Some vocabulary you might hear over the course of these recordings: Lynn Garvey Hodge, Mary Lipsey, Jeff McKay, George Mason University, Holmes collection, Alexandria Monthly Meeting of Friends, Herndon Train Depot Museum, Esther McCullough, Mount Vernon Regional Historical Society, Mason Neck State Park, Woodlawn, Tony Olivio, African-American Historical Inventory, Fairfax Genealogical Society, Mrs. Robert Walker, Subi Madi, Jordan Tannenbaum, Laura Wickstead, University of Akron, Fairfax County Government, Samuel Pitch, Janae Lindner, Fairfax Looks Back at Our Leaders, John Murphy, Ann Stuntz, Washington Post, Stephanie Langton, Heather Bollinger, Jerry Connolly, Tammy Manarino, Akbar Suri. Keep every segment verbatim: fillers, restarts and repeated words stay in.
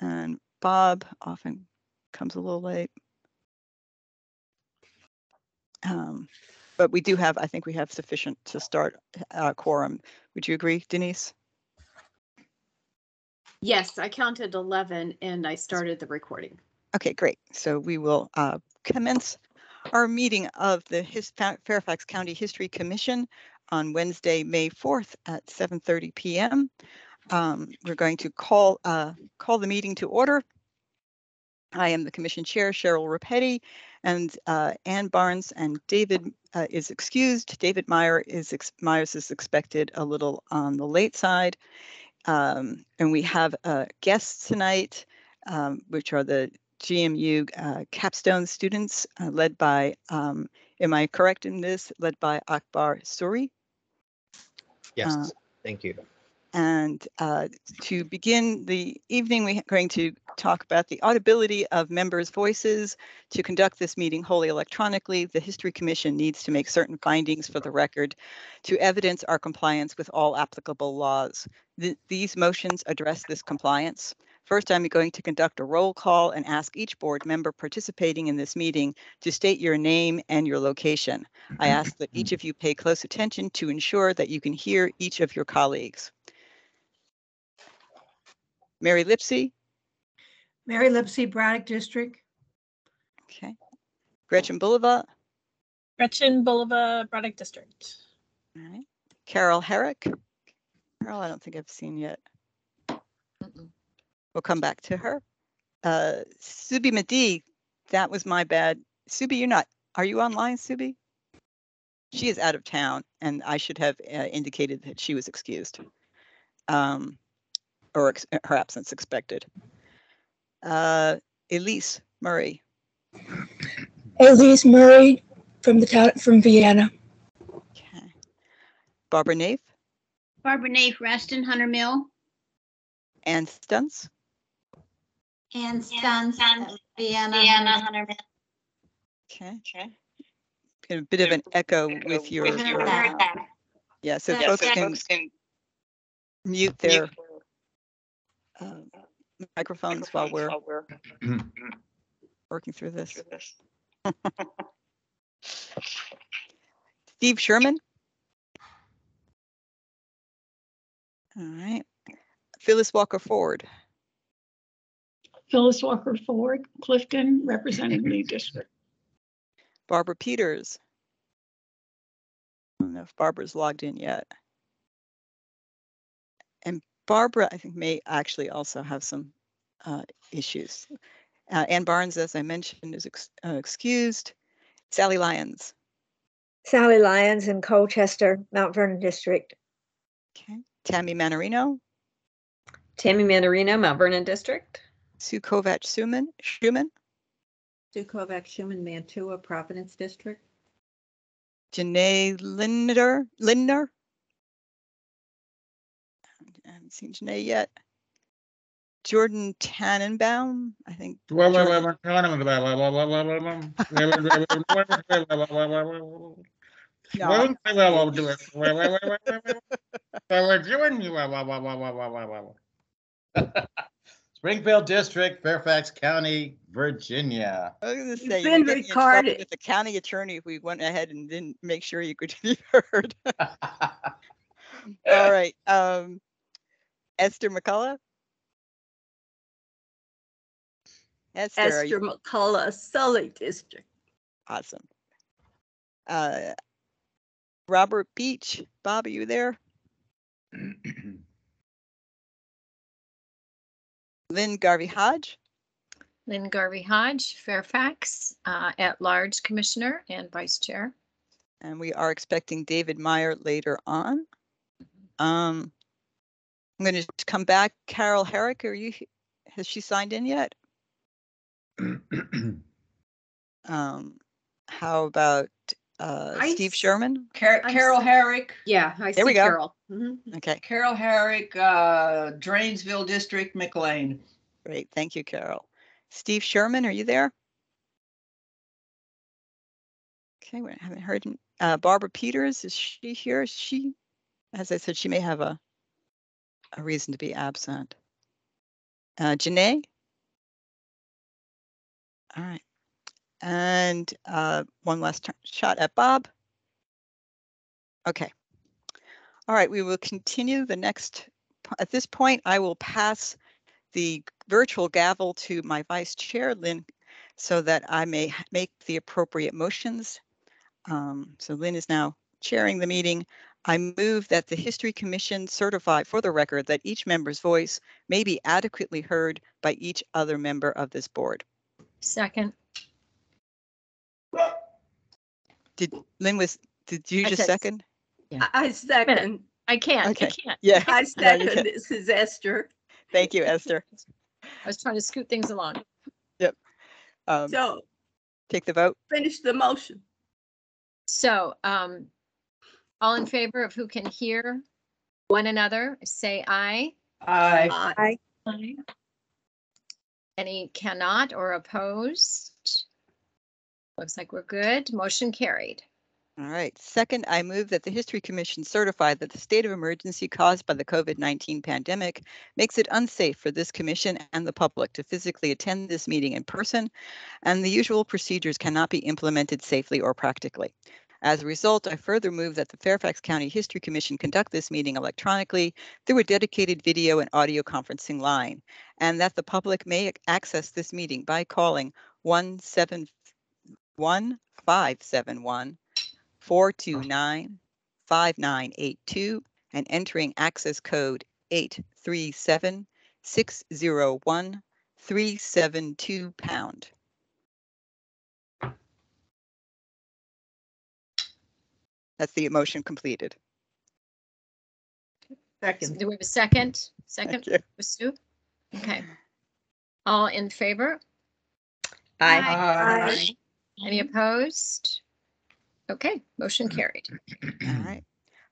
and Bob often comes a little late. Um, but we do have, I think we have sufficient to start uh, quorum. Would you agree, Denise? Yes, I counted eleven and I started the recording. Okay, great. So we will uh, commence our meeting of the His Fairfax County History Commission on Wednesday, May fourth at seven thirty p m Um, we're going to call uh, call the meeting to order. I am the Commission Chair, Cheryl Rapetti, and uh, Ann Barnes and David uh, is excused. David Meyer is ex Myers is expected a little on the late side. Um, and we have uh, guests tonight, um, which are the G M U uh, capstone students uh, led by, um, am I correct in this, led by Akbar Suri? Yes, uh, thank you. And uh, to begin the evening, we're going to talk about the audibility of members' voices. To conduct this meeting wholly electronically, the History Commission needs to make certain findings for the record to evidence our compliance with all applicable laws. Th these motions address this compliance. First, I'm going to conduct a roll call and ask each board member participating in this meeting to state your name and your location. I ask that each of you pay close attention to ensure that you can hear each of your colleagues. Mary Lipsey. Mary Lipsey, Braddock District. Okay. Gretchen Bulova. Gretchen Bulova, Braddock District. All right. Carol Herrick. Carol, I don't think I've seen yet. Mm-mm. We'll come back to her. Uh, Subi Madi, that was my bad. Subi, you're not, are you online, Subi? She is out of town, and I should have uh, indicated that she was excused. Um, or ex her absence expected. Uh, Elise Murray. Elise Murray from the town, from Vienna. Okay. Barbara Naif. Barbara Naif, Reston, Hunter Mill. Ann Stuntz. Ann Stuntz, Vienna, Vienna, Hunter Mill. Okay. Okay. And a bit of an echo with your. your uh, yeah, so yes, folks yes, can, can mute their. Uh, microphones, microphones while we're, while we're working through this. Steve Sherman. All right. Phyllis Walker Ford. Phyllis Walker Ford, Clifton, representing the district. Barbara Peters. I don't know if Barbara's logged in yet. And Barbara, I think, may actually also have some uh, issues. Uh, Ann Barnes, as I mentioned, is ex uh, excused. Sally Lyons. Sally Lyons in Colchester, Mount Vernon District. Okay. Tammy Manarino. Tammy Manarino, Mount Vernon District. Sue Kovach-Schumann. Schumann. Sue Kovach-Schumann, Mantua, Providence District. Janae Lindner. Lindner. I haven't seen Janae yet. Jordan Tannenbaum, I think. Jordan. Springfield District, Fairfax County, Virginia. I was going to say, you've been recorded. With the county attorney, if we went ahead and didn't make sure you could be heard. All right. Um, Esther McCullough. Esther, Esther McCullough, Sully District. Awesome. Uh, Robert Beach. Bob, are you there? Lynn Garvey Hodge. Lynn Garvey Hodge, Fairfax, uh, at large commissioner and vice chair. And we are expecting David Meyer later on. Um, I'm going to come back. Carol Herrick, are you? Has she signed in yet? um, how about uh, Steve Sherman? Car Carol Herrick. Yeah, I there see we go. Carol. Mm-hmm. Okay. Carol Herrick, uh, Drainesville District, McLean. Great, thank you, Carol. Steve Sherman, are you there? Okay, we haven't heard. Uh, Barbara Peters, is she here? Is she, as I said, she may have a. a reason to be absent. Uh, Janae? All right. And uh, one last shot at Bob. Okay. All right, we will continue the next. At this point, I will pass the virtual gavel to my vice chair, Lynn, so that I may make the appropriate motions. Um, so Lynn is now chairing the meeting. I move that the History Commission certify for the record that each member's voice may be adequately heard by each other member of this board. Second. Did Lynn was, did you I just second? Yeah. I second. I can't, okay. I can't. Yeah. I second, no, this is Esther. Thank you, Esther. I was trying to scoot things along. Yep. Um, so take the vote. Finish the motion. So um, all in favor of who can hear one another, say aye. Aye. Aye. Aye. Any cannot or opposed? Looks like we're good. Motion carried. All right. Second, I move that the History Commission certify that the state of emergency caused by the COVID nineteen pandemic makes it unsafe for this commission and the public to physically attend this meeting in person, and the usual procedures cannot be implemented safely or practically. As a result, I further move that the Fairfax County History Commission conduct this meeting electronically through a dedicated video and audio conferencing line, and that the public may access this meeting by calling one five seven one, four two nine, five nine eight two and entering access code eight three seven, six zero one, three seven two pound. That's the motion completed. Second. Do we have a second? Second, Sue? Okay. All in favor? Aye. Aye. Aye. Any opposed? Okay, motion carried. All right.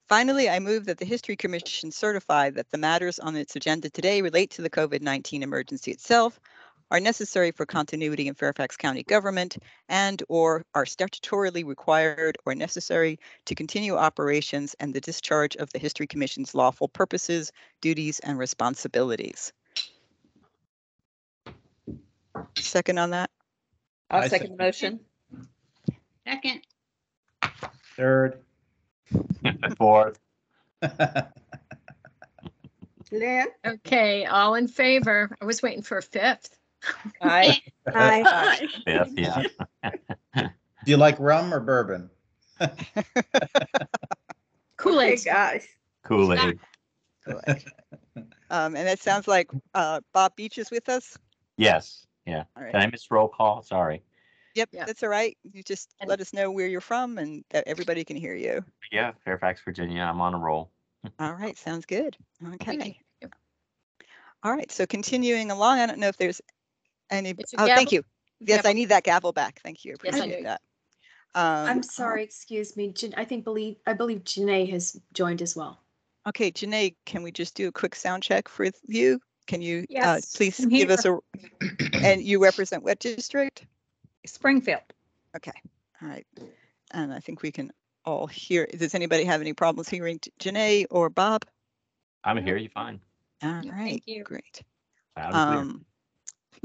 Finally, I move that the History Commission certify that the matters on its agenda today relate to the COVID nineteen emergency itself, are necessary for continuity in Fairfax County government, and or are statutorily required or necessary to continue operations and the discharge of the History Commission's lawful purposes, duties, and responsibilities. Second on that? I'll second the motion. Second. Third. Fourth. Okay, all in favor. I was waiting for a fifth. Aye. Aye. Fifth, yeah. Do you like rum or bourbon? Kool-Aid, hey guys. Kool-Aid. Kool-Aid. Um, and it sounds like uh, Bob Beach is with us. Yes. Yeah. All right. Can I miss roll call? Sorry. Yep, yeah. That's all right. You just and let us know where you're from and that everybody can hear you. Yeah, Fairfax, Virginia. I'm on a roll. All right, sounds good. Okay. All right, so continuing along, I don't know if there's any. Oh, thank you. Yes, gavel. I need that gavel back. Thank you. Appreciate yes, I that. Um, I'm sorry. Excuse me. I think believe I believe Janae has joined as well. Okay, Janae, can we just do a quick sound check for you? Can you yes, uh, please I'm give here. us a? And you represent what district? Springfield. Okay. All right, and I think we can all hear. Does anybody have any problems hearing Janae or Bob? I'm here. You fine. All right, thank you. Great. Um,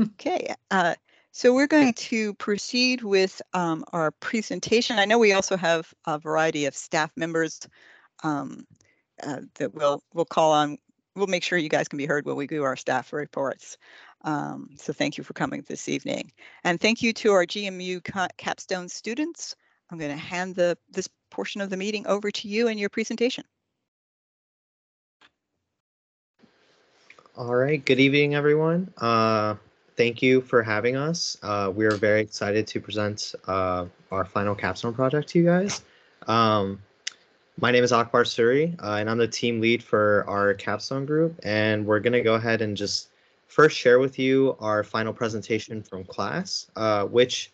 okay, uh, so we're going to proceed with um, our presentation. I know we also have a variety of staff members um, uh, that we'll we'll call on. We'll make sure you guys can be heard when we do our staff reports. Um, so thank you for coming this evening, and thank you to our G M U capstone students. I'm going to hand the this portion of the meeting over to you and your presentation. All right, good evening, everyone. Uh, thank you for having us. Uh, we are very excited to present uh, our final capstone project to you guys. Um, my name is Akbar Suri, uh, and I'm the team lead for our capstone group. And we're gonna go ahead and just first share with you our final presentation from class, uh, which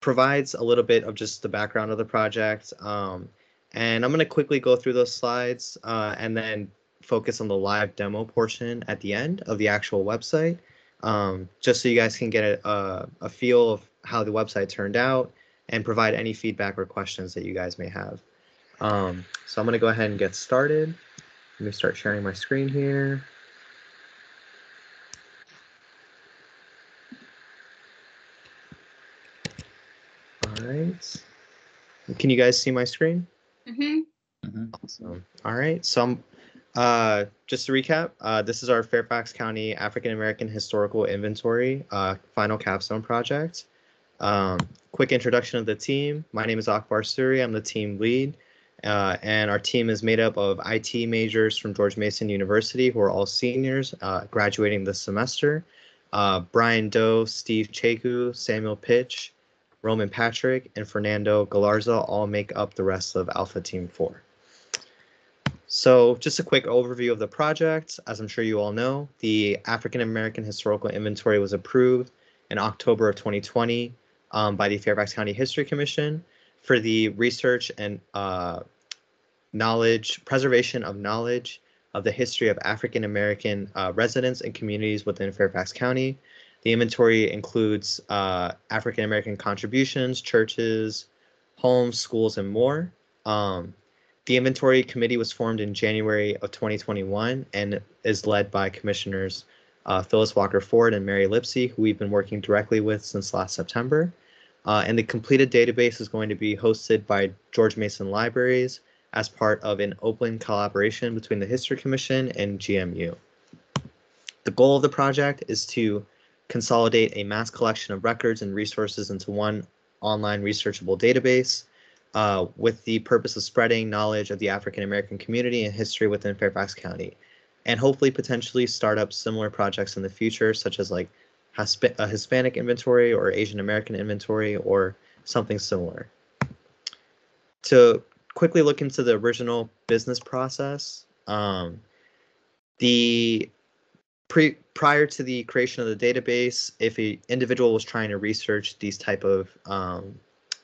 provides a little bit of just the background of the project. Um, and I'm gonna quickly go through those slides uh, and then focus on the live demo portion at the end of the actual website, um, just so you guys can get a, a, a feel of how the website turned out and provide any feedback or questions that you guys may have. Um, so I'm going to go ahead and get started. Let me start sharing my screen here. right. Can you guys see my screen? Mm-hmm. Mm-hmm. Awesome. All right. So I'm, uh, just to recap, uh, this is our Fairfax County African-American Historical Inventory uh, final capstone project. Um, quick introduction of the team. My name is Akbar Suri. I'm the team lead. Uh, and our team is made up of I T majors from George Mason University, who are all seniors uh, graduating this semester. Uh, Brian Doe, Steve Chegu, Samuel Pitch, Roman Patrick, and Fernando Galarza all make up the rest of Alpha Team four. So just a quick overview of the project. As I'm sure you all know, the African American Historical Inventory was approved in October of twenty twenty um, by the Fairfax County History Commission for the research and uh, knowledge, preservation of knowledge of the history of African American uh, residents and communities within Fairfax County. The inventory includes uh, African American contributions, churches, homes, schools, and more. Um, The inventory committee was formed in January of twenty twenty-one and is led by commissioners uh, Phyllis Walker Ford and Mary Lipsey, who we've been working directly with since last September. Uh, and the completed database is going to be hosted by George Mason Libraries as part of an open collaboration between the History Commission and G M U. The goal of the project is to consolidate a mass collection of records and resources into one online researchable database, Uh, with the purpose of spreading knowledge of the African American community and history within Fairfax County, and hopefully potentially start up similar projects in the future, such as like Hisp- a Hispanic inventory or Asian American inventory or something similar. To quickly look into the original business process, um, the pre prior to the creation of the database, if an individual was trying to research these type of um,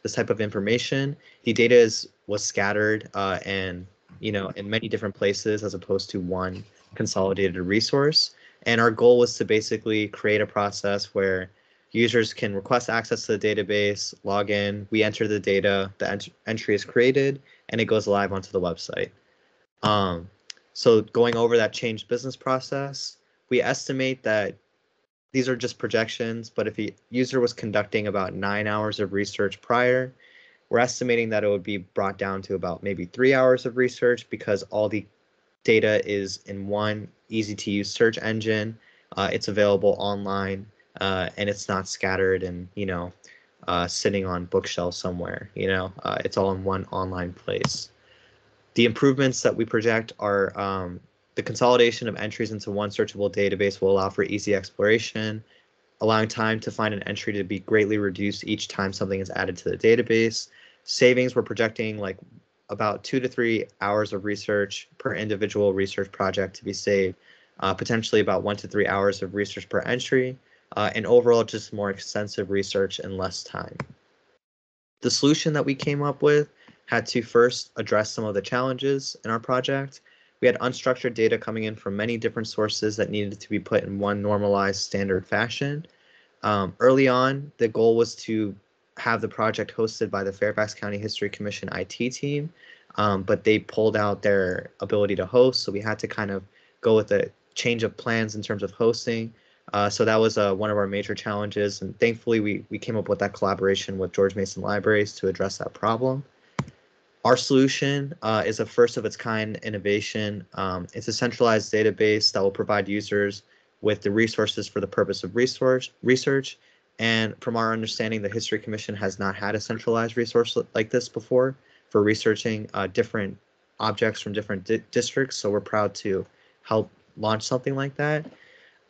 this type of information, the data is was scattered uh, and you know in many different places as opposed to one consolidated resource. And our goal was to basically create a process where users can request access to the database, log in, we enter the data, the ent entry is created, and it goes live onto the website. Um, so going over that changed business process, we estimate that these are just projections, but if a user was conducting about nine hours of research prior, we're estimating that it would be brought down to about maybe three hours of research because all the data is in one easy-to-use search engine. Uh, it's available online, uh, and it's not scattered and you know uh, sitting on bookshelves somewhere. You know, uh, it's all in one online place. The improvements that we project are. Um, The consolidation of entries into one searchable database will allow for easy exploration, allowing time to find an entry to be greatly reduced each time something is added to the database. Savings, we're projecting like about two to three hours of research per individual research project to be saved, uh, potentially about one to three hours of research per entry, uh, and overall just more extensive research in less time. The solution that we came up with had to first address some of the challenges in our project. We had unstructured data coming in from many different sources that needed to be put in one normalized standard fashion. Um, early on, the goal was to have the project hosted by the Fairfax County History Commission I T team, um, but they pulled out their ability to host, so we had to kind of go with a change of plans in terms of hosting. Uh, so that was uh, one of our major challenges, and thankfully we, we came up with that collaboration with George Mason Libraries to address that problem. Our solution uh, is a first of its kind innovation. Um, it's a centralized database that will provide users with the resources for the purpose of research. research. And from our understanding, the History Commission has not had a centralized resource like this before for researching uh, different objects from different di districts. So we're proud to help launch something like that.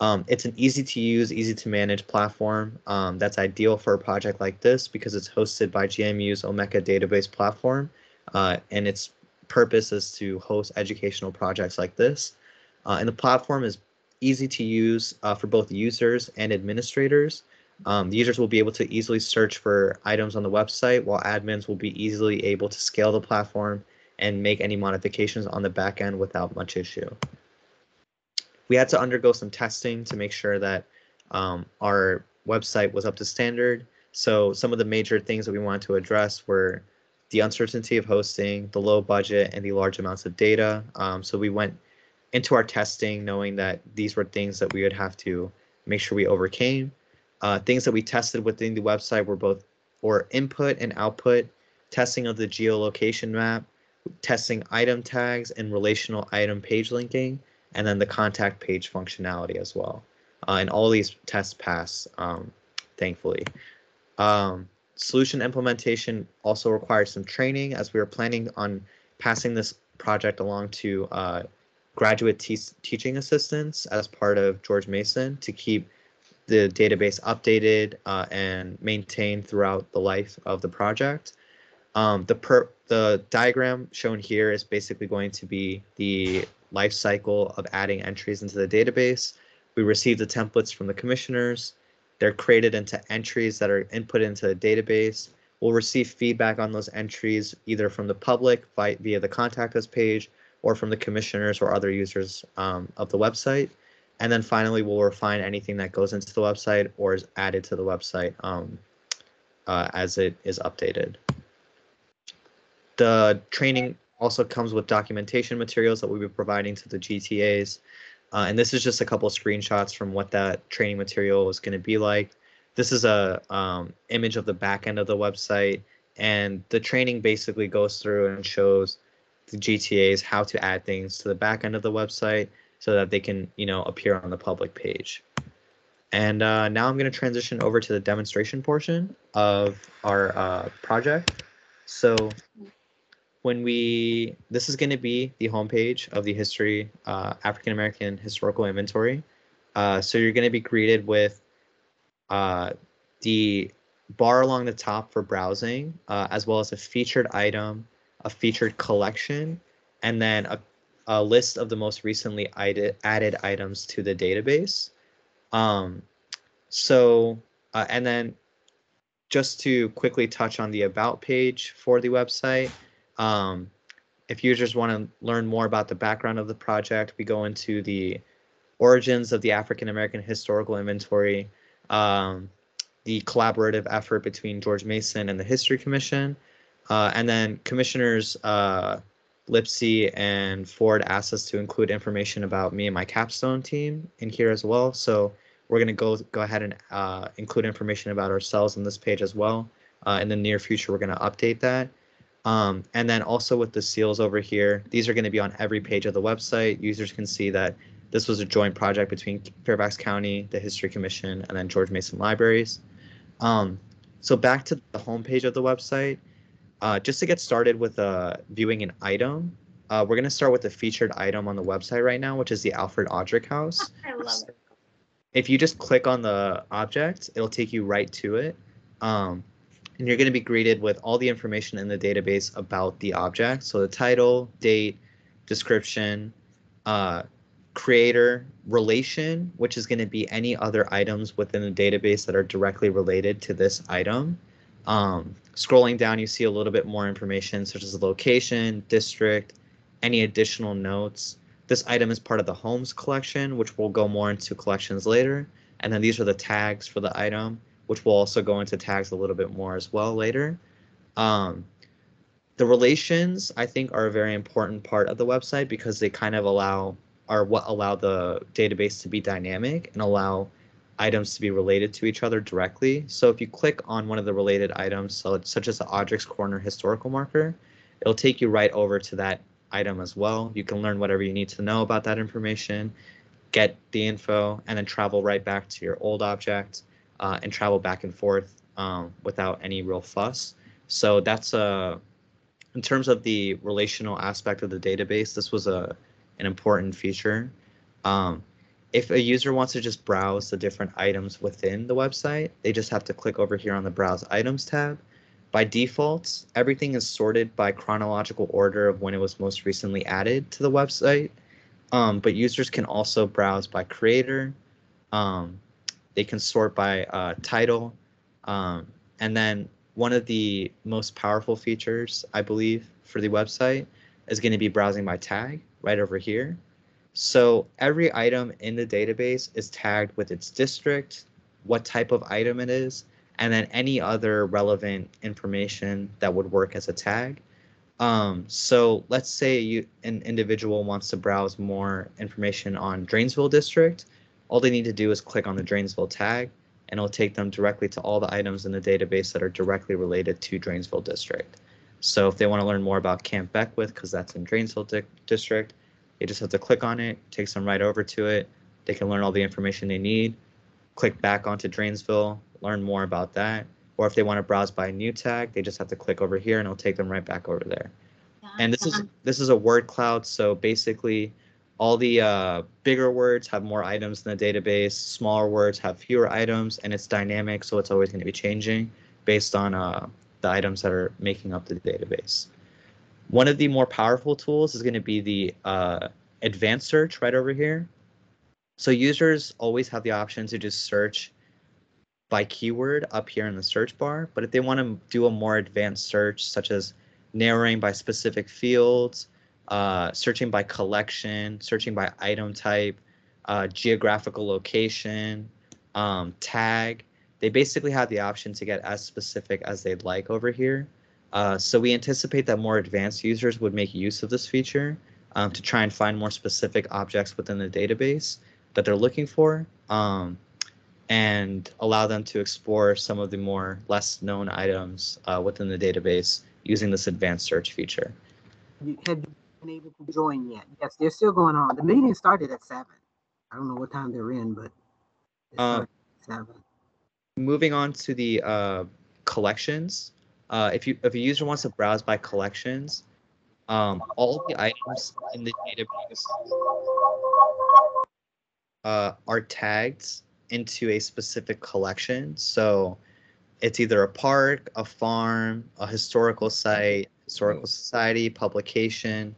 Um, it's an easy to use, easy to manage platform um, that's ideal for a project like this because it's hosted by G M U's Omeka database platform. Uh, and its purpose is to host educational projects like this. Uh, and the platform is easy to use uh, for both users and administrators. Um, the users will be able to easily search for items on the website, while admins will be easily able to scale the platform and make any modifications on the back end without much issue. We had to undergo some testing to make sure that um, our website was up to standard. So some of the major things that we wanted to address were the uncertainty of hosting, the low budget, and the large amounts of data. Um, so we went into our testing knowing that these were things that we would have to make sure we overcame. Uh, things that we tested within the website were both or input and output, testing of the geolocation map, testing item tags and relational item page linking, and then the contact page functionality as well. Uh, and all these tests pass, um, thankfully. Um, solution implementation also requires some training, as we were planning on passing this project along to uh, graduate te teaching assistants as part of George Mason to keep the database updated uh, and maintained throughout the life of the project. Um, the, per the diagram shown here is basically going to be the life cycle of adding entries into the database. We receive the templates from the commissioners. They're created into entries that are input into the database. We'll receive feedback on those entries either from the public via, via the contact us page or from the commissioners or other users um, of the website. And then finally, we'll refine anything that goes into the website or is added to the website um, uh, as it is updated. The training also comes with documentation materials that we'll be providing to the G T As. Uh, and this is just a couple of screenshots from what that training material is going to be like. This is a um, image of the back end of the website, and the training basically goes through and shows the G T As how to add things to the back end of the website so that they can, you know, appear on the public page. And uh, now I'm going to transition over to the demonstration portion of our uh, project. So when we, this is going to be the homepage of the history, uh, African-American Historical Inventory. Uh, so you're going to be greeted with uh, the bar along the top for browsing, uh, as well as a featured item, a featured collection, and then a, a list of the most recently added items to the database. Um, so, uh, and then just to quickly touch on the about page for the website. Um, if users want to learn more about the background of the project, we go into the origins of the African-American Historical Inventory, um, the collaborative effort between George Mason and the History Commission, uh, and then Commissioners uh, Lipsey and Ford asked us to include information about me and my capstone team in here as well. So we're going to go go ahead and uh, include information about ourselves on this page as well. Uh, in the near future, we're going to update that. Um, and then also with the seals over here, these are going to be on every page of the website. Users can see that this was a joint project between Fairfax County, the History Commission, and then George Mason Libraries. Um, so back to the homepage of the website, uh, just to get started with uh, viewing an item, uh, we're going to start with the featured item on the website right now, which is the Alfred Odrick House. I love it. If you just click on the object, it'll take you right to it. Um, And you're going to be greeted with all the information in the database about the object. So the title, date, description, uh, creator, relation, which is going to be any other items within the database that are directly related to this item. Um, scrolling down, you see a little bit more information such as the location, district, any additional notes. This item is part of the Holmes collection, which we'll go more into collections later. And then these are the tags for the item, which we'll also go into tags a little bit more as well later. Um, the relations, I think, are a very important part of the website because they kind of allow, are what allow the database to be dynamic and allow items to be related to each other directly. So if you click on one of the related items, so such as the Odrick's Corner historical marker, it'll take you right over to that item as well. You can learn whatever you need to know about that information, get the info, and then travel right back to your old object. Uh, and travel back and forth um, without any real fuss. So that's uh, in terms of the relational aspect of the database, this was a an important feature. Um, if a user wants to just browse the different items within the website, they just have to click over here on the Browse Items tab. By default, everything is sorted by chronological order of when it was most recently added to the website, um, but users can also browse by creator. Um, They can sort by uh, title, um, and then one of the most powerful features, I believe, for the website is going to be browsing by tag right over here. So every item in the database is tagged with its district, what type of item it is, and then any other relevant information that would work as a tag. Um, so let's say you, an individual wants to browse more information on Drainesville District. All they need to do is click on the Drainesville tag, and it'll take them directly to all the items in the database that are directly related to Drainesville District. So if they want to learn more about Camp Beckwith, because that's in Drainesville di District, they just have to click on it, takes them right over to it. They can learn all the information they need, click back onto Drainesville, learn more about that. Or if they want to browse by a new tag, they just have to click over here and it'll take them right back over there. And this is this is a word cloud, so basically all the uh, bigger words have more items in the database, smaller words have fewer items, and it's dynamic, so it's always going to be changing based on uh, the items that are making up the database. One of the more powerful tools is going to be the uh, advanced search right over here. So users always have the option to just search by keyword up here in the search bar, but if they want to do a more advanced search, such as narrowing by specific fields, uh, searching by collection, searching by item type, uh, geographical location, um, tag, they basically have the option to get as specific as they'd like over here. Uh, so we anticipate that more advanced users would make use of this feature um, to try and find more specific objects within the database that they're looking for, um, and allow them to explore some of the more less known items uh, within the database using this advanced search feature. You haven't been able to join yet. Yes, they're still going on. The meeting started at seven. I don't know what time they're in, but it's uh, seven. Moving on to the uh, collections. Uh, if you if a user wants to browse by collections, um, all the items in the database uh, are tagged into a specific collection. So it's either a park, a farm, a historical site, historical society, publication,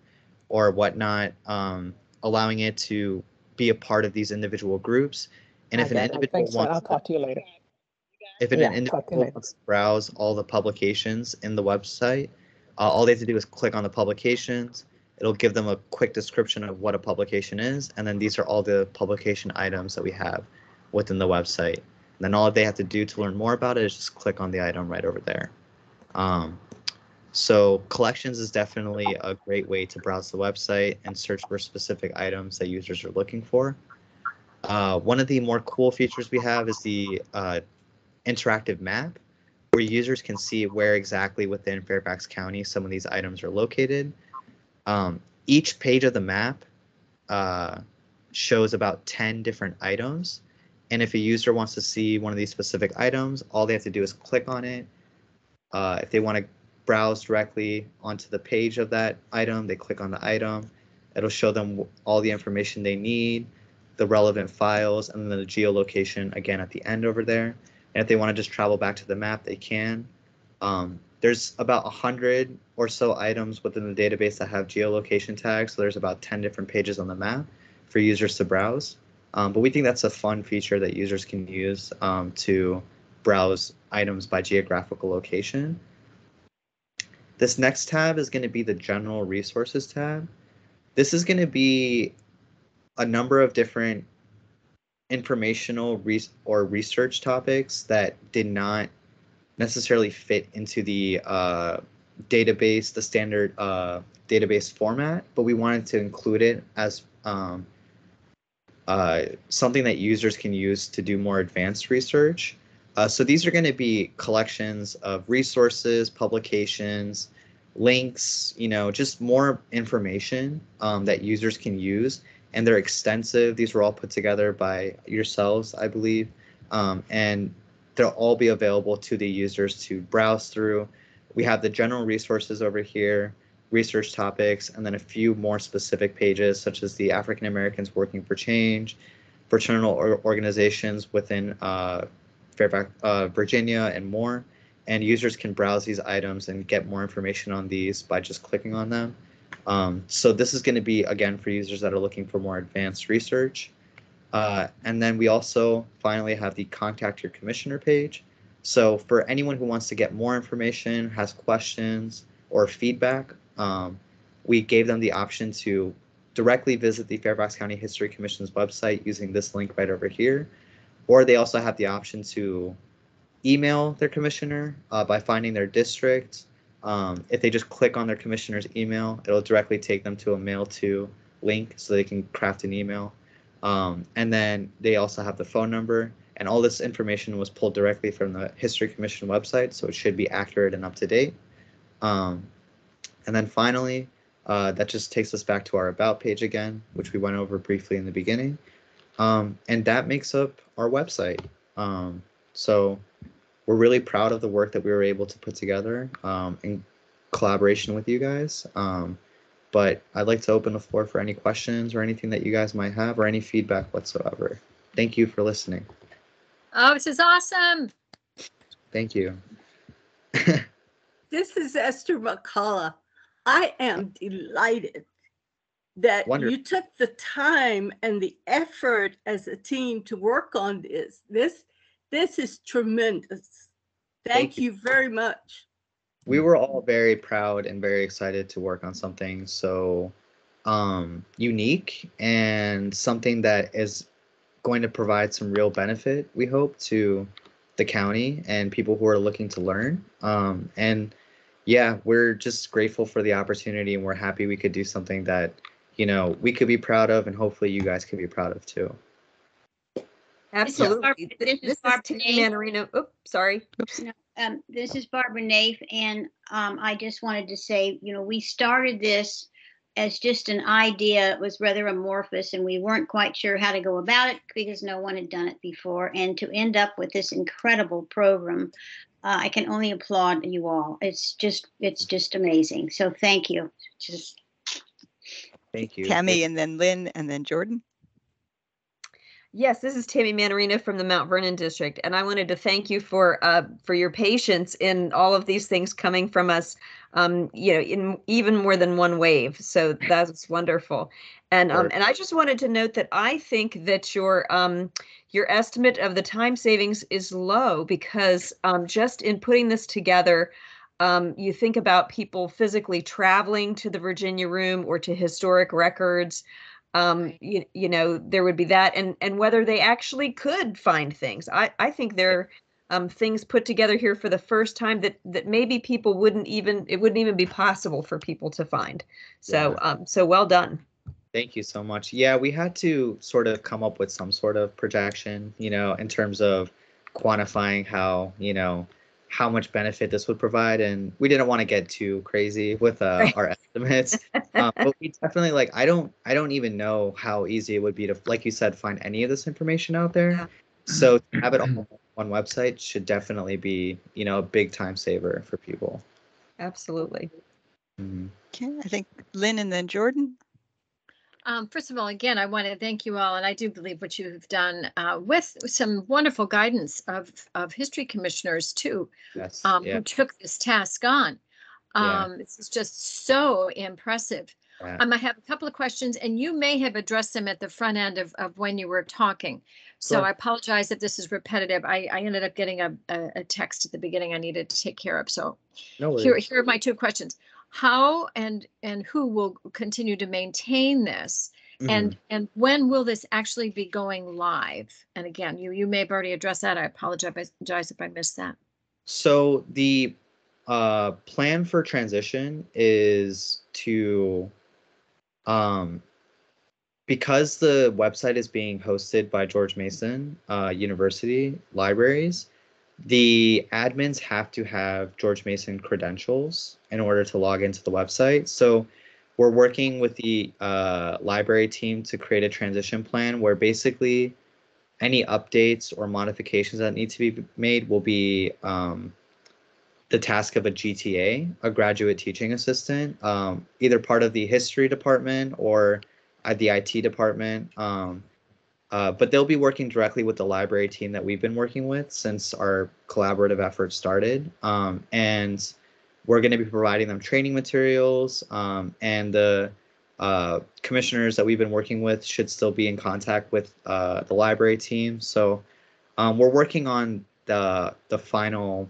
or whatnot, um, allowing it to be a part of these individual groups. And if an individual wants, I'll talk to you later. If an individual wants to browse all the publications in the website, uh, all they have to do is click on the publications. It'll give them a quick description of what a publication is, and then these are all the publication items that we have within the website. And then all they have to do to learn more about it is just click on the item right over there. Um, so collections is definitely a great way to browse the website and search for specific items that users are looking for. Uh, one of the more cool features we have is the uh, interactive map, where users can see where exactly within Fairfax County some of these items are located. Um, each page of the map uh, shows about ten different items. And if a user wants to see one of these specific items, all they have to do is click on it. Uh, if they want to browse directly onto the page of that item, they click on the item. It'll show them all the information they need, the relevant files, and then the geolocation again at the end over there. And if they want to just travel back to the map, they can. Um, there's about one hundred or so items within the database that have geolocation tags. So there's about ten different pages on the map for users to browse. Um, but we think that's a fun feature that users can use um, to browse items by geographical location. This next tab is going to be the General Resources tab. This is going to be a number of different informational re or research topics that did not necessarily fit into the uh, database, the standard uh, database format, but we wanted to include it as um, Uh, something that users can use to do more advanced research. Uh, so these are going to be collections of resources, publications, links, you know, just more information um, that users can use. And they're extensive. These were all put together by yourselves, I believe. Um, and they'll all be available to the users to browse through. We have the general resources over here, research topics, and then a few more specific pages, such as the African Americans Working for Change, fraternal or organizations within uh, Fairfax, uh, Virginia, and more. And users can browse these items and get more information on these by just clicking on them. Um, so this is going to be, again, for users that are looking for more advanced research. Uh, and then we also finally have the Contact Your Commissioner page. So for anyone who wants to get more information, has questions or feedback, Um, we gave them the option to directly visit the Fairfax County History Commission's website using this link right over here, or they also have the option to email their commissioner uh, by finding their district. Um, if they just click on their commissioner's email, it'll directly take them to a mail to link so they can craft an email. Um, and then they also have the phone number, And all this information was pulled directly from the History Commission website, so it should be accurate and up to date. Um, and then finally, uh, that just takes us back to our About page again, which we went over briefly in the beginning. Um, and that makes up our website. Um, so we're really proud of the work that we were able to put together um, in collaboration with you guys. Um, but I'd like to open the floor for any questions or anything that you guys might have or any feedback whatsoever. Thank you for listening. Oh, this is awesome. Thank you. This is Esther McCullough. I am delighted that Wonderful. You took the time and the effort as a team to work on this. This, this is tremendous. Thank, Thank you. you very much. We were all very proud and very excited to work on something so um, unique and something that is going to provide some real benefit, we hope, to the county and people who are looking to learn. Um, and yeah, we're just grateful for the opportunity, and we're happy we could do something that, you know, we could be proud of, and hopefully you guys could be proud of too. Absolutely. This is Barbara. Oops, sorry. Oops. No, um, this is Barbara Nafe, and um, I just wanted to say, you know, we started this as just an idea. It was rather amorphous, and we weren't quite sure how to go about it because no one had done it before. And to end up with this incredible program, uh, I can only applaud you all. It's just, it's just amazing. So thank you. Just thank you, Tammy, and then Lynn, and then Jordan. Yes, this is Tammy Manarino from the Mount Vernon District, and I wanted to thank you for uh, for your patience in all of these things coming from us, um, you know, in even more than one wave. So that's wonderful, and um, and I just wanted to note that I think that your um, your estimate of the time savings is low because um, just in putting this together. Um, you think about people physically traveling to the Virginia Room or to historic records. Um, you, you know, there would be that, and and whether they actually could find things. I, I think there are um, things put together here for the first time that that maybe people wouldn't even it wouldn't even be possible for people to find. So yeah. um, so well done. Thank you so much. Yeah, we had to sort of come up with some sort of projection, you know, in terms of quantifying how, you know, how much benefit this would provide, and we didn't want to get too crazy with uh, right. our estimates. Um, but we definitely, like, I don't, I don't even know how easy it would be to, like you said, find any of this information out there. Yeah. So to have it all on one website should definitely be, you know, a big time saver for people. Absolutely. Mm-hmm. Okay, I think Lynn and then Jordan. Um, first of all, again, I want to thank you all, and I do believe what you have done uh, with some wonderful guidance of, of history commissioners, too, yes, um, yeah. who took this task on. Um, yeah. This is just so impressive. Yeah. Um, I have a couple of questions, and you may have addressed them at the front end of, of when you were talking. So sure. I apologize if this is repetitive. I, I ended up getting a, a, a text at the beginning I needed to take care of. So no worries. Here, here are my two questions. How and and who will continue to maintain this, mm-hmm. and and when will this actually be going live? And again, you you may have already addressed that. I apologize if I missed that. So the uh, plan for transition is to, um, because the website is being hosted by George Mason uh, University libraries, the admins have to have George Mason credentials in order to log into the website. So we're working with the uh, library team to create a transition plan where basically any updates or modifications that need to be made will be um, the task of a G T A, a graduate teaching assistant, um, either part of the history department or at the I T department. Um, Uh, but they'll be working directly with the library team that we've been working with since our collaborative efforts started. Um, and we're going to be providing them training materials, um, and the uh, commissioners that we've been working with should still be in contact with uh, the library team. So um, we're working on the the final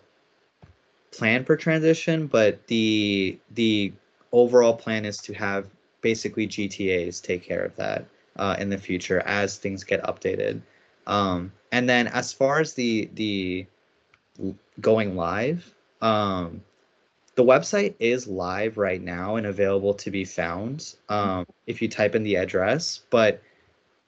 plan for transition, but the the overall plan is to have basically G T As take care of that. Uh, in the future as things get updated. Um, and then as far as the the going live, um, the website is live right now and available to be found um, if you type in the address, but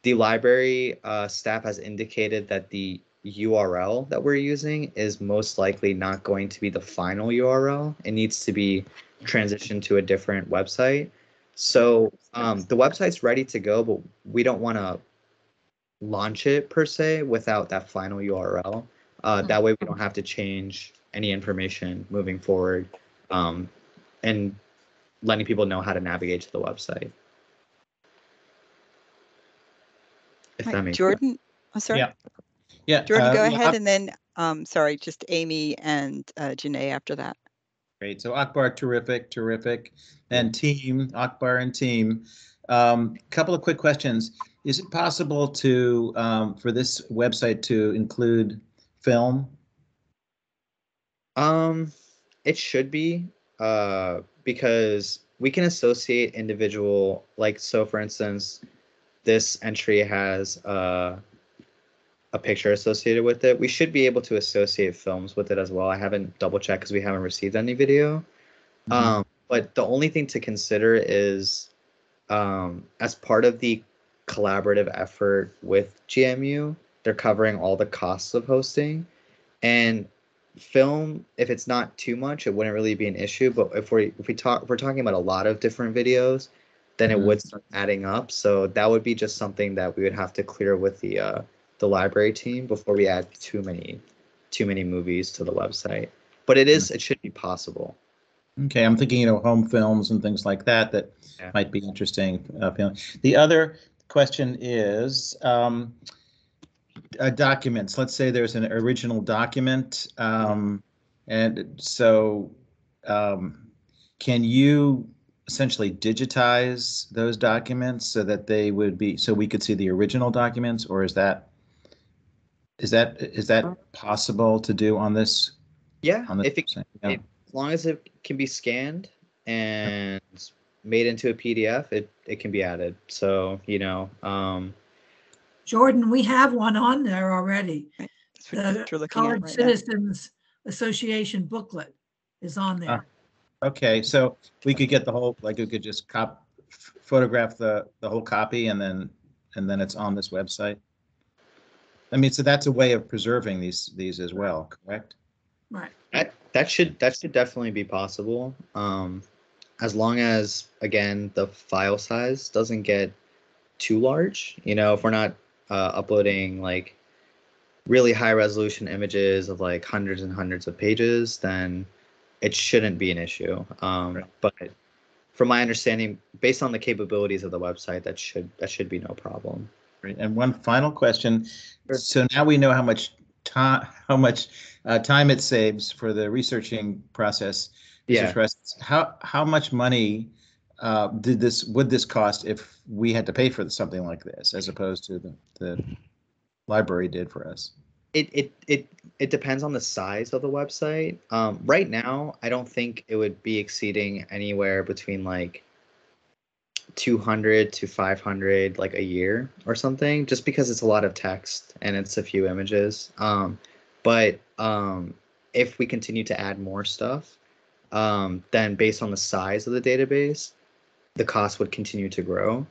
the library uh, staff has indicated that the U R L that we're using is most likely not going to be the final U R L. It needs to be transitioned to a different website. So um, the website's ready to go, but we don't want to launch it per se without that final U R L. Uh, that way we don't have to change any information moving forward, um, and letting people know how to navigate to the website. If right, that makes Jordan, I'm oh, sorry. Yeah. Yeah, Jordan, uh, go ahead, and then, um, sorry, just Amy and uh, Janae after that. Great. So Akbar, terrific, terrific, and team, Akbar and team. Um, couple of quick questions. Is it possible to um, for this website to include film? Um, it should be, uh, because we can associate individual, like, so for instance, this entry has uh, a picture associated with it. We should be able to associate films with it as well. I haven't double checked because we haven't received any video. Mm-hmm. Um, but the only thing to consider is, um, as part of the collaborative effort with G M U, they're covering all the costs of hosting, and film, if it's not too much, it wouldn't really be an issue. But if we if we talk if we're talking about a lot of different videos, then mm-hmm. it would start adding up. So that would be just something that we would have to clear with the uh, the library team before we add too many too many movies to the website. But it is mm-hmm. it should be possible. Okay, I'm thinking, you know, home films and things like that that yeah. might be interesting. Uh, the other question is. Um, Uh, documents. Let's say there's an original document, um, and so um, can you essentially digitize those documents so that they would be, so we could see the original documents, or is that is that is that possible to do on this? Yeah, on this if it, yeah. If, as long as it can be scanned and yeah. made into a P D F, it it can be added. So you know. Um, Jordan, we have one on there already. Right. The College right Citizens now. Association booklet is on there. Uh, okay, so we could get the whole, like we could just cop, photograph the the whole copy, and then and then it's on this website. I mean, so that's a way of preserving these these as well, correct? Right. That that should that should definitely be possible, um, as long as again the file size doesn't get too large. You know, if we're not Uh, uploading like really high resolution images of like hundreds and hundreds of pages, then it shouldn't be an issue. Um, right. But from my understanding, based on the capabilities of the website, that should that should be no problem. Right. And one final question. Sure. So now we know how much time how much uh, time it saves for the researching process. Yeah. Research process. How how much money Uh, did this would this cost if we had to pay for something like this, as opposed to the, the library did for us? It it it it depends on the size of the website. Um, right now, I don't think it would be exceeding anywhere between like two hundred to five hundred, like a year or something, just because it's a lot of text and it's a few images. Um, but um, if we continue to add more stuff, um, then based on the size of the database, the cost would continue to grow.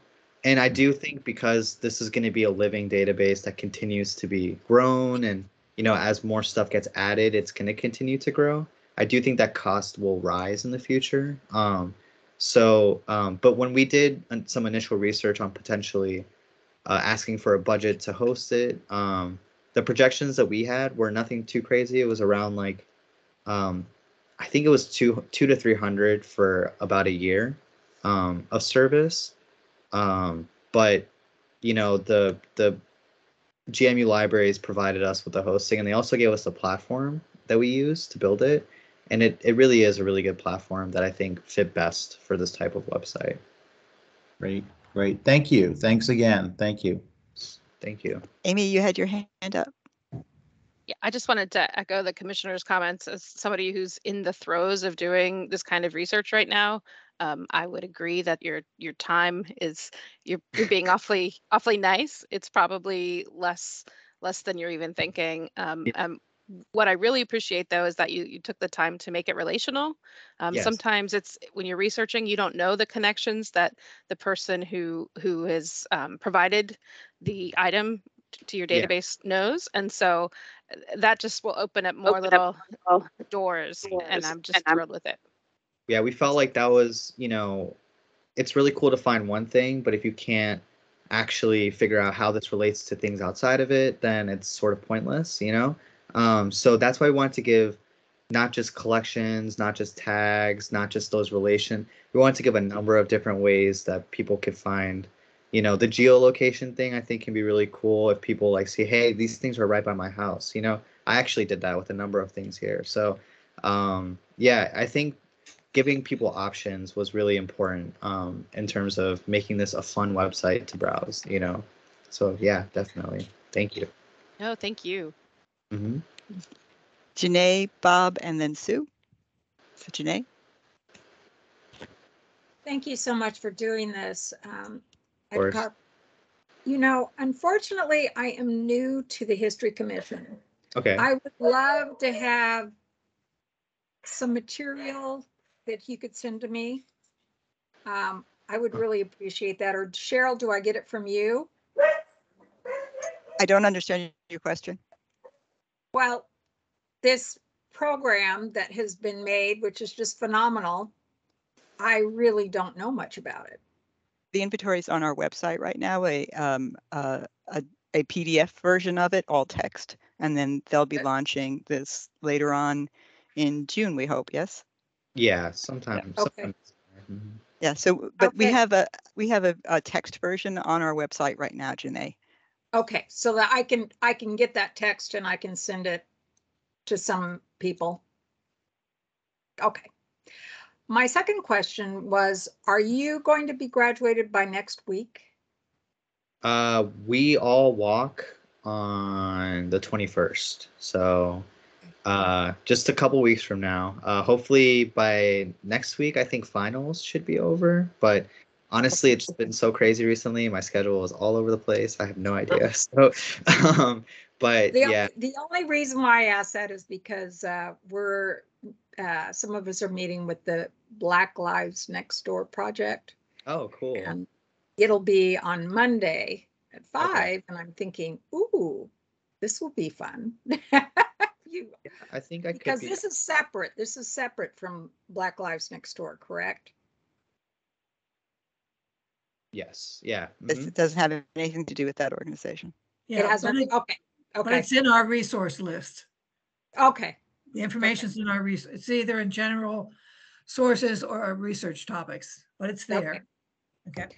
And I do think, because this is going to be a living database that continues to be grown, and you know, as more stuff gets added, it's going to continue to grow. I do think that cost will rise in the future. Um, so, um, but when we did some initial research on potentially uh, asking for a budget to host it, um, the projections that we had were nothing too crazy. It was around like, um, I think it was two two to three hundred for about a year. Um, of service, um, but you know, the the G M U libraries provided us with the hosting, and they also gave us the platform that we use to build it, and it it really is a really good platform that I think fit best for this type of website. Great, great, thank you, thanks again, thank you, thank you. Amy, you had your hand up. Yeah, I just wanted to echo the commissioner's comments. As somebody who's in the throes of doing this kind of research right now, Um, I would agree that your your time is you're, you're being awfully awfully nice. It's probably less less than you're even thinking. Um, yeah. um, what I really appreciate though is that you you took the time to make it relational. Um, yes. Sometimes it's when you're researching, you don't know the connections that the person who who has um, provided the item to your database yeah. knows. And so that just will open up more open little up. doors. Yeah. And I'm just and I'm, thrilled with it. Yeah, we felt like that was, you know, it's really cool to find one thing, but if you can't actually figure out how this relates to things outside of it, then it's sort of pointless, you know? Um, so that's why we wanted to give not just collections, not just tags, not just those relation. We wanted to give a number of different ways that people could find, you know, the geolocation thing I think can be really cool if people like see, hey, these things are right by my house. You know, I actually did that with a number of things here. So, um, yeah, I think giving people options was really important um, in terms of making this a fun website to browse, you know. So, yeah, definitely. Thank you. No, thank you. Mm-hmm. Janae, Bob, and then Sue. So Janae. Thank you so much for doing this. Um, of course. You know, unfortunately, I am new to the History Commission. Okay. I would love to have some material that you could send to me. Um, I would really appreciate that. Or Cheryl, do I get it from you? I don't understand your question. Well, this program that has been made, which is just phenomenal, I really don't know much about it. The inventory is on our website right now, a, um, uh, a, a P D F version of it, all text, and then they'll be launching this later on in June, we hope, yes? Yeah, sometime. Yeah. Okay. Sometime. Yeah, so, but okay. we have a we have a, a text version on our website right now, Janae. Okay, so that I can I can get that text and I can send it to some people. Okay. My second question was, are you going to be graduated by next week? Uh, we all walk on the twenty-first. So uh, just a couple weeks from now. Uh, hopefully by next week, I think finals should be over. But honestly, it's been so crazy recently. My schedule is all over the place. I have no idea. So, um, but the yeah. Only, the only reason why I asked that is because uh, we're uh, some of us are meeting with the Black Lives Next Door project. Oh, cool. And it'll be on Monday at five. Okay. And I'm thinking, ooh, this will be fun. you, I think I because could be. This is separate. This is separate from Black Lives Next Door, correct? Yes. Yeah. Mm-hmm. It doesn't have anything to do with that organization. Yeah, it has nothing. It, okay. Okay. But it's in our resource list. Okay. The information's okay. in our resource. It's either in general sources or research topics, but it's there. Okay. okay.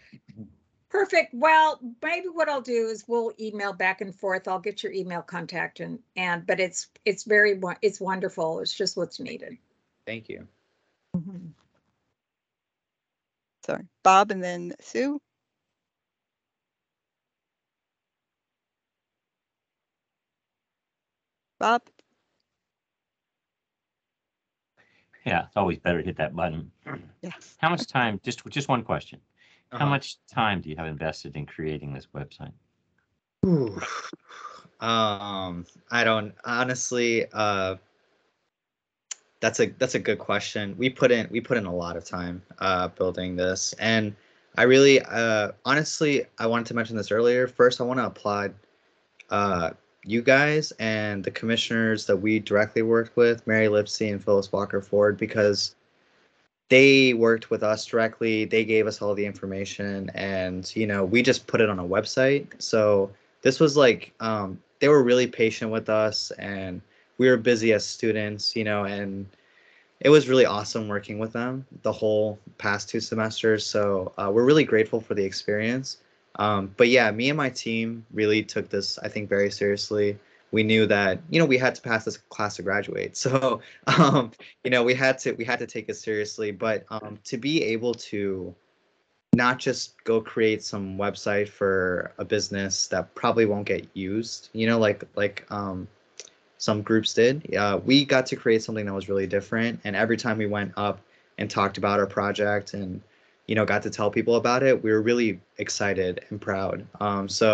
Perfect. Well, maybe what I'll do is we'll email back and forth. I'll get your email contact and and but it's it's very it's wonderful. It's just what's needed. Thank you. Mm-hmm. Sorry, Bob, and then Sue. Bob. Yeah, it's always better to hit that button. Yeah. How much time? Just just one question. Uh-huh. How much time do you have invested in creating this website? Ooh. Um, I don't honestly. Uh, That's a that's a good question. We put in we put in a lot of time uh, building this, and I really uh, honestly I wanted to mention this earlier. First, I want to applaud uh, you guys and the commissioners that we directly worked with, Mary Lipsey and Phyllis Walker Ford, because they worked with us directly. They gave us all the information, and you know we just put it on a website. So this was like um, they were really patient with us and. We were busy as students, you know, and it was really awesome working with them the whole past two semesters. So uh, we're really grateful for the experience. Um, but yeah, me and my team really took this, I think, very seriously. We knew that, you know, we had to pass this class to graduate. So, um, you know, we had to we had to take it seriously. But um, to be able to not just go create some website for a business that probably won't get used, you know, like like. Um, Some groups did. Uh, we got to create something that was really different. And every time we went up and talked about our project and, you know, got to tell people about it, we were really excited and proud. Um, so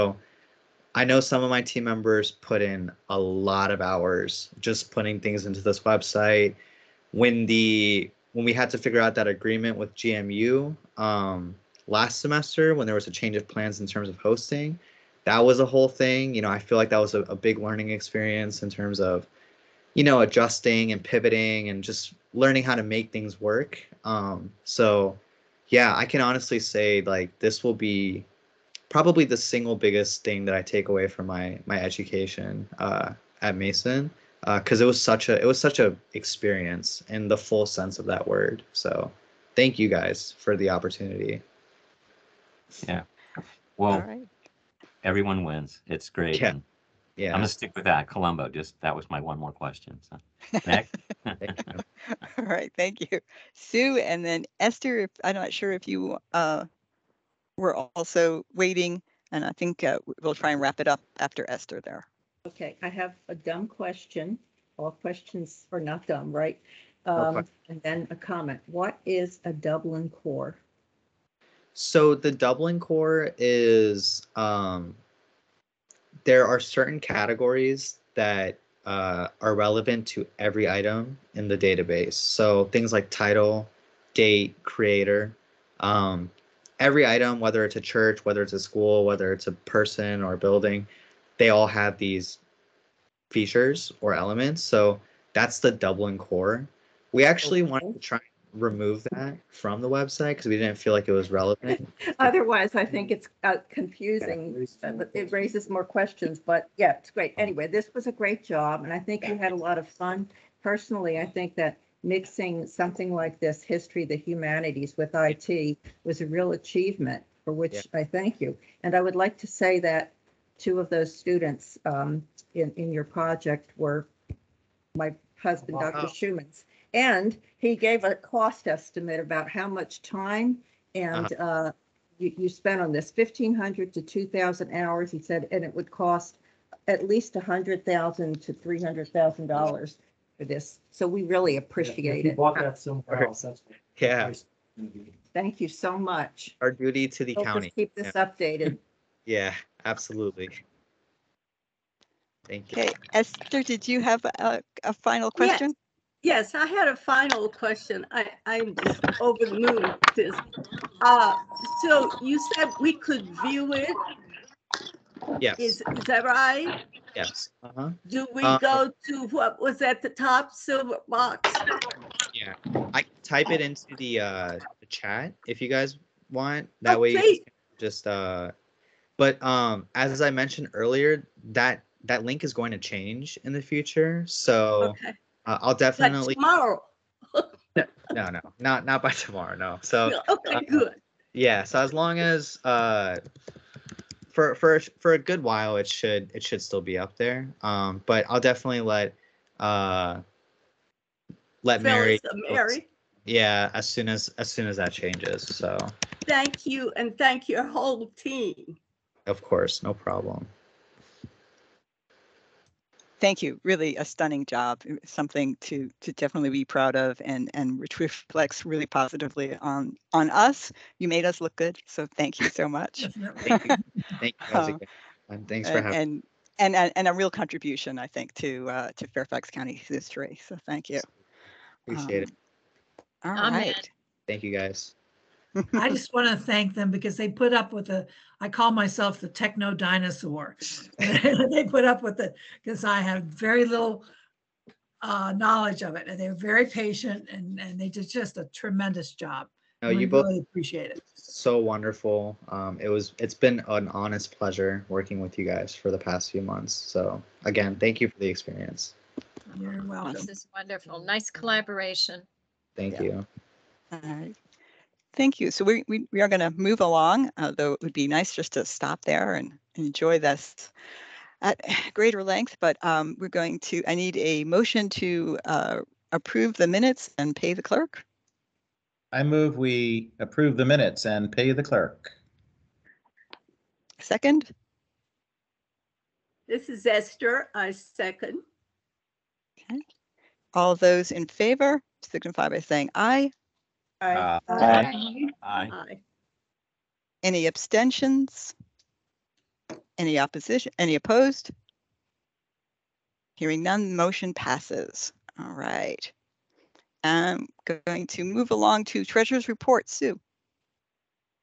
I know some of my team members put in a lot of hours just putting things into this website. When the when we had to figure out that agreement with G M U um, last semester, when there was a change of plans in terms of hosting, that was a whole thing. You know, I feel like that was a, a big learning experience in terms of, you know, adjusting and pivoting and just learning how to make things work. Um, so, yeah, I can honestly say, like, this will be probably the single biggest thing that I take away from my my education uh, at Mason, because uh, it was such a it was such a experience in the full sense of that word. So thank you guys for the opportunity. Yeah, well, right. Everyone wins. It's great. Yeah. Yeah, I'm gonna stick with that. Colombo, just that was my one more question. So, next. All right, thank you, Sue, and then Esther. If, I'm not sure if you uh, were also waiting, and I think uh, we'll try and wrap it up after Esther. There. Okay, I have a dumb question. All questions are not dumb, right? Um, okay. And then a comment. What is a Dublin Core? So the Dublin Core is. Um, There are certain categories that uh, are relevant to every item in the database. So things like title, date, creator, um, every item, whether it's a church, whether it's a school, whether it's a person or a building, they all have these features or elements. So that's the Dublin Core. We actually okay. wanted to try and remove that from the website because we didn't feel like it was relevant. Otherwise, I think it's uh, confusing. Yeah, it raises more questions, but yeah, it's great. Anyway, this was a great job, and I think you had a lot of fun. Personally, I think that mixing something like this, history, the humanities, with I T was a real achievement, for which yeah. I thank you. And I would like to say that two of those students um, in, in your project were my husband, wow. Doctor Schumann's. And he gave a cost estimate about how much time and uh-huh. uh, you, you spent on this, fifteen hundred to two thousand hours, he said, and it would cost at least one hundred thousand to three hundred thousand dollars for this. So we really appreciate yeah, it. Bought that somewhere else. That's yeah. Thank you so much. Our duty to the Help county. Us keep this yeah. updated. Yeah, absolutely. Thank you. Okay, Esther, did you have a, a final question? Yes. Yes, I had a final question. I, I'm just over the moon with this. Uh, so you said we could view it. Yes. Is, is that right? Yes. Uh-huh. Do we uh, go to what was at the top, silver box? Yeah, I type it into the, uh, the chat if you guys want. That okay. way you can just, uh, but um, as I mentioned earlier, that, that link is going to change in the future. So. Okay. Uh, I'll definitely. Like tomorrow. no, no, no, not not by tomorrow. No. So. Okay, good. Uh, yeah. So as long as uh, for for for a good while, it should it should still be up there. Um, but I'll definitely let uh, let Mary. Mary. Yeah, as soon as as soon as that changes. So. Thank you, and thank your whole team. Of course, no problem. Thank you. Really a stunning job, something to to definitely be proud of, and and which reflects really positively on on us. You made us look good, so thank you so much. Thank you. Thank you guys again. And thanks for having me. And, and, and a real contribution, I think, to uh, to Fairfax County history. So thank you. Appreciate um, it. All right. Amen. Thank you guys. I just want to thank them because they put up with the, I call myself the techno dinosaur. They put up with it because I have very little uh, knowledge of it, and they're very patient, and, and they did just a tremendous job. No, you both really appreciate it. So wonderful. Um, it was, it's been an honest pleasure working with you guys for the past few months. So again, thank you for the experience. You're welcome. This is wonderful. Nice collaboration. Thank yeah. you. All right. Thank you. So we, we, we are going to move along, uh, though it would be nice just to stop there and enjoy this at greater length. But um, we're going to, I need a motion to uh, approve the minutes and pay the clerk. I move we approve the minutes and pay the clerk. Second. This is Esther. I second. Okay. All those in favor signify by saying aye. Aye. Uh, aye. Aye. Aye. Any abstentions? Any opposition? Any opposed? Hearing none, motion passes. All right. I'm going to move along to Treasurer's Report. Sue.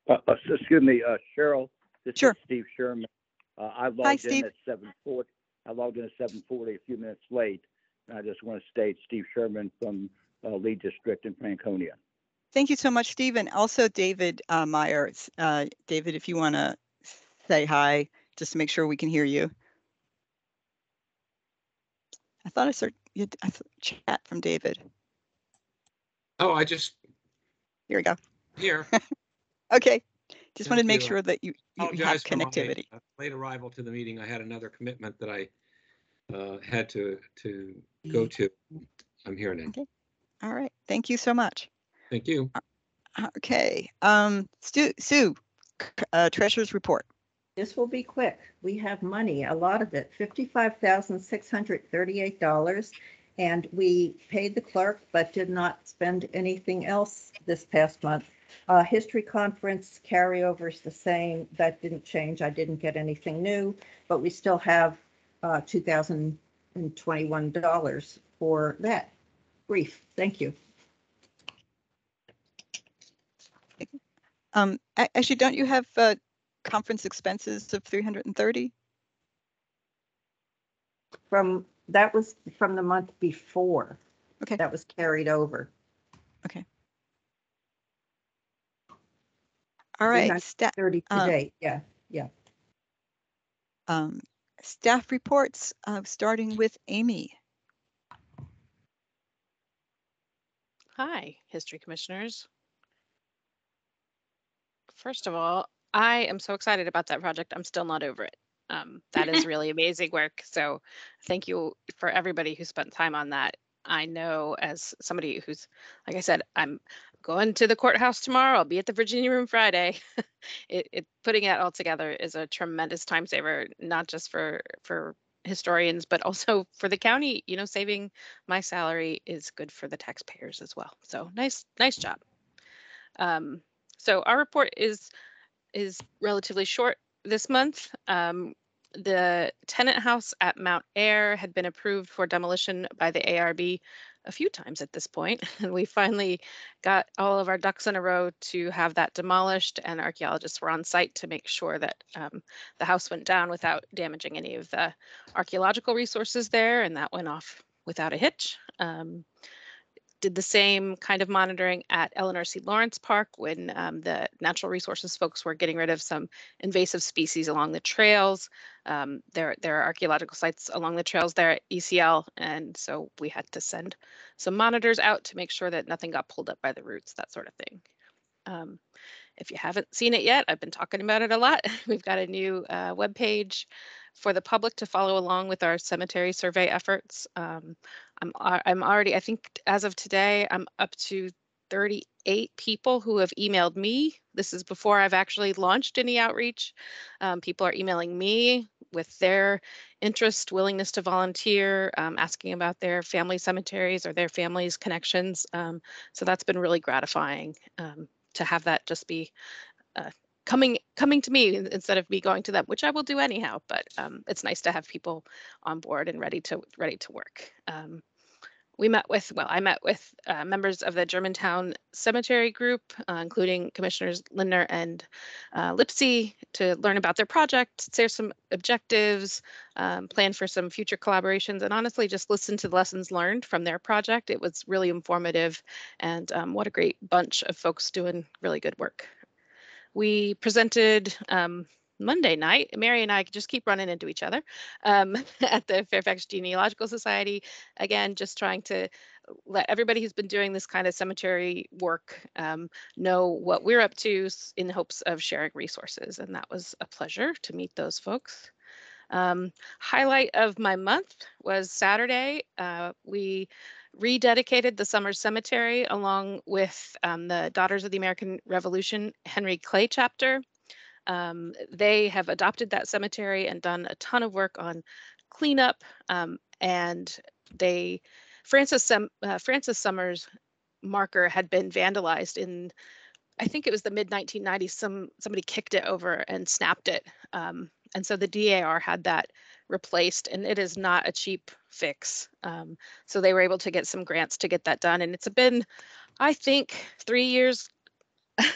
Uh, excuse me, uh, Cheryl. This sure. is Steve Sherman. Uh, I logged Hi, Steve. in at seven forty. I logged in at seven forty, a few minutes late. And I just want to state Steve Sherman from uh, Lee District in Franconia. Thank you so much, Steve, and also David uh, Meyer. Uh, David, if you want to say hi, just to make sure we can hear you. I thought I saw chat from David. Oh, I just. Here we go. Here. Okay. Just Thank wanted to make you. sure that you, you have connectivity. My late arrival to the meeting. I had another commitment that I uh, had to to go to. I'm here now. Okay. All right. Thank you so much. Thank you. Okay. Um, Stu, Sue, uh, Treasurer's report. This will be quick. We have money, a lot of it, fifty-five thousand six hundred thirty-eight dollars, and we paid the clerk but did not spend anything else this past month. Uh, history conference carryover is the same. That didn't change. I didn't get anything new, but we still have uh, two thousand twenty-one dollars for that. Brief. Thank you. Um, actually, don't you have uh, conference expenses of three hundred thirty? From that was from the month before. Okay. That was carried over. Okay. All right. Staff thirty today. Um, yeah. Yeah. Um, staff reports, uh, starting with Amy. Hi, History Commissioners. First of all, I am so excited about that project. I'm still not over it. Um, that is really amazing work. So thank you for everybody who spent time on that. I know as somebody who's, like I said, I'm going to the courthouse tomorrow. I'll be at the Virginia Room Friday. it, it putting it all together is a tremendous time saver, not just for for historians, but also for the county. You know, saving my salary is good for the taxpayers as well. So nice, nice job. Um, So our report is is relatively short this month. Um, the tenant house at Mount Air had been approved for demolition by the A R B a few times at this point, and we finally got all of our ducks in a row to have that demolished, and archaeologists were on site to make sure that um, the house went down without damaging any of the archaeological resources there, and that went off without a hitch. Um, did the same kind of monitoring at Eleanor C. Lawrence Park when um, the natural resources folks were getting rid of some invasive species along the trails. Um, there, there are archaeological sites along the trails there at E C L, and so we had to send some monitors out to make sure that nothing got pulled up by the roots, that sort of thing. Um, if you haven't seen it yet, I've been talking about it a lot. We've got a new uh, webpage for the public to follow along with our cemetery survey efforts. Um, I'm, I'm already, I think as of today, I'm up to thirty-eight people who have emailed me. This is before I've actually launched any outreach. Um, people are emailing me with their interest, willingness to volunteer, um, asking about their family cemeteries or their family's connections. Um, so that's been really gratifying um, to have that just be uh, coming coming to me instead of me going to them, which I will do anyhow, but um, it's nice to have people on board and ready to ready to work. Um, we met with, well, I met with uh, members of the Germantown Cemetery Group, uh, including Commissioners Lindner and uh, Lipsey, to learn about their project, share some objectives, um, plan for some future collaborations, and honestly just listen to the lessons learned from their project. It was really informative, and um, what a great bunch of folks doing really good work. We presented um, Monday night. Mary and I just keep running into each other um, at the Fairfax Genealogical Society. Again, just trying to let everybody who's been doing this kind of cemetery work um, know what we're up to in hopes of sharing resources. And that was a pleasure to meet those folks. Um, highlight of my month was Saturday. Uh, we rededicated the Summers cemetery along with um, the Daughters of the American Revolution, Henry Clay chapter. Um, they have adopted that cemetery and done a ton of work on cleanup. Um, and they, Francis, uh, Francis Summers' marker had been vandalized in, I think it was the mid nineteen nineties. Some somebody kicked it over and snapped it. Um, and so the D A R had that replaced, and it is not a cheap fix. Um, so they were able to get some grants to get that done. And it's been, I think, three years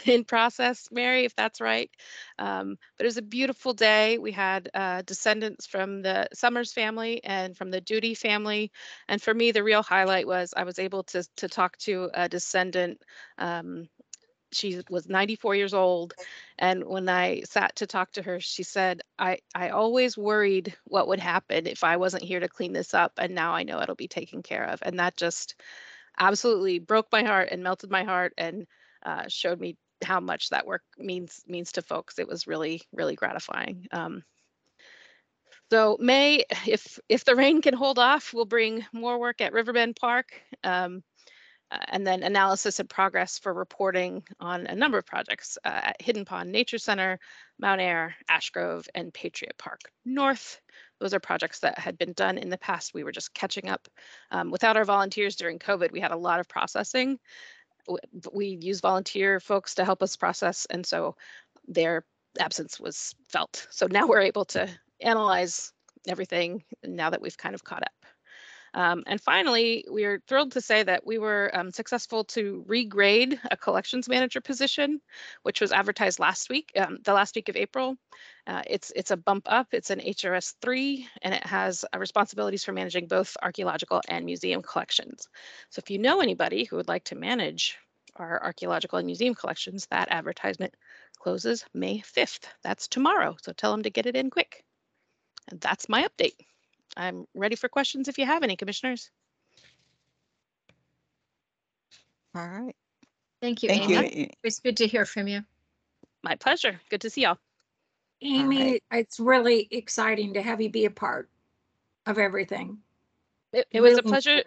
in process, Mary, if that's right. Um, but it was a beautiful day. We had uh, descendants from the Summers family and from the Doody family. And for me, the real highlight was I was able to, to talk to a descendant. Um, she was ninety-four years old. And when I sat to talk to her, she said, I, I always worried what would happen if I wasn't here to clean this up. And now I know it'll be taken care of. And that just absolutely broke my heart and melted my heart. And Uh, showed me how much that work means means to folks. It was really, really gratifying. Um, so May, if if the rain can hold off, we'll bring more work at Riverbend Park, um, uh, and then analysis and progress for reporting on a number of projects uh, at Hidden Pond Nature Center, Mount Air, Ash Grove, and Patriot Park North. Those are projects that had been done in the past. We were just catching up. Um, without our volunteers during COVID, we had a lot of processing. We use volunteer folks to help us process, and so their absence was felt. So now we're able to analyze everything now that we've kind of caught up. Um, and finally, we are thrilled to say that we were um, successful to regrade a collections manager position, which was advertised last week, um, the last week of April. Uh, it's, it's a bump up. It's an H R S three, and it has uh, responsibilities for managing both archaeological and museum collections. So if you know anybody who would like to manage our archaeological and museum collections, that advertisement closes May fifth. That's tomorrow. So tell them to get it in quick. And that's my update. I'm ready for questions if you have any, commissioners. All right. Thank you, Thank Amy. You. It's good to hear from you. My pleasure. Good to see y'all. Amy, right. It's really exciting to have you be a part of everything. It, it was really a pleasure.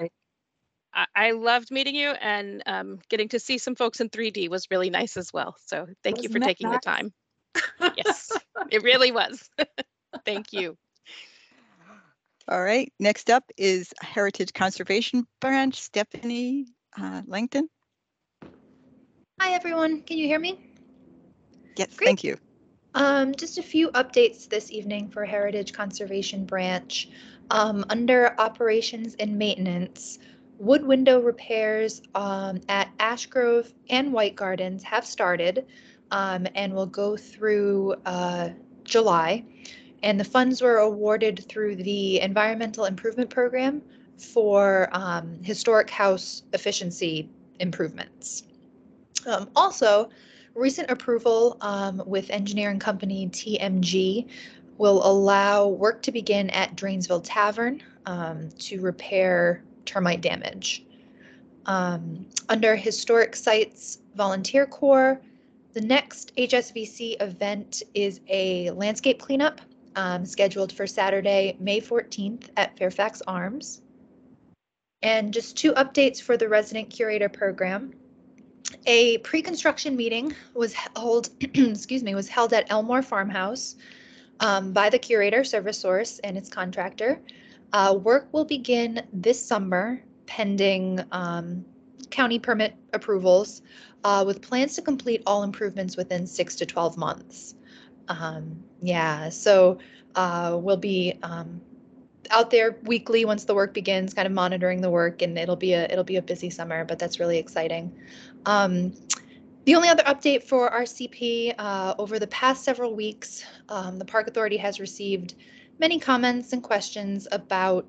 I, I loved meeting you, and um, getting to see some folks in three D was really nice as well. So thank Wasn't you for taking nice? the time. Yes, it really was. Thank you. All right, next up is Heritage Conservation Branch, Stephanie uh, Langton. Hi, everyone. Can you hear me? Yes, Great. Thank you. Um, just a few updates this evening for Heritage Conservation Branch. Um, under Operations and Maintenance, wood window repairs um, at Ash Grove and White Gardens have started, um, and will go through uh, July. And the funds were awarded through the Environmental Improvement Program for um, historic house efficiency improvements. Um, also, recent approval um, with engineering company T M G will allow work to begin at Drainesville Tavern um, to repair termite damage. Um, under Historic Sites Volunteer Corps, the next H S V C event is a landscape cleanup. Um, scheduled for Saturday, May fourteenth at Fairfax Arms. And just two updates for the Resident Curator Program. A pre-construction meeting was held, excuse me, was held at Elmore Farmhouse um, by the curator, Service Source, and its contractor. Uh, work will begin this summer, pending um, county permit approvals, uh, with plans to complete all improvements within six to twelve months. Um, yeah, so uh, we'll be um, out there weekly once the work begins, kind of monitoring the work, and it'll be a it'll be a busy summer, but that's really exciting. Um, the only other update for R C P, uh, over the past several weeks, um, the Park Authority has received many comments and questions about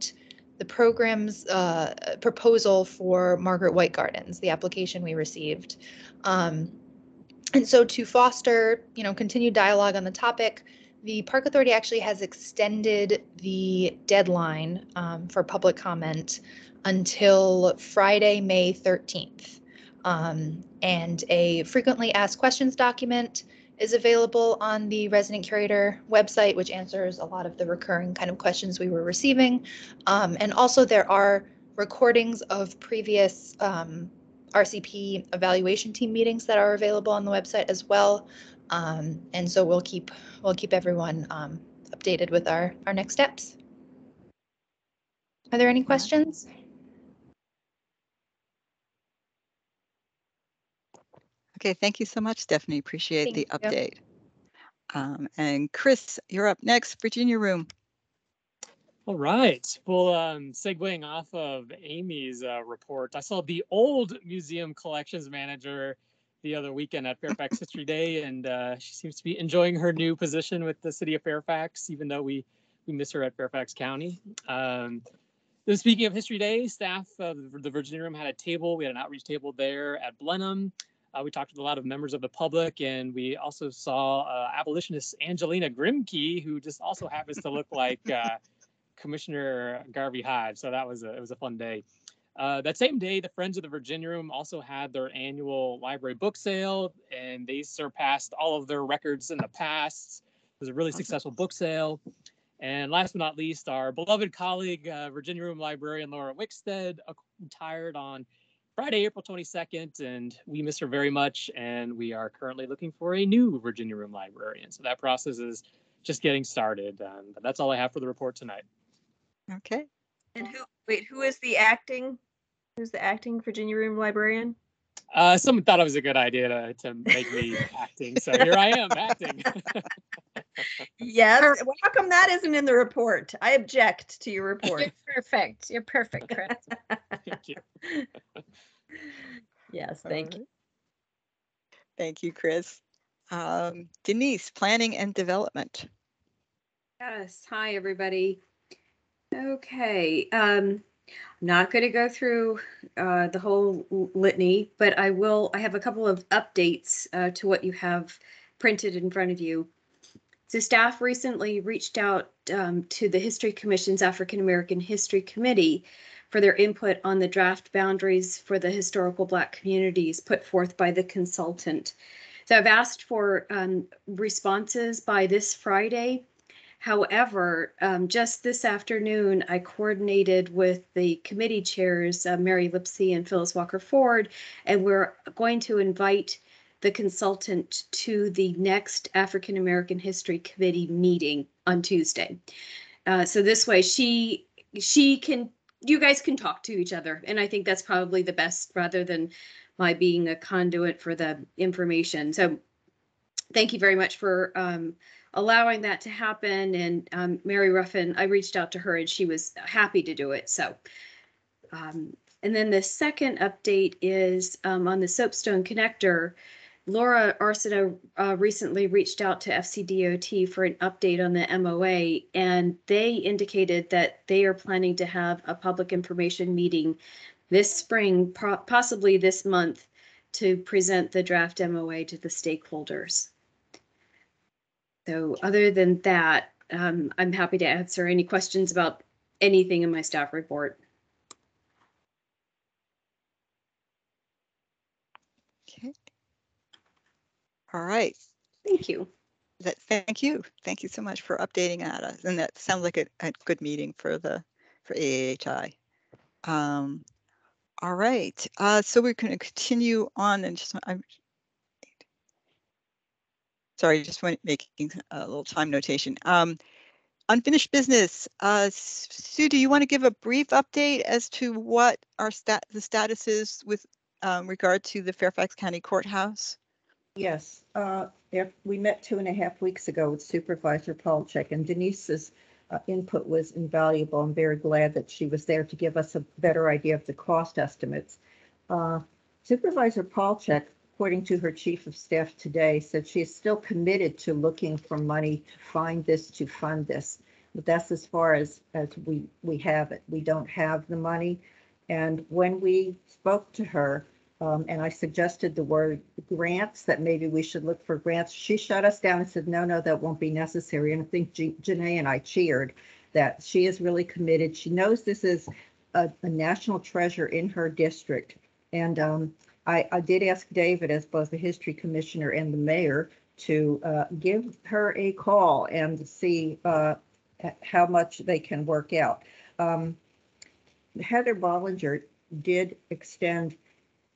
the program's uh, proposal for Margaret White Gardens, the application we received. Um, And so to foster, you know, continued dialogue on the topic, the Park Authority actually has extended the deadline um, for public comment until Friday, May thirteenth. Um, and a frequently asked questions document is available on the Resident Curator website, which answers a lot of the recurring kind of questions we were receiving. Um, and also there are recordings of previous um, R C P evaluation team meetings that are available on the website as well, um, and so we'll keep we'll keep everyone um, updated with our our next steps. Are there any questions? Okay, thank you so much, Stephanie. Appreciate thank the you. update. Um, and Chris, you're up next, Virginia Room. All right. Well, um, segueing off of Amy's uh, report, I saw the old museum collections manager the other weekend at Fairfax History Day, and uh, she seems to be enjoying her new position with the city of Fairfax, even though we, we miss her at Fairfax County. Um, speaking of History Day, staff of the Virginia Room had a table. We had an outreach table there at Blenheim. Uh, we talked to a lot of members of the public, and we also saw uh, abolitionist Angelina Grimke, who just also happens to look like uh, Commissioner Garvey Hodge. So that was a, it was a fun day. Uh, that same day, the Friends of the Virginia Room also had their annual library book sale, and they surpassed all of their records in the past. It was a really successful book sale. And last but not least, our beloved colleague, uh, Virginia Room librarian Laura Wickstead, retired on Friday, April twenty-second, and we miss her very much, and we are currently looking for a new Virginia Room librarian. So that process is just getting started. Um, but that's all I have for the report tonight. Okay. And who, wait, who is the acting, who's the acting Virginia Room librarian? Uh, someone thought it was a good idea to, to make me acting, so here I am, acting. Yes, well, how come that isn't in the report? I object to your report. You're perfect. You're perfect, Chris. Thank you. Yes, thank you. Thank you, Chris. Um, Denise, Planning and Development. Yes, hi, everybody. Okay, um, I'm not going to go through uh, the whole litany, but I will. I have a couple of updates uh, to what you have printed in front of you. So staff recently reached out um, to the History Commission's African-American History Committee for their input on the draft boundaries for the historical Black communities put forth by the consultant. So I've asked for um, responses by this Friday. However, um, just this afternoon, I coordinated with the committee chairs, uh, Mary Lipsey and Phyllis Walker Ford, and we're going to invite the consultant to the next African American History Committee meeting on Tuesday. Uh, so this way, she she can, you guys can talk to each other, and I think that's probably the best, rather than my being a conduit for the information. So thank you very much for Um, allowing that to happen. And um, Mary Ruffin, I reached out to her and she was happy to do it. So, um, and then the second update is um, on the Soapstone Connector. Laura Arcida uh, recently reached out to F C D O T for an update on the M O A, and they indicated that they are planning to have a public information meeting this spring, possibly this month, to present the draft M O A to the stakeholders. So other than that, um, I'm happy to answer any questions about anything in my staff report. Okay. All right. Thank you. That, thank you. Thank you so much for updating us. And that sounds like a, a good meeting for the for A A H I. Um, all right. Uh, so we're going to continue on, and just I'm. Sorry, just went making a little time notation. Um, unfinished business. Uh, Sue, do you want to give a brief update as to what our stat the status is with um, regard to the Fairfax County Courthouse? Yes, uh, we met two and a half weeks ago with Supervisor Polchak, and Denise's uh, input was invaluable. I'm very glad that she was there to give us a better idea of the cost estimates. Uh, Supervisor Polchak, according to her chief of staff today, said she is still committed to looking for money to find this, to fund this. But that's as far as, as we, we have it. We don't have the money. And when we spoke to her, um, and I suggested the word grants, that maybe we should look for grants, she shut us down and said, no, no, that won't be necessary. And I think G Janae and I cheered that she is really committed. She knows this is a, a national treasure in her district. And um, I, I did ask David, as both the history commissioner and the mayor, to uh, give her a call and see uh, how much they can work out. Um, Heather Bollinger did extend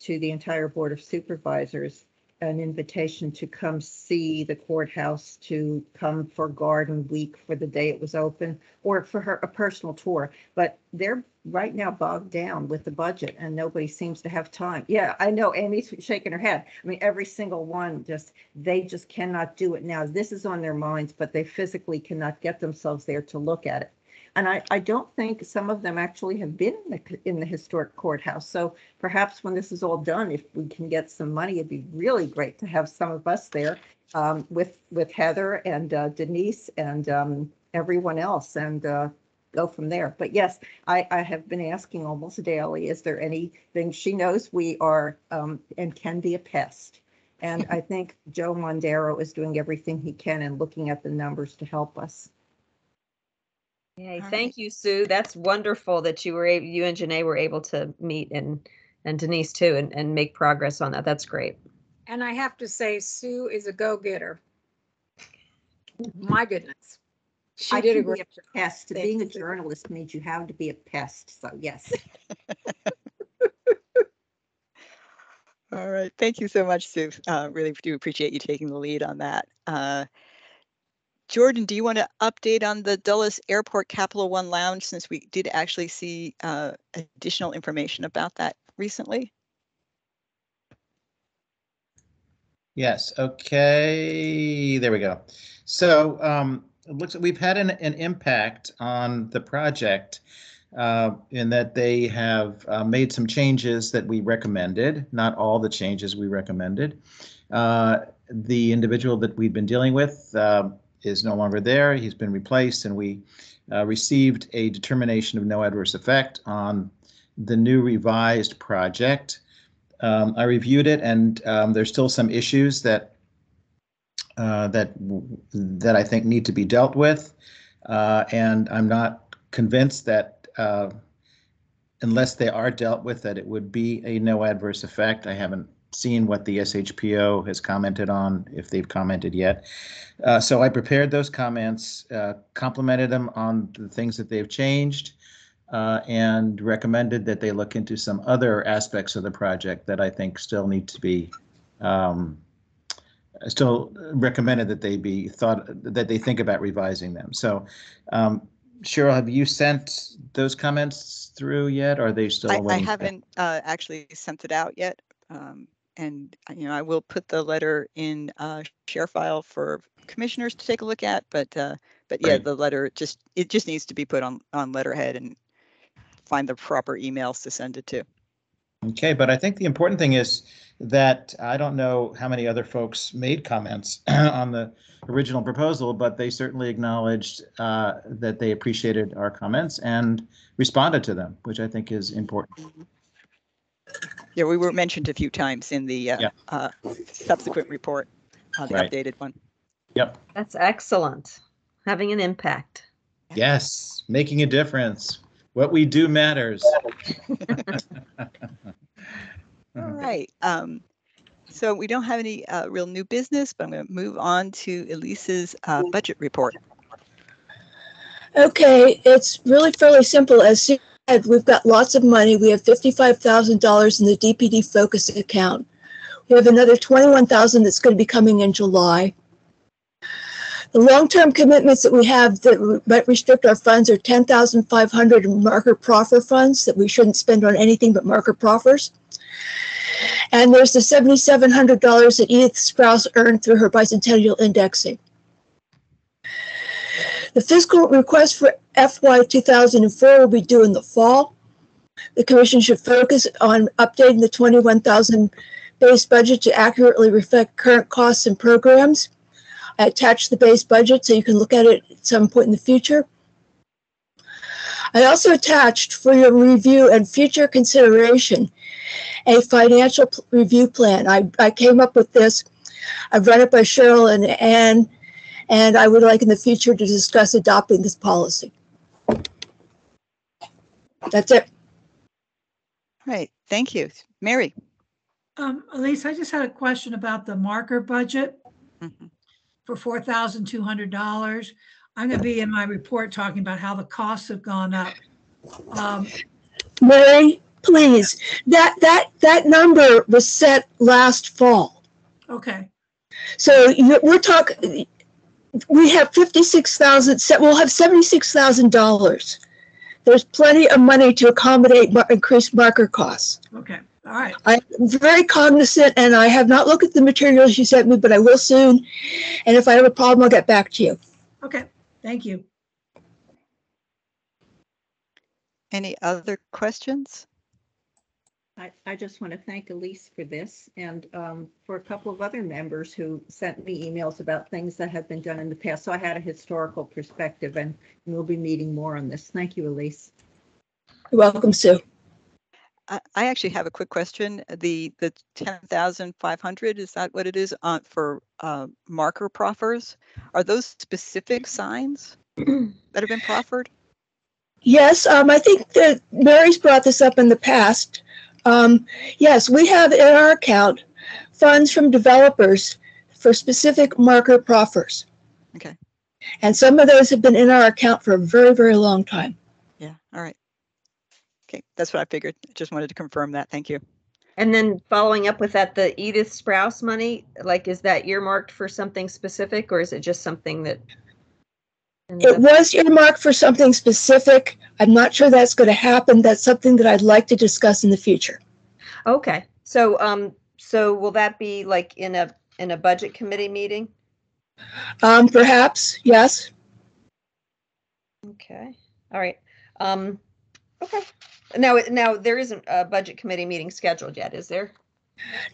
to the entire Board of Supervisors an invitation to come see the courthouse, to come for garden week for the day it was open, or for her a personal tour. But they're right now bogged down with the budget and nobody seems to have time. Yeah, I know Amy's shaking her head. I mean, every single one, just they just cannot do it now. This is on their minds, but they physically cannot get themselves there to look at it. And I, I don't think some of them actually have been in the, in the historic courthouse. So perhaps when this is all done, if we can get some money, it'd be really great to have some of us there um, with with Heather and uh, Denise and um, everyone else, and uh, go from there. But yes, I, I have been asking almost daily, is there anything? She knows we are um, and can be a pest. And I think Joe Mondaro is doing everything he can and looking at the numbers to help us. Yay, thank you, Sue. That's wonderful that you were able, you and Janae were able to meet, and and Denise too, and, and make progress on that. That's great. And I have to say, Sue is a go-getter. My goodness. She I did a great be a pest. Thanks. Being a journalist means you have to be a pest. So yes. All right. Thank you so much, Sue. Uh, really do appreciate you taking the lead on that. Uh, Jordan, do you want to update on the Dulles Airport Capital One Lounge, since we did actually see uh, additional information about that recently? Yes. Okay. There we go. So um, it looks like we've had an, an impact on the project uh, in that they have uh, made some changes that we recommended, not all the changes we recommended. Uh, the individual that we've been dealing with uh, is no longer there. He's been replaced, and we uh, received a determination of no adverse effect on the new revised project. Um, I reviewed it, and um, there's still some issues that uh, that that I think need to be dealt with, uh, and I'm not convinced that uh, unless they are dealt with, that it would be a no adverse effect. I haven't seen what the S H P O has commented on, if they've commented yet. Uh, so I prepared those comments, uh, complimented them on the things that they've changed, uh, and recommended that they look into some other aspects of the project that I think still need to be, um, still recommended that they be thought, that they think about revising them. So um, Cheryl, have you sent those comments through yet? Or are they still? I, I haven't uh, actually sent it out yet. Um, And, you know, I will put the letter in uh, share file for commissioners to take a look at. But uh, but yeah, the letter just it just needs to be put on on letterhead and find the proper emails to send it to. OK, but I think the important thing is that I don't know how many other folks made comments on the original proposal, but they certainly acknowledged uh, that they appreciated our comments and responded to them, which I think is important. Mm-hmm. Yeah, we were mentioned a few times in the uh, yeah. uh, subsequent report, uh, the right. updated one. Yep. That's excellent. Having an impact. Yes, making a difference. What we do matters. All right. Um, so we don't have any uh, real new business, but I'm going to move on to Elise's uh, budget report. Okay, it's really fairly simple. As we've got lots of money. We have fifty-five thousand dollars in the D P D focus account. We have another twenty-one thousand dollars that's going to be coming in July. The long-term commitments that we have that might restrict our funds are ten thousand five hundred dollars in market proffer funds that we shouldn't spend on anything but market proffers. And there's the seven thousand seven hundred dollars that Edith Sprauss earned through her bicentennial indexing. The fiscal request for F Y two thousand four will be due in the fall. The Commission should focus on updating the twenty-one thousand dollars base budget to accurately reflect current costs and programs. I attached the base budget so you can look at it at some point in the future. I also attached for your review and future consideration a financial review plan. I, I came up with this. I've run it by Cheryl and Ann. And I would like in the future to discuss adopting this policy. That's it. All right. Thank you. Mary. Um, Elise, I just had a question about the marker budget mm-hmm. for four thousand two hundred dollars. I'm going to be in my report talking about how the costs have gone up. Um, Mary, please. That, that, that number was set last fall. OK. So you, we're talking. We have fifty-six thousand. We'll have seventy-six thousand dollars. There's plenty of money to accommodate mar increased marker costs. Okay, all right. I'm very cognizant, and I have not looked at the materials you sent me, but I will soon. And if I have a problem, I'll get back to you. Okay, thank you. Any other questions? I, I just want to thank Elise for this and um, for a couple of other members who sent me emails about things that have been done in the past. So I had a historical perspective, and we'll be meeting more on this. Thank you, Elise. You're welcome, Sue. I, I actually have a quick question. The the ten thousand five hundred, is that what it is on, for uh, marker proffers? Are those specific signs that have been proffered? Yes, um, I think that Mary's brought this up in the past. Um, yes, we have in our account funds from developers for specific marker proffers. Okay. And some of those have been in our account for a very, very long time. Yeah. All right. Okay. That's what I figured. Just wanted to confirm that. Thank you. And then following up with that, the Edith Sprouse money, like, is that earmarked for something specific, or is it just something that? It was earmarked for something specific. I'm not sure that's going to happen. That's something that I'd like to discuss in the future. Okay. So, um, so will that be like in a in a budget committee meeting? Um, perhaps. Yes. Okay. All right. Um, okay. Now, now there isn't a budget committee meeting scheduled yet, is there?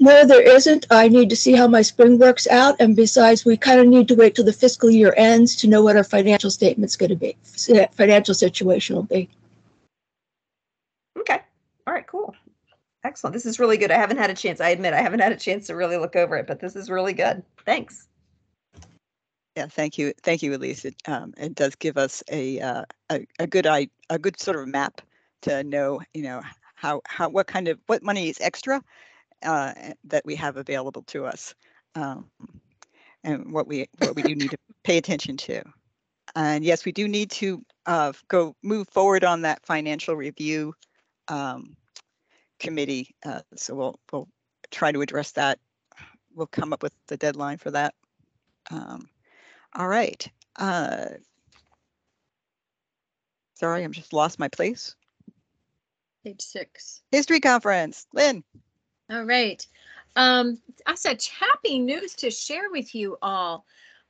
No, there isn't. I need to see how my spring works out. And besides, we kind of need to wait till the fiscal year ends to know what our financial statement's going to be, financial situation will be. Okay. All right, cool. Excellent. This is really good. I haven't had a chance. I admit I haven't had a chance to really look over it, but this is really good. Thanks. Yeah, thank you. Thank you, Elise. It, um, it does give us a, uh, a, a good I, a good sort of map to know, you know, how, how what kind of what money is extra Uh, that we have available to us, um, and what we what we do need to pay attention to. And yes, we do need to uh, go move forward on that financial review um, committee. Uh, so we'll we'll try to address that. We'll come up with the deadline for that. Um, all right. Uh, sorry, I'm just lost my place. Page six. History conference, Lynn. All right. Um, I such happy news to share with you all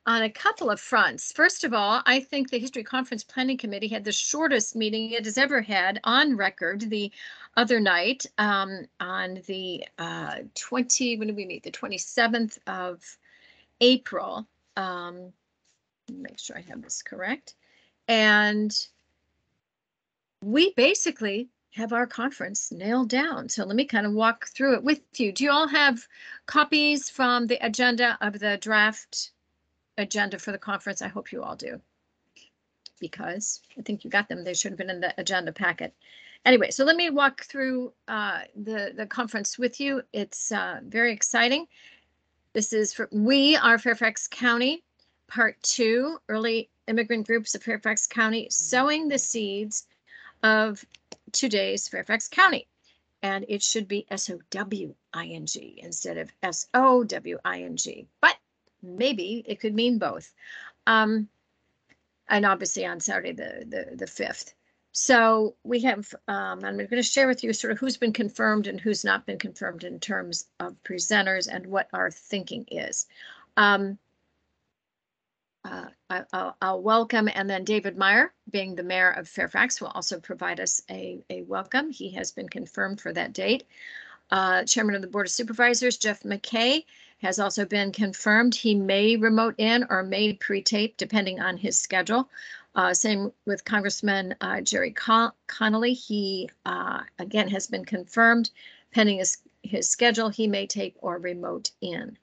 on a couple of fronts. First of all, I think the History Conference Planning Committee had the shortest meeting it has ever had on record the other night um, on the uh, twenty, when did we meet? The twenty-seventh of April. Um, make sure I have this correct. And we basically have our conference nailed down. So let me kind of walk through it with you. Do you all have copies from the agenda of the draft agenda for the conference? I hope you all do, because I think you got them. They should have been in the agenda packet. Anyway, so let me walk through uh, the, the conference with you. It's uh, very exciting. This is for We Are Fairfax County, part two, Early Immigrant Groups of Fairfax County, Sowing the Seeds of Today's Fairfax County, and it should be S O W I N G instead of S O W I N G, but maybe it could mean both. Um, and obviously on Saturday the, the, the fifth. So we have, um, I'm going to share with you sort of who's been confirmed and who's not been confirmed in terms of presenters and what our thinking is. Um, Uh, I, I'll, I'll welcome, and then David Meyer, being the mayor of Fairfax, will also provide us a, a welcome. He has been confirmed for that date. Uh, Chairman of the Board of Supervisors, Jeff McKay, has also been confirmed. He may remote in or may pre-tape, depending on his schedule. Uh, same with Congressman uh, Jerry Con Connolly. He, uh, again, has been confirmed. Pending his, his schedule, he may tape or remote in.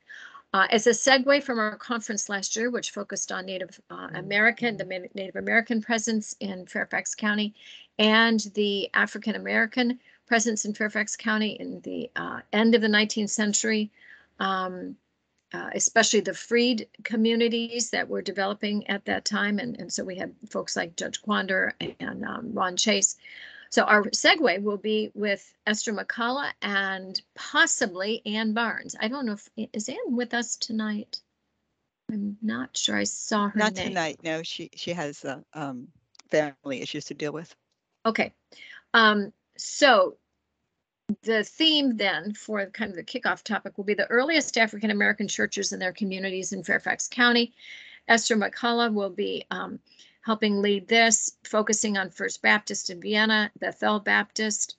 Uh, as a segue from our conference last year, which focused on Native uh, American, the Native American presence in Fairfax County and the African American presence in Fairfax County in the uh, end of the nineteenth century, um, uh, especially the freed communities that were developing at that time. And, and so we had folks like Judge Quander and um, Ron Chase. So our segue will be with Esther McCullough and possibly Ann Barnes. I don't know if, is Ann with us tonight? I'm not sure I saw her Not name. tonight, no, she, she has uh, um, family issues to deal with. Okay, um, so the theme then for kind of the kickoff topic will be the earliest African-American churches and their communities in Fairfax County. Esther McCullough will be um, helping lead this, focusing on First Baptist in Vienna, Bethel Baptist,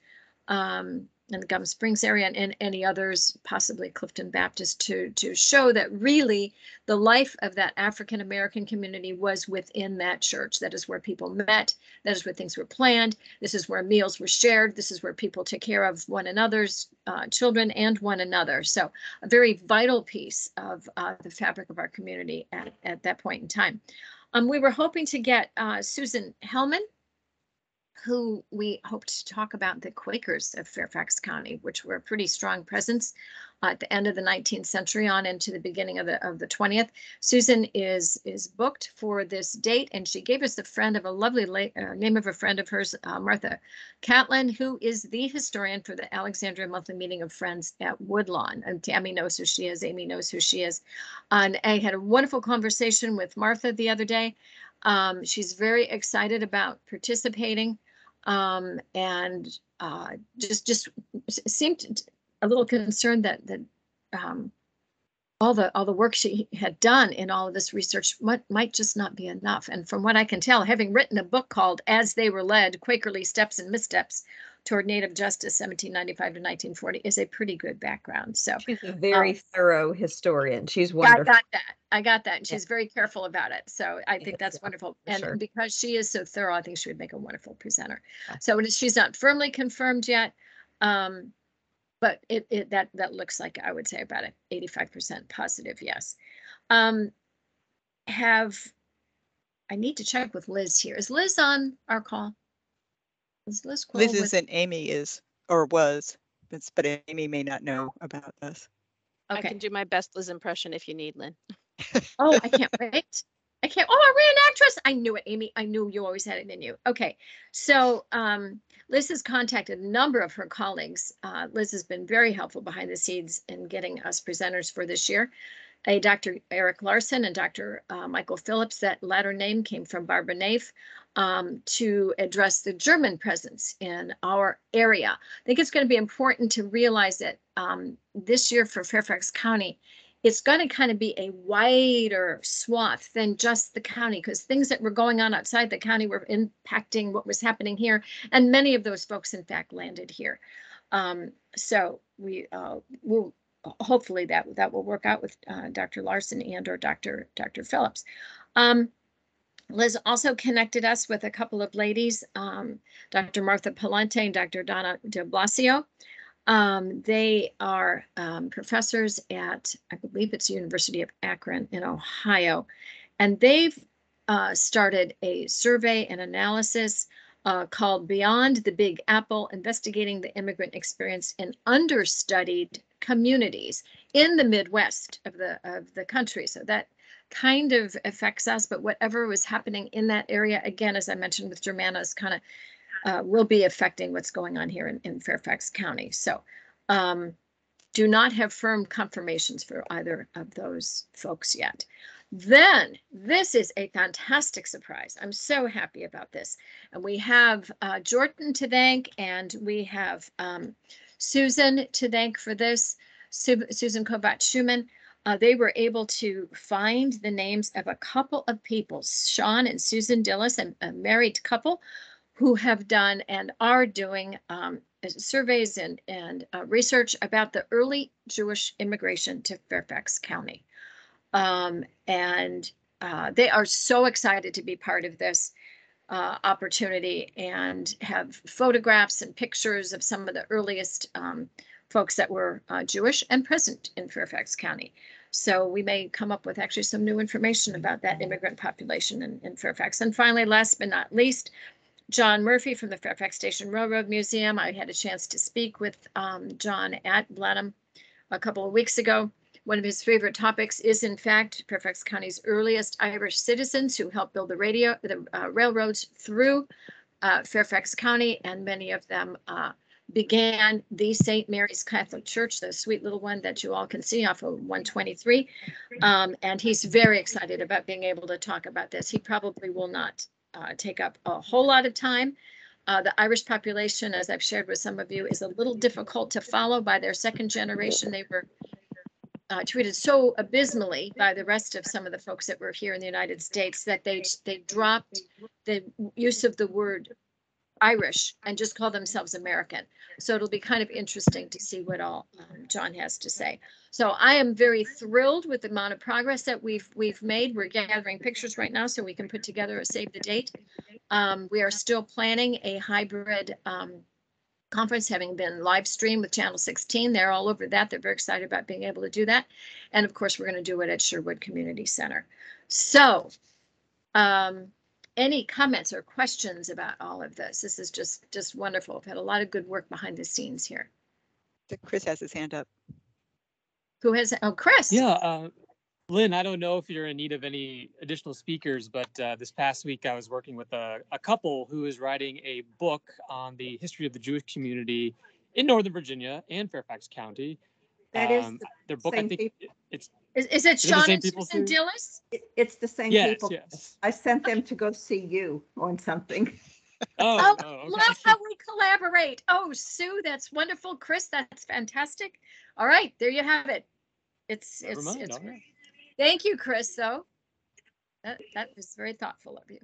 um, in the Gum Springs area, and, and any others, possibly Clifton Baptist, to, to show that really the life of that African-American community was within that church. That is where people met. That is where things were planned. This is where meals were shared. This is where people took care of one another's uh, children and one another. So a very vital piece of uh, the fabric of our community at, at that point in time. Um, we were hoping to get uh, Susan Hellman, who we hope to talk about the Quakers of Fairfax County, which were a pretty strong presence uh, at the end of the nineteenth century on into the beginning of the of the twentieth. Susan is is booked for this date, and she gave us the friend of a lovely late, uh, name of a friend of hers, uh, Martha Catlin, who is the historian for the Alexandria Monthly Meeting of Friends at Woodlawn. And Tammy knows who she is. Amy knows who she is. And I had a wonderful conversation with Martha the other day. Um, she's very excited about participating, um, and uh, just just seemed a little concerned that that um, all the all the work she had done in all of this research might, might just not be enough. And from what I can tell, having written a book called "As They Were Led: Quakerly Steps and Missteps Toward Native Justice, seventeen ninety-five to nineteen forty," is a pretty good background. So she's a very um, thorough historian. She's wonderful. I got that. I got that. And she's yeah. very careful about it. So I think that's yeah, wonderful. And sure. because she is so thorough, I think she would make a wonderful presenter. Yeah. So she's not firmly confirmed yet, um, but it, it that that looks like, I would say, about an eighty-five percent positive yes. Um, have I need to check with Liz here. Is Liz on our call? Is Liz, Liz is and Amy is or was, but, but Amy may not know about this. Okay. I can do my best Liz impression if you need, Lynn. Oh, I can't wait. I can't. Oh, a reenactress. I knew it, Amy. I knew you always had it in you. Okay. So um, Liz has contacted a number of her colleagues. Uh, Liz has been very helpful behind the scenes in getting us presenters for this year. A Doctor Eric Larson and Doctor Uh, Michael Phillips, that latter name came from Barbara Naif, um, to address the German presence in our area. I think it's going to be important to realize that um, this year for Fairfax County, it's going to kind of be a wider swath than just the county, because things that were going on outside the county were impacting what was happening here. And many of those folks, in fact, landed here. Um, so we uh, will. Hopefully that that will work out with uh, Doctor Larson and or Doctor Doctor Phillips. Um, Liz also connected us with a couple of ladies, um, Doctor Martha Palante and Doctor Donna de Blasio. Um, they are um, professors at, I believe it's University of Akron in Ohio, and they've uh, started a survey and analysis Uh, called Beyond the Big Apple, Investigating the Immigrant Experience in Understudied Communities in the Midwest of the of the country. So that kind of affects us, but whatever was happening in that area, again, as I mentioned with Germana, is kind of uh, will be affecting what's going on here in, in Fairfax County. So um, do not have firm confirmations for either of those folks yet. Then this is a fantastic surprise. I'm so happy about this. And we have uh, Jordan to thank, and we have um, Susan to thank for this, Su Susan Kovac-Schumann. Uh, they were able to find the names of a couple of people, Sean and Susan Dillis, and a married couple, who have done and are doing um, surveys and, and uh, research about the early Jewish immigration to Fairfax County. Um, and uh, they are so excited to be part of this uh, opportunity, and have photographs and pictures of some of the earliest um, folks that were uh, Jewish and present in Fairfax County. So we may come up with actually some new information about that immigrant population in, in Fairfax. And finally, last but not least, John Murphy from the Fairfax Station Railroad Museum. I had a chance to speak with um, John at Blenheim a couple of weeks ago. One of his favorite topics is, in fact, Fairfax County's earliest Irish citizens who helped build the radio, the uh, railroads through uh, Fairfax County, and many of them uh, began the Saint Mary's Catholic Church, the sweet little one that you all can see off of one twenty-three. Um, and he's very excited about being able to talk about this. He probably will not uh, take up a whole lot of time. Uh, the Irish population, as I've shared with some of you, is a little difficult to follow. By their second generation, they were uh, treated so abysmally by the rest of some of the folks that were here in the United States that they they dropped the use of the word Irish and just call themselves American. So it'll be kind of interesting to see what all um, John has to say. So I am very thrilled with the amount of progress that we've we've made. We're gathering pictures right now so we can put together a save the date. Um, we are still planning a hybrid um, conference, having been live streamed with Channel sixteen. They're all over that. They're very excited about being able to do that. And of course, we're going to do it at Sherwood Community Center. So um, any comments or questions about all of this? This is just just wonderful. We've had a lot of good work behind the scenes here. Chris has his hand up. Who has? Oh, Chris. Yeah, uh, Lynn, I don't know if you're in need of any additional speakers, but uh, this past week I was working with a, a couple who is writing a book on the history of the Jewish community in Northern Virginia and Fairfax County. That is um, the their book. I think people. it's. Is, is it is Sean and Susan Dillis? It, it's the same yes, people. Yes. I sent them to go see you on something. Oh, oh okay. Love how we collaborate. Oh, Sue, that's wonderful. Chris, that's fantastic. All right, there you have it. It's Never it's, mind, it's right. Thank you, Chris. Though that that was very thoughtful of you.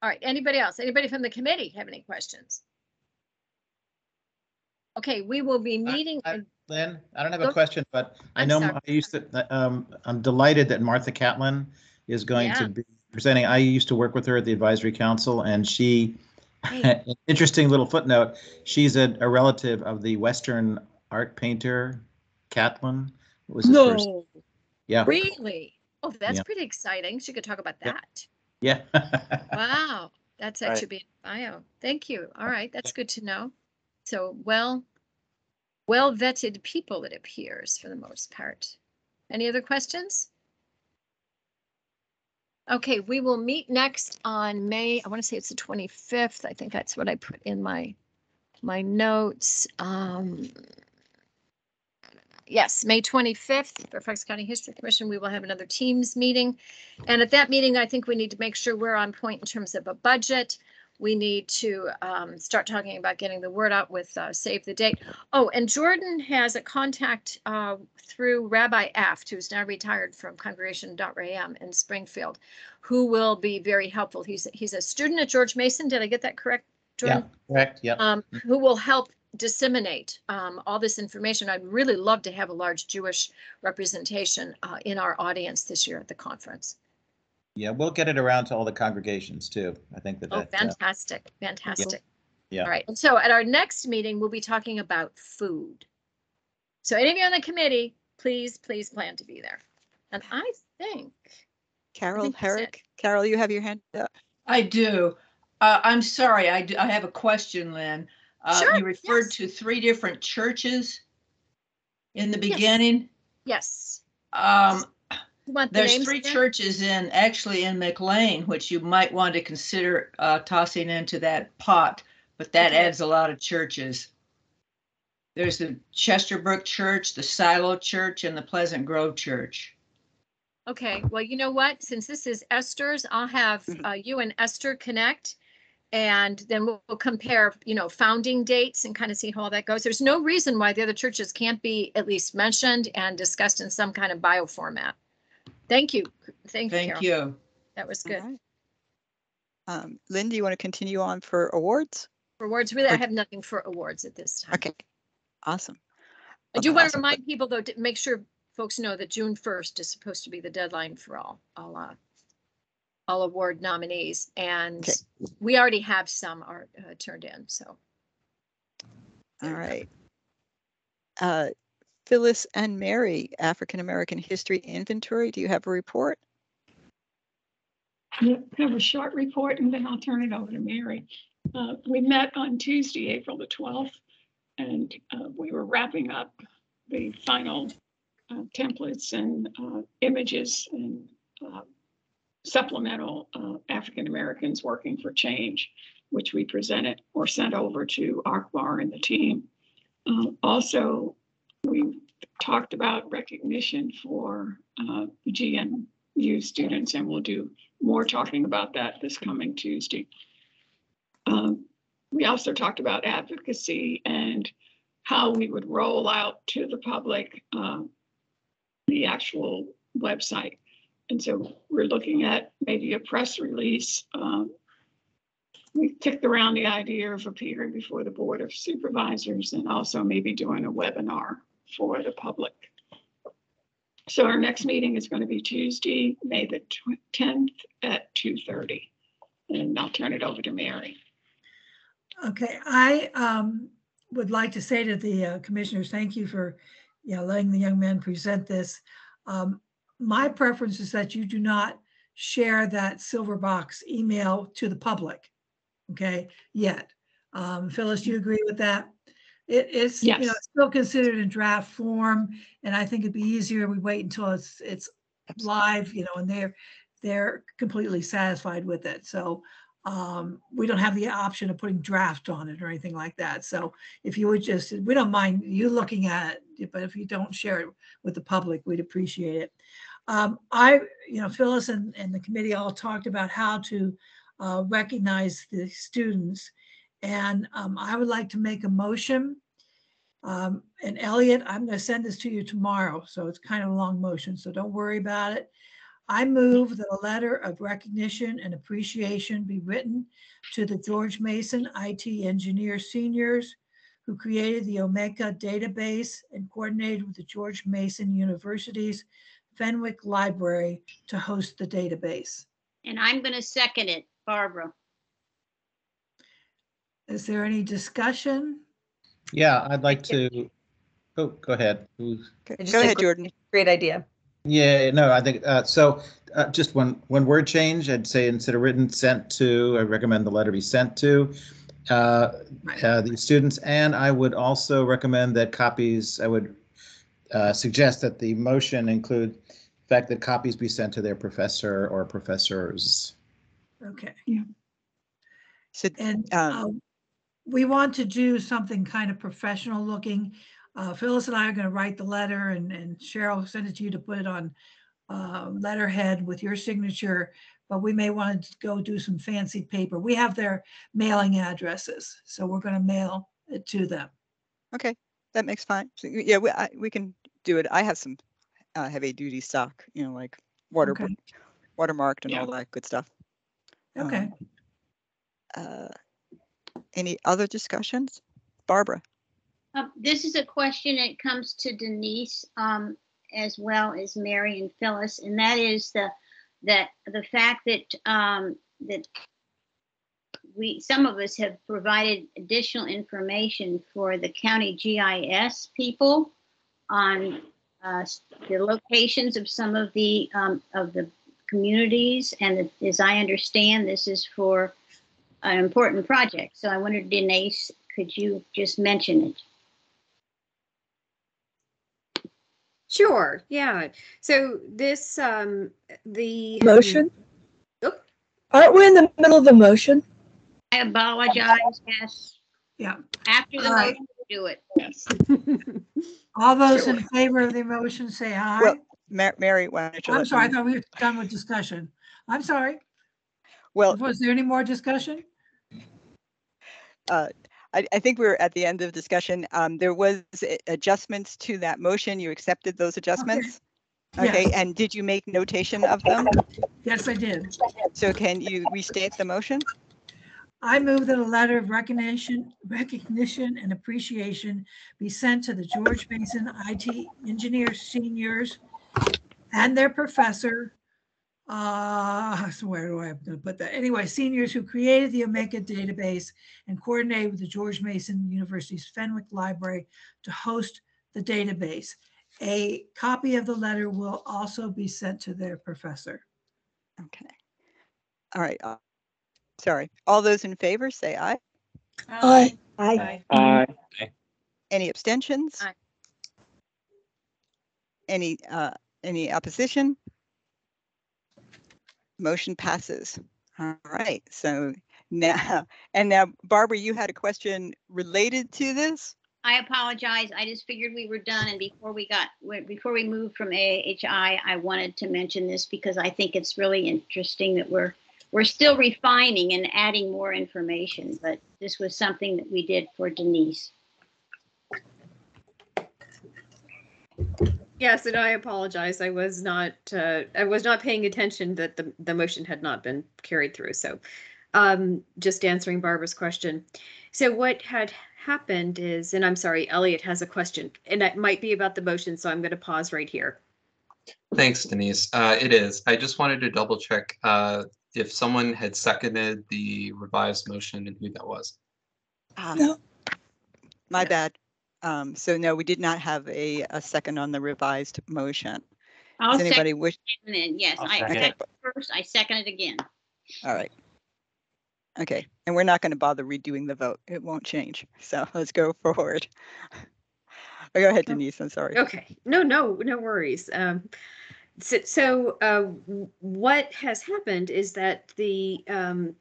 All right, anybody else? Anybody from the committee have any questions? Okay, we will be meeting. I, I, Lynn, I don't have a question, but I'm I know sorry. I used to. Um, I'm delighted that Martha Catlin is going yeah. to be presenting. I used to work with her at the advisory council, and she, hey. an interesting little footnote. She's a, a relative of the Western art painter Catlin. What was his no. first? Yeah. Really? Oh, that's yeah. pretty exciting. She could talk about that. Yeah. yeah. Wow, that's that should be in bio. Thank you. All right, that's good to know. So well, well vetted people, it appears, for the most part. Any other questions? Okay, we will meet next on May. I want to say it's the twenty-fifth. I think that's what I put in my my notes. Um, yes, May twenty-fifth, Fairfax County History Commission. We will have another Teams meeting, and at that meeting, I think we need to make sure we're on point in terms of a budget. We need to um, start talking about getting the word out with uh, Save the Date. Oh, and Jordan has a contact uh, through Rabbi Aft, who's now retired from Congregation Dot Ram in Springfield, who will be very helpful. He's he's a student at George Mason. Did I get that correct, Jordan? Yeah, correct. Yeah. Um, who will help disseminate um, all this information. I'd really love to have a large Jewish representation uh, in our audience this year at the conference. Yeah, we'll get it around to all the congregations too. I think that. Oh, that, fantastic! Uh, fantastic. Yeah. yeah. All right. And so at our next meeting, we'll be talking about food. So any of you on the committee, please, please plan to be there. And I think. Carol I think Herrick. Carol, you have your hand up. I do. Uh, I'm sorry. I do, I have a question, Lynn. Uh, sure. You referred yes. to three different churches. In the beginning. Yes. yes. Um. The There's three again? churches in actually in McLean, which you might want to consider uh, tossing into that pot, but that okay. adds a lot of churches. There's the Chesterbrook Church, the Silo Church, and the Pleasant Grove Church. Okay, well, you know what? Since this is Esther's, I'll have uh, you and Esther connect, and then we'll, we'll compare, you know, founding dates and kind of see how all that goes. There's no reason why the other churches can't be at least mentioned and discussed in some kind of bio format. Thank you. Thank you. Thank Carol. you. That was good. Right. Um, Lynn, do you want to continue on for awards? For awards, really, or I have nothing for awards at this time. Okay. Awesome. I do awesome. want to remind people, though, to make sure folks know that June first is supposed to be the deadline for all all, uh, all award nominees, and okay. we already have some are uh, turned in. So. All right. Uh, Phyllis and Mary, African-American History Inventory, do you have a report? I have a short report, and then I'll turn it over to Mary. Uh, we met on Tuesday, April the twelfth, and uh, we were wrapping up the final uh, templates and uh, images and uh, supplemental uh, African-Americans Working for Change, which we presented or sent over to Akbar and the team. Uh, also, we talked about recognition for uh, G M U students, and we'll do more talking about that this coming Tuesday. Um, we also talked about advocacy and how we would roll out to the public uh, the actual website. And so we're looking at maybe a press release. Um, we kicked around the idea of appearing before the Board of Supervisors and also maybe doing a webinar for the public. So our next meeting is going to be Tuesday, May the tenth at two thirty. And I'll turn it over to Mary. Okay, I um, would like to say to the uh, commissioners, thank you for you know, letting the young men present this. Um, my preference is that you do not share that silver box email to the public, okay, yet. Um, Phyllis, do you agree with that? It is, yes. You know, it's still considered in draft form, and I think it'd be easier if we wait until it's it's live, you know, and they're they're completely satisfied with it. So um, we don't have the option of putting draft on it or anything like that. So if you would just, we don't mind you looking at it, but if you don't share it with the public, we'd appreciate it. Um, I, you know, Phyllis and, and the committee all talked about how to uh, recognize the students. And um, I would like to make a motion. Um, and Elliot, I'm going to send this to you tomorrow. So it's kind of a long motion, so don't worry about it. I move that a letter of recognition and appreciation be written to the George Mason I T engineer seniors who created the Omeka database and coordinated with the George Mason University's Fenwick Library to host the database. And I'm going to second it, Barbara. Is there any discussion? Yeah, I'd like to. Oh, go ahead. Go ahead, Jordan. Great idea. Yeah, no, I think uh, so. Uh, just one one word change. I'd say instead of written, sent to. I recommend the letter be sent to uh, uh, the students, and I would also recommend that copies. I would uh, suggest that the motion include the fact that copies be sent to their professor or professors. Okay. Yeah. So and. Um, um, We want to do something kind of professional looking. Uh, Phyllis and I are going to write the letter, and, and Cheryl send it to you to put it on uh, letterhead with your signature, but we may want to go do some fancy paper. We have their mailing addresses, so we're going to mail it to them. Okay, that makes fine. So, yeah, we, I, we can do it. I have some uh, heavy duty stock, you know, like water, okay. watermarked and yeah. all that good stuff. Okay. Um, uh, Any other discussions? Barbara. Uh, this is a question that comes to Denise um, as well as Mary and Phyllis, and that is the that the fact that um, that we some of us have provided additional information for the county G I S people on uh, the locations of some of the um, of the communities, and as I understand, this is for an important project. So I wondered, Denise, could you just mention it? Sure, yeah. So this, um, the- Motion? Um, Aren't we in the middle of the motion? I apologize, yes. Yeah. After the uh, motion, do it. Yes. All those sure. in favor of the motion say aye. Well, Mar Mary, why don't you I'm sorry, me. I thought we were done with discussion. I'm sorry. Well, was there any more discussion? Uh, I, I think we were at the end of discussion. Um, there was adjustments to that motion. You accepted those adjustments. Okay. okay. Yes. And did you make notation of them? Yes, I did. So can you restate the motion? I move that a letter of recognition, recognition and appreciation be sent to the George Mason I T engineer seniors and their professor. Uh, so where do I have to put that? Anyway, seniors who created the Omeka database and coordinated with the George Mason University's Fenwick Library to host the database. A copy of the letter will also be sent to their professor. Okay. All right. Uh, sorry. All those in favor say aye. Aye. Aye. Aye. Aye. Aye. Any abstentions? Aye. Any, uh, any opposition? Motion passes. All right. So now, and now, Barbara, you had a question related to this. I apologize. I just figured we were done, and before we got before we moved from A H I, I wanted to mention this because I think it's really interesting that we're we're still refining and adding more information. But this was something that we did for Denise. Yes, and I apologize. I was not uh, I was not paying attention that the, the motion had not been carried through. So um, just answering Barbara's question. So what had happened is, and I'm sorry, Elliot has a question, and it might be about the motion, so I'm going to pause right here. Thanks, Denise. Uh, it is. I just wanted to double check uh, if someone had seconded the revised motion and who that was. Um, no. My bad. Um, so no, we did not have a, a second on the revised motion. I'll Does anybody wish? Then. Yes, I'll I second okay. first. I second it again. All right. Okay, and we're not going to bother redoing the vote. It won't change. So let's go forward. Oh, go ahead, Denise. I'm sorry. Okay. No, no, no worries. Um, so so uh, what has happened is that the um,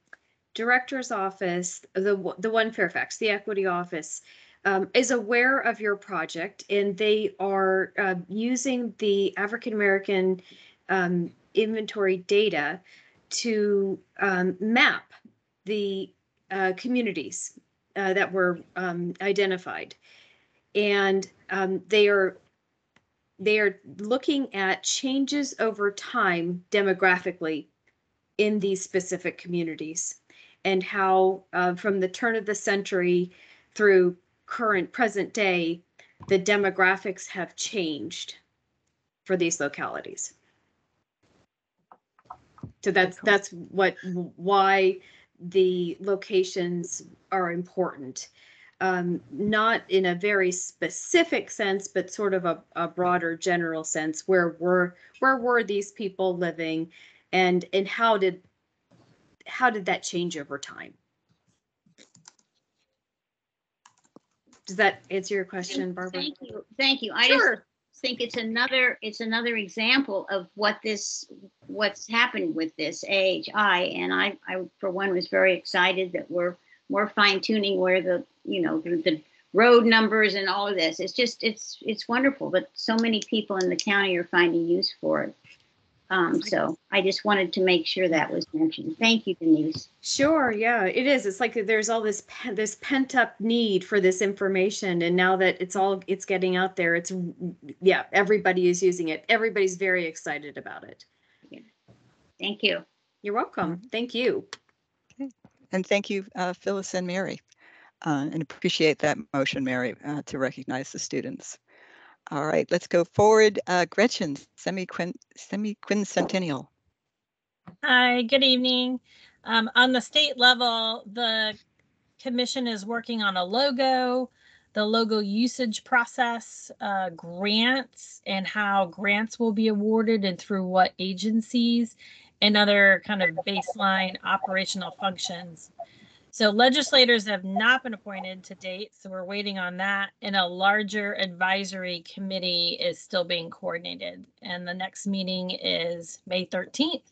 director's office, the the one Fairfax, the equity office, um, is aware of your project, and they are uh, using the African American um, inventory data to um, map the uh, communities uh, that were um, identified, and um, they are they are looking at changes over time demographically in these specific communities, and how uh, from the turn of the century through current present day, the demographics have changed for these localities. So that's that's what why. the locations are important, um, not in a very specific sense, but sort of a, a broader general sense. Where were where were these people living, and and how did how did that change over time? Does that answer your question, Barbara? Thank you. Thank you. I sure. just think it's another it's another example of what this. what's happened with this A H I, and I, I for one was very excited that we're we're fine-tuning where the you know the, the road numbers and all of this. It's just it's it's wonderful, but so many people in the county are finding use for it. Um, so I just wanted to make sure that was mentioned. Thank you, Denise. Sure, yeah, it is. It's like there's all this this pent-up need for this information, and now that it's all it's getting out there, it's yeah, everybody is using it. Everybody's very excited about it. Thank you. You're welcome. Thank you. Okay. And thank you, uh, Phyllis and Mary. Uh, and appreciate that motion, Mary, uh, to recognize the students. All right, let's go forward. Uh, Gretchen, semi-quin- semi-quincentennial. Hi, good evening. Um, on the state level, the commission is working on a logo, the logo usage process, uh, grants, and how grants will be awarded and through what agencies, and other kind of baseline operational functions. So legislators have not been appointed to date, so we're waiting on that. And a larger advisory committee is still being coordinated. And the next meeting is May thirteenth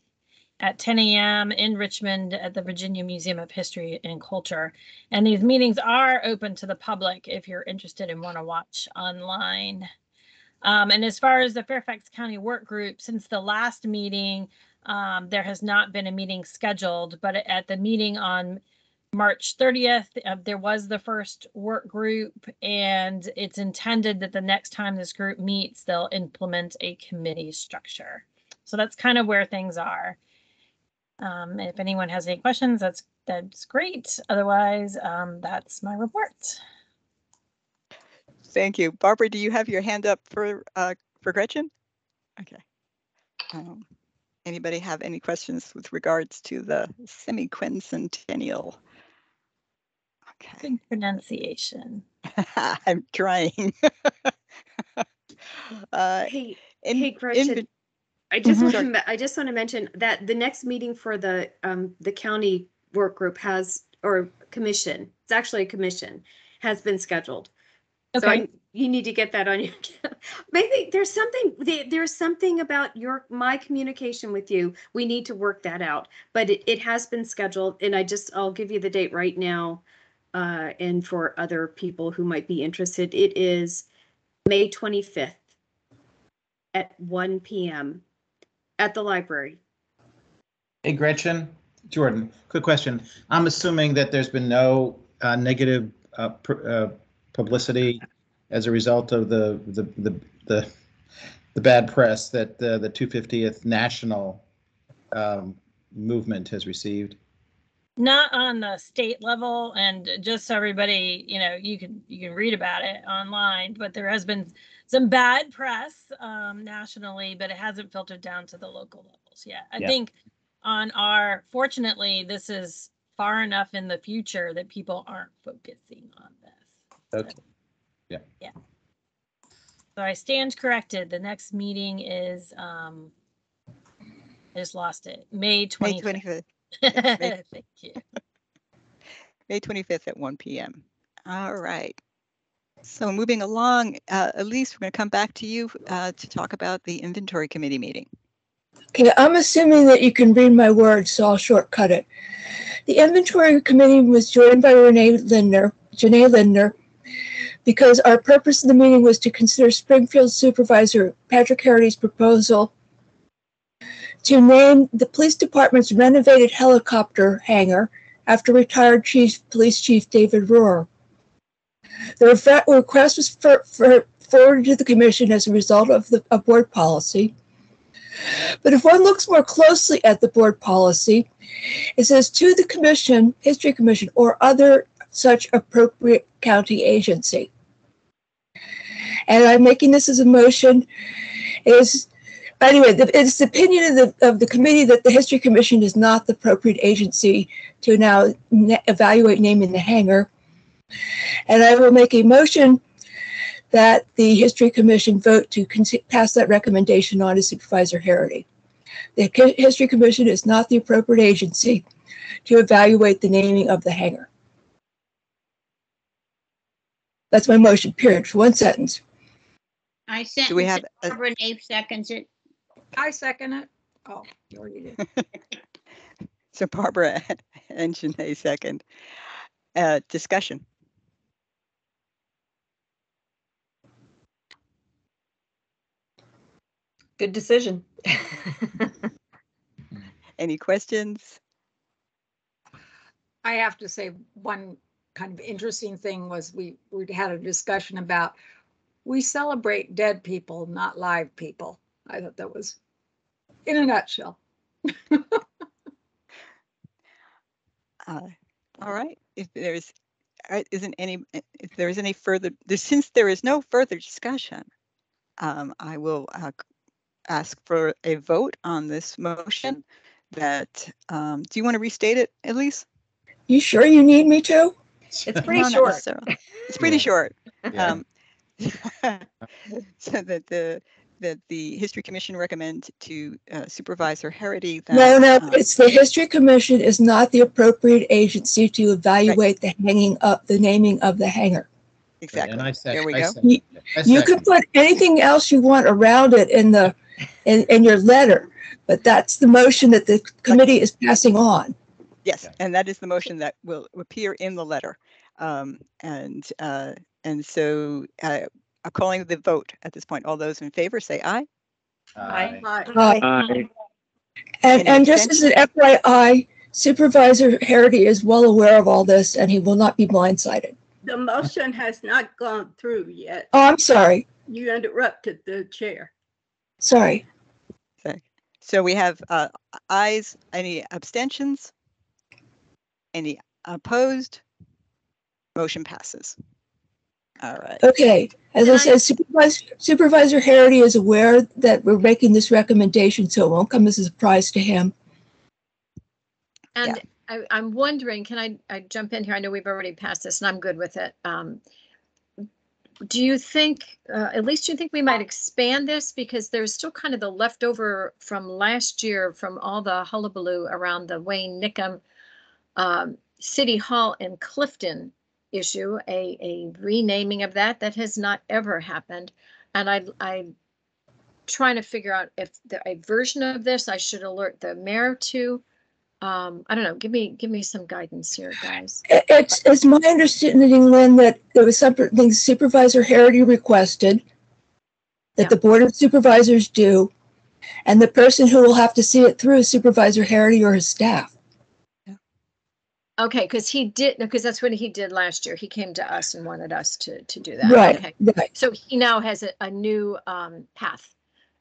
at ten A M in Richmond at the Virginia Museum of History and Culture. And these meetings are open to the public if you're interested and want to watch online. Um, and as far as the Fairfax County Work Group, since the last meeting, Um, there has not been a meeting scheduled, but at the meeting on March thirtieth, uh, there was the first work group, and it's intended that the next time this group meets, they'll implement a committee structure. So that's kind of where things are. Um, if anyone has any questions, that's, that's great. Otherwise, um, that's my report. Thank you. Barbara, do you have your hand up for, uh, for Gretchen? Okay. Um. Anybody have any questions with regards to the semi-quincentennial? Okay. Good pronunciation. I'm trying. uh, hey, in, hey, Gretchen. In, I just mm-hmm. want to I just want to mention that the next meeting for the um, the county work group has or commission. It's actually a commission has been scheduled. Okay. So I, you need to get that on your account. Maybe there's something there's something about your my communication with you. We need to work that out, but it, it has been scheduled, and I just I'll give you the date right now. Uh, and for other people who might be interested, it is May twenty-fifth at one P M at the library. Hey, Gretchen, Jordan, quick question. I'm assuming that there's been no uh, negative uh, pr uh, publicity as a result of the the the, the the bad press that uh, the two hundred fiftieth national um, movement has received? Not on the state level, and just so everybody, you know, you can you can read about it online, but there has been some bad press um, nationally, but it hasn't filtered down to the local levels yet. I yeah. think on our, fortunately, this is far enough in the future that people aren't focusing on this. Okay. So, yeah. Yeah. So I stand corrected. The next meeting is, um, I just lost it, May twenty-fifth. May twenty-fifth. Yeah, May, thank you. May twenty-fifth at one p m All right. So moving along, uh, Elise, we're going to come back to you uh, to talk about the inventory committee meeting. Okay, I'm assuming that you can read my words, so I'll shortcut it. The inventory committee was joined by Renee Lindner, Janae Lindner, because our purpose of the meeting was to consider Springfield Supervisor Patrick Herrity's proposal to name the police department's renovated helicopter hangar after retired Chief Police Chief David Rohrer. The request was for, for forwarded to the commission as a result of the of board policy. But if one looks more closely at the board policy, it says to the commission, History Commission, or other such appropriate county agency. And I'm making this as a motion. Is Anyway, the, it's the opinion of the, of the committee that the History Commission is not the appropriate agency to now evaluate naming the hangar. And I will make a motion that the History Commission vote to pass that recommendation on to Supervisor Herrity. The C History Commission is not the appropriate agency to evaluate the naming of the hangar. That's my motion, period, for one sentence. I sentence Do we have it. Robert Abe seconds it. I second it. Oh, you did. So Barbara and Janae second. Uh, discussion. Good decision. Any questions? I have to say one kind of interesting thing was we, we had a discussion about we celebrate dead people, not live people. I thought that was in a nutshell. uh, all right. If there is, isn't any, if there is any further, since there is no further discussion, um, I will uh, ask for a vote on this motion. That um, do you want to restate it, Elise? You sure you need me to? It's pretty no, short. It's pretty yeah. short. Yeah. Um, so that the. that the History Commission recommend to uh, Supervisor Herrity that- No, no, um, it's the History Commission is not the appropriate agency to evaluate right. the hanging up, the naming of the hangar. Exactly, right, and I there we I go. You, you can put anything else you want around it in, the, in, in your letter, but that's the motion that the committee is passing on. Yes, okay. And that is the motion that will appear in the letter. Um, and, uh, and so, uh, I'm calling the vote at this point. All those in favor say aye. Aye. Aye. Aye. Aye. And, and just as an F Y I, Supervisor Herrity is well aware of all this and he will not be blindsided. The motion has not gone through yet. Oh, I'm sorry. You interrupted the chair. Sorry. Okay. So we have uh, ayes, any abstentions, any opposed? Motion passes. All right. Okay. As I said, Supervisor, Supervisor Herrity is aware that we're making this recommendation, so it won't come as a surprise to him. And yeah. I, I'm wondering, can I, I jump in here? I know we've already passed this, and I'm good with it. Um, do you think, uh, at least do you think we might expand this? Because there's still kind of the leftover from last year from all the hullabaloo around the Wayne-Nickham um, City Hall in Clifton issue, a, a renaming of that that has not ever happened. And I, I'm trying to figure out if the, a version of this I should alert the mayor to. Um, I don't know, give me give me some guidance here, guys. It's, it's my understanding, Lynn, that there was something Supervisor Herrity requested that yeah. the Board of Supervisors do, and the person who will have to see it through is Supervisor Herrity or his staff. Okay, because he did, because that's what he did last year. He came to us and wanted us to to do that. Right. Okay. Right. So he now has a, a new um, path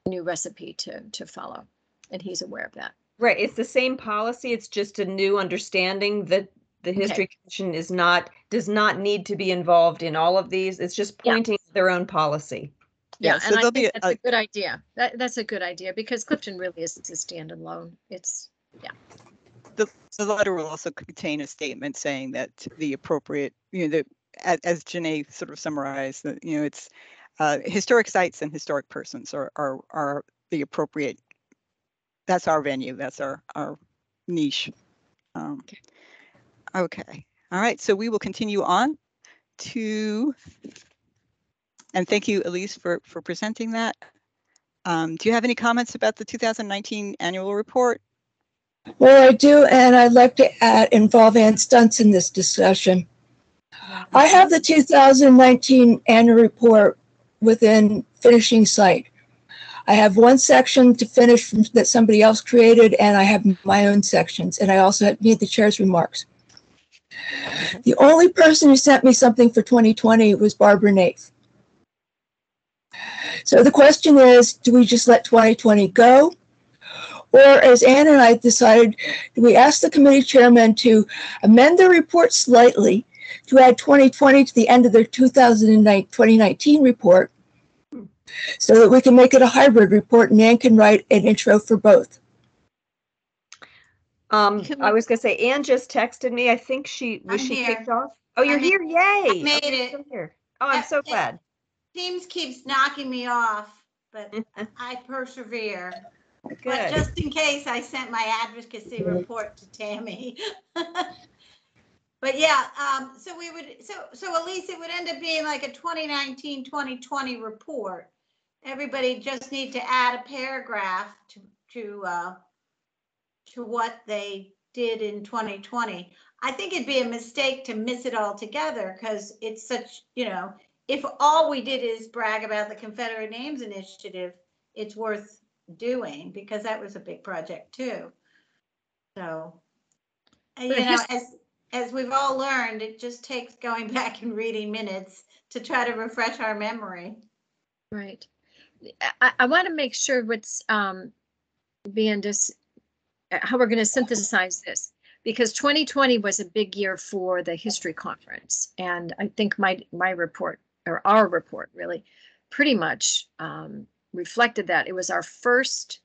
new recipe to to follow, and he's aware of that. Right. It's the same policy. It's just a new understanding that the History okay. Commission is not does not need to be involved in all of these. It's just pointing yeah. to their own policy. Yeah, yeah so and I think be that's a, a good idea. That, that's a good idea because Clifton really is a stand-alone. It's yeah. The, the letter will also contain a statement saying that the appropriate, you know, the as Janae sort of summarized, that you know, it's uh, historic sites and historic persons are are are the appropriate. That's our venue. That's our our niche. Um, okay. Okay. All right. So we will continue on to. And thank you, Elise, for, for presenting that. Um, do you have any comments about the two thousand nineteen annual report? Well, I do, and I'd like to add, involve Ann Stuntz in this discussion. I have the two thousand nineteen annual report within finishing site. I have one section to finish from, that somebody else created, and I have my own sections, and I also need the chair's remarks. The only person who sent me something for twenty twenty was Barbara Nath. So the question is, do we just let twenty twenty go? Or as Ann and I decided, do we ask the committee chairman to amend their report slightly to add twenty twenty to the end of their two thousand nineteen report so that we can make it a hybrid report and Ann can write an intro for both? Um, I was going to say, Ann just texted me. I think she was I'm she here. Kicked off. Oh, you're I'm here. Yay. I made it. I'm here. Oh, I'm so glad. Teams keeps knocking me off, but I persevere. Good. But just in case, I sent my advocacy report to Tammy. But yeah, um, so we would, so so Elise, it would end up being like a twenty nineteen twenty twenty report. Everybody just need to add a paragraph to to uh, to what they did in twenty twenty. I think it'd be a mistake to miss it all together because it's such, you know. If all we did is brag about the Confederate Names Initiative, it's worth doing because that was a big project too. So, you know, as as we've all learned, it just takes going back and reading minutes to try to refresh our memory. Right. I, I want to make sure what's um, being dis how we're going to synthesize this. Because twenty twenty was a big year for the history conference, and I think my my report or our report really pretty much um, reflected that. It was our first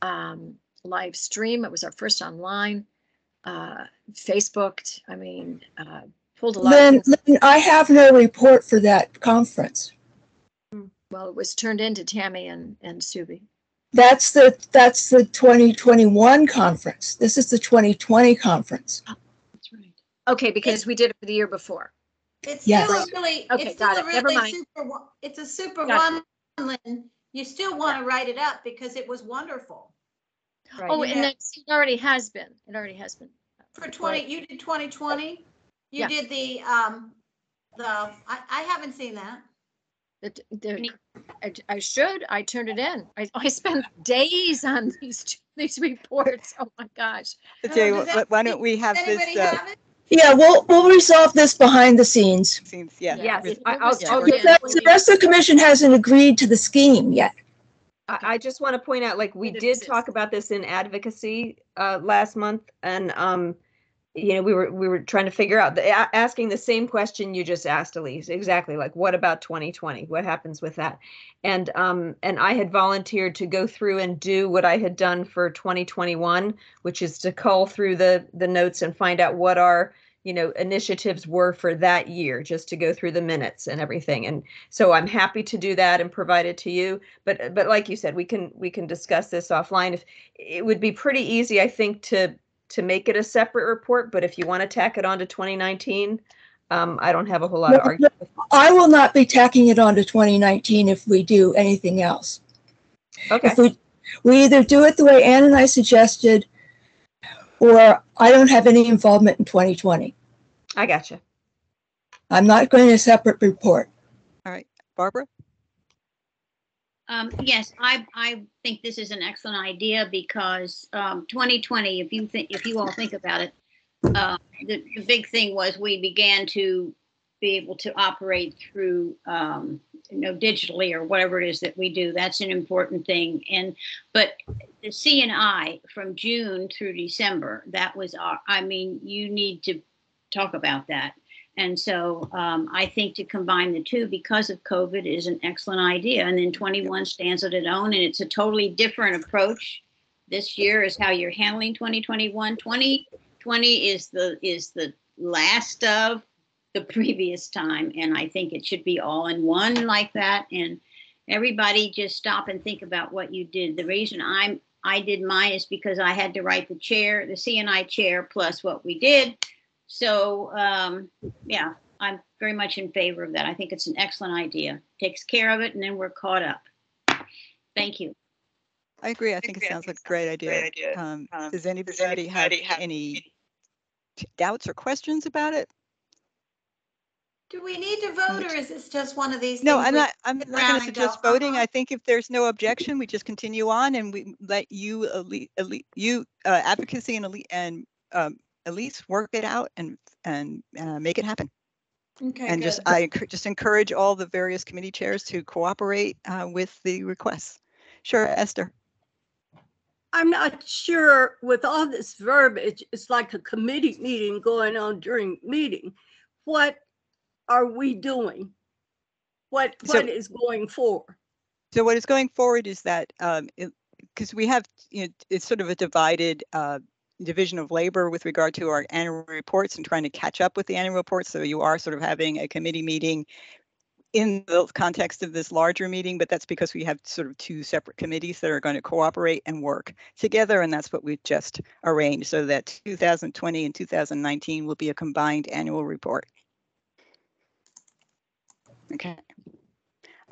um, live stream. It was our first online, uh, Facebooked. I mean, uh, pulled a lot. Lynn, Lynn, I have no report for that conference. Well, it was turned into Tammy and and Subi. That's the that's the twenty twenty-one conference. This is the twenty twenty conference. Oh, that's right. Okay, because it, we did it the year before. It's yes. still a really, okay, it's still it. a really super. It's a super got one. It. You still want yeah. to write it up because it was wonderful. Right. Oh, you and have, that's, it already has been. It already has been. For twenty, you did twenty twenty. You yeah. did the um the. I, I haven't seen that. The, the, I, I should. I turned it in. I, I spent days on these these reports. Oh my gosh! Okay, well, that, why don't we have this? Uh, have yeah, we'll we'll resolve this behind the scenes. Seems, yeah. Yes. Yeah, I, I'll, I'll, yeah. The rest of the commission hasn't agreed to the scheme yet. I, I just want to point out, like we did talk about this in advocacy uh, last month, and um, you know, we were we were trying to figure out the, asking the same question you just asked, Elise. Exactly, like what about twenty twenty? What happens with that? And um and I had volunteered to go through and do what I had done for twenty twenty-one, which is to cull through the the notes and find out what our you know initiatives were for that year, just to go through the minutes and everything. And so I'm happy to do that and provide it to you. But but like you said, we can we can discuss this offline. If it would be pretty easy, I think to. to make it a separate report, but if you want to tack it on to twenty nineteen, um, I don't have a whole lot no, of argument. No, I will not be tacking it on to twenty nineteen if we do anything else. Okay. If we, we either do it the way Ann and I suggested, or I don't have any involvement in twenty twenty. I gotcha. I'm not going to separate report. All right, Barbara? Um, yes, I, I think this is an excellent idea because um, twenty twenty, if you think, if you all think about it, uh, the, the big thing was we began to be able to operate through, um, you know, digitally or whatever it is that we do. That's an important thing. And but the C and I from June through December, that was our, I mean, you need to talk about that. And so um, I think to combine the two because of COVID is an excellent idea. And then twenty-one stands on its own, and it's a totally different approach. This year is how you're handling twenty twenty-one. twenty twenty is the is the last of the previous time, and I think it should be all in one like that. And everybody just stop and think about what you did. The reason I'm I did mine is because I had to write the chair, the C and I chair, plus what we did. So um, yeah, I'm very much in favor of that. I think it's an excellent idea. Takes care of it, and then we're caught up. Thank you. I agree. I think I agree. it sounds like a great idea. Great idea. Um, um, does anybody, does anybody have, have any doubts or questions about it? Do we need to vote, or is this just one of these? No, I'm not. I'm not going to suggest voting. I think if there's no objection, we just continue on, and we let you, elite, elite, you uh, advocacy and elite, and um, elites work it out and and uh, make it happen. Okay. And good. just I just encourage all the various committee chairs to cooperate uh, with the requests. Sure, Esther. I'm not sure, with all this verbiage, it's like a committee meeting going on during meeting. What are we doing? What, so, what is going forward? So what is going forward is that, because um, we have, you know, it's sort of a divided uh, division of labor with regard to our annual reports and trying to catch up with the annual reports. So you are sort of having a committee meeting in the context of this larger meeting, but that's because we have sort of two separate committees that are going to cooperate and work together, and that's what we've just arranged, so that two thousand twenty and two thousand nineteen will be a combined annual report. Okay.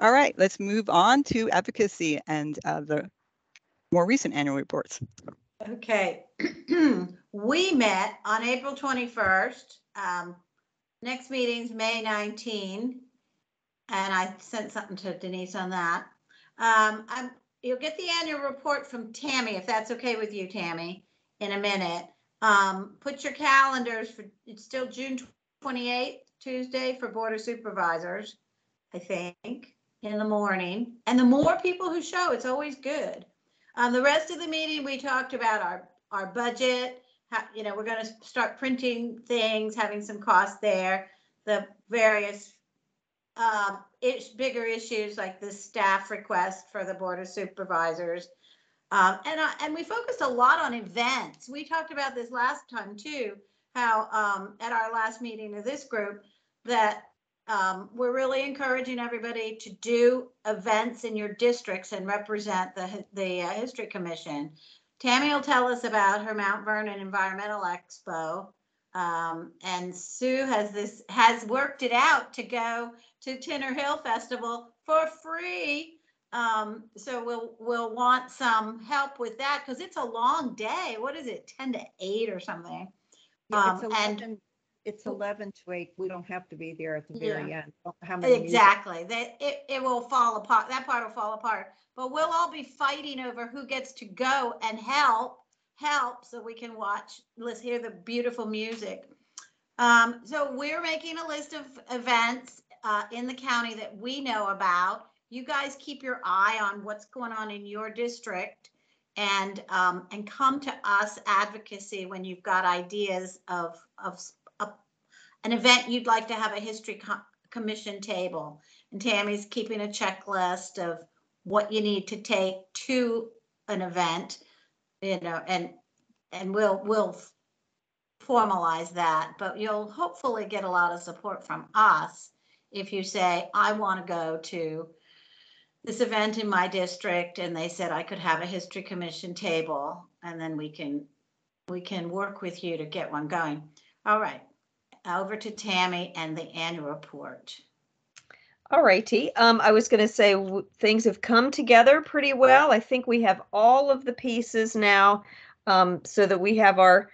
All right, let's move on to advocacy and uh, the more recent annual reports. Okay. We met on April twenty-first. Um, next meeting's May nineteenth. And I sent something to Denise on that. Um, I'm, you'll get the annual report from Tammy, if that's okay with you, Tammy, in a minute. Um, put your calendars for, it's still June twenty-eighth, Tuesday, for Board of Supervisors, I think, in the morning. And the more people who show, it's always good. Um, the rest of the meeting, we talked about our, our budget, how, you know, we're going to start printing things, having some costs there, the various Uh, it's bigger issues like the staff request for the Board of Supervisors. Um, and, uh, and we focused a lot on events. We talked about this last time too, how um, at our last meeting of this group, that um, we're really encouraging everybody to do events in your districts and represent the, the uh, History Commission. Tammy will tell us about her Mount Vernon Environmental Expo. Um, and Sue has this has worked it out to go to Tinner Hill Festival for free. Um, so we'll we'll want some help with that, because it's a long day. What is it, ten to eight or something? Um, it's eleven, and it's eleven to eight. We don't have to be there at the very yeah. end. How many exactly? That it it will fall apart. That part will fall apart. But we'll all be fighting over who gets to go and help. help so we can watch, let's hear the beautiful music. Um, so we're making a list of events uh, in the county that we know about. You guys keep your eye on what's going on in your district, and um, and come to us advocacy when you've got ideas of, of a, an event you'd like to have a history com commission table. And Tammy's keeping a checklist of what you need to take to an event. You know, and and we'll we'll formalize that, but you'll hopefully get a lot of support from us if you say, I want to go to this event in my district, and they said I could have a history commission table, and then we can we can work with you to get one going. All right, over to Tammy and the annual report. All righty. Um, I was going to say w things have come together pretty well. I think we have all of the pieces now, um, so that we have our,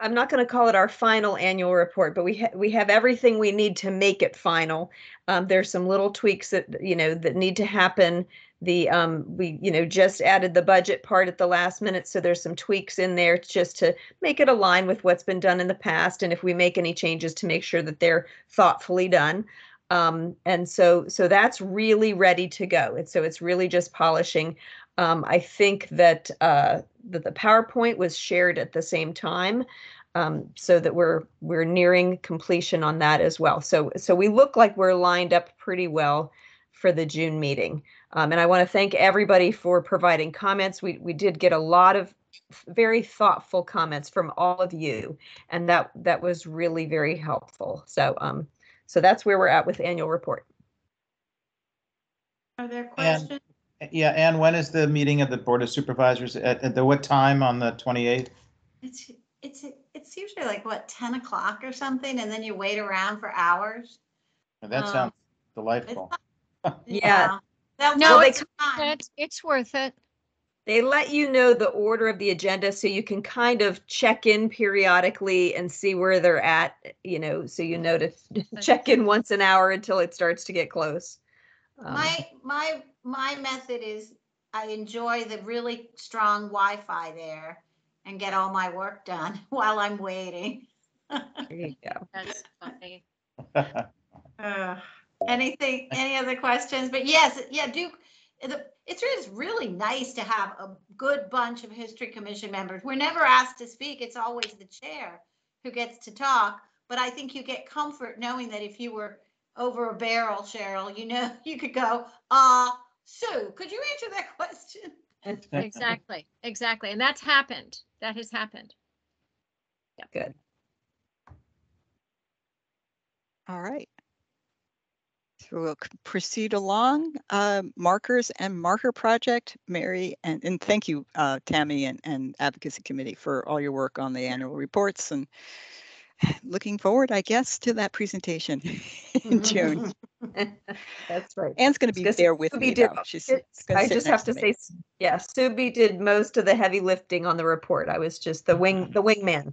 I'm not going to call it our final annual report, but we ha we have everything we need to make it final. Um, there's some little tweaks that, you know, that need to happen The um, we you know just added the budget part at the last minute, so there's some tweaks in there just to make it align with what's been done in the past, and if we make any changes, to make sure that they're thoughtfully done. Um, and so so that's really ready to go. And so it's really just polishing. Um, I think that uh, that the PowerPoint was shared at the same time, um, so that we're we're nearing completion on that as well. So so we look like we're lined up pretty well for the June meeting. Um, and I want to thank everybody for providing comments. We, we did get a lot of very thoughtful comments from all of you, and that that was really very helpful. So um, so that's where we're at with the annual report. Are there questions? And, yeah, and when is the meeting of the Board of Supervisors? At, at the, what time on the twenty-eighth? It's it's it's usually like what, ten o'clock or something, and then you wait around for hours. Well, that um, sounds delightful. Yeah, yeah. That, no, well, it's, it. it's worth it. They let you know the order of the agenda, so you can kind of check in periodically and see where they're at, you know, so you know to check in once an hour until it starts to get close. Um, my my my method is I enjoy the really strong Wi-Fi there and get all my work done while I'm waiting. There you go. That's funny. uh. Anything, any other questions? But yes, yeah, Duke, it's really nice to have a good bunch of History Commission members. We're never asked to speak. It's always the chair who gets to talk. But I think you get comfort knowing that if you were over a barrel, Cheryl, you know, you could go, uh, Sue, could you answer that question? Exactly, exactly. And that's happened. That has happened. Yeah. Good. All right. We'll proceed along. Uh, markers and Marker Project, Mary, and, and thank you, uh, Tammy and, and Advocacy Committee for all your work on the annual reports, and looking forward, I guess, to that presentation in June. That's right. Anne's going to be there with Subi me. Did, She's, it, I just have to, to say, yeah, Subi did most of the heavy lifting on the report. I was just the wing, the wingman.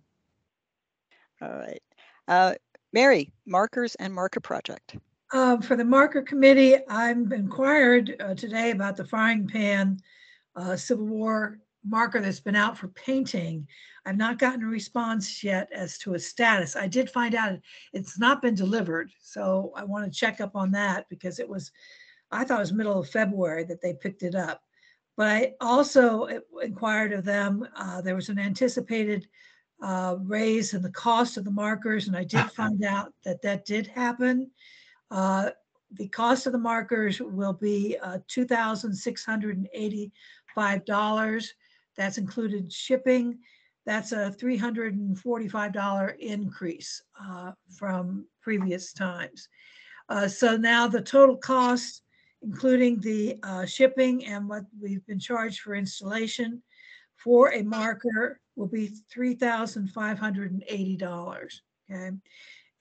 All right. Uh, Mary, Markers and Marker Project. Uh, for the Marker Committee, I'm inquired uh, today about the frying pan uh, Civil War marker that's been out for painting. I've not gotten a response yet as to a status. I did find out it's not been delivered, so I want to check up on that, because it was, I thought it was middle of February that they picked it up. But I also inquired of them, uh, there was an anticipated uh, raise in the cost of the markers, and I did find out that that did happen. Uh, the cost of the markers will be uh, two thousand six hundred eighty-five dollars. That's included shipping. That's a three hundred forty-five dollar increase uh, from previous times. Uh, so now the total cost, including the uh, shipping and what we've been charged for installation for a marker, will be three thousand five hundred eighty dollars. Okay,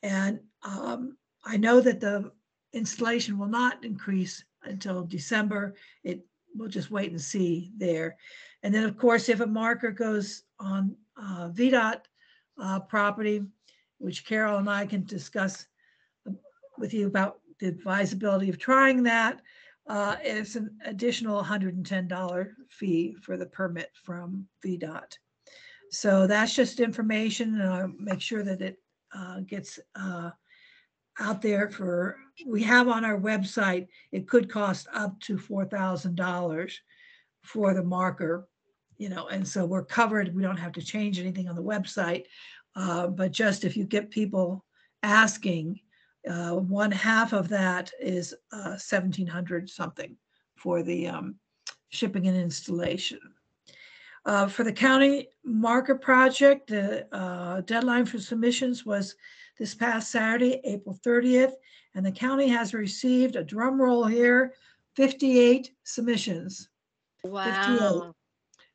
and um, I know that the installation will not increase until December. It we'll just wait and see there. And then, of course, if a marker goes on uh, V DOT uh, property, which Carol and I can discuss with you about the advisability of trying that, uh, it's an additional one hundred ten dollar fee for the permit from V DOT. So that's just information, and I'll make sure that it uh, gets uh, out there for, we have on our website, it could cost up to four thousand dollars for the marker, you know, and so we're covered. We don't have to change anything on the website, uh, but just if you get people asking, uh, one half of that is uh, seventeen hundred something for the um, shipping and installation. Uh, for the county marker project, the uh, deadline for submissions was this past Saturday, April thirtieth, and the county has received, a drum roll here, fifty-eight submissions. Wow. fifty-eight.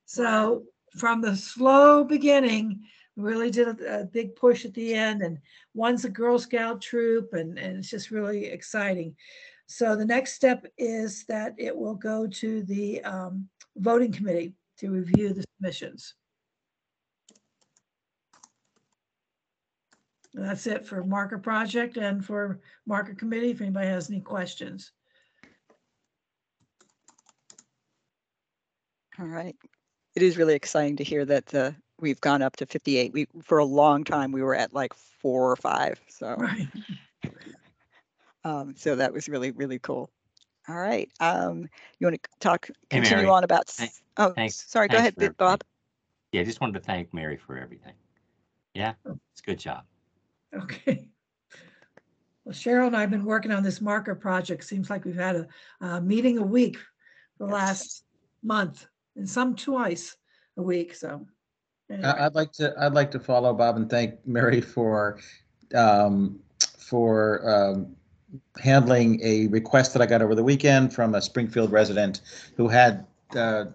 So from the slow beginning, we really did a, a big push at the end, and one's a Girl Scout troop, and, and it's just really exciting. So the next step is that it will go to the um, voting committee to review the submissions. That's it for Marker Project and for Marker Committee, if anybody has any questions. All right. It is really exciting to hear that the we've gone up to fifty-eight. We for a long time we were at like four or five. So, right. um, so that was really really cool. All right. Um, you want to talk continue hey on about? Thanks. Oh, thanks. Sorry. Thanks go ahead, everything. Bob. Yeah, I just wanted to thank Mary for everything. Yeah, it's a good job. Okay. Well, Cheryl and I have been working on this marker project. Seems like we've had a, a meeting a week for the yes. last month, and some twice a week. So, anyway. I'd like to I'd like to follow Bob and thank Mary for um, for um, handling a request that I got over the weekend from a Springfield resident who had uh,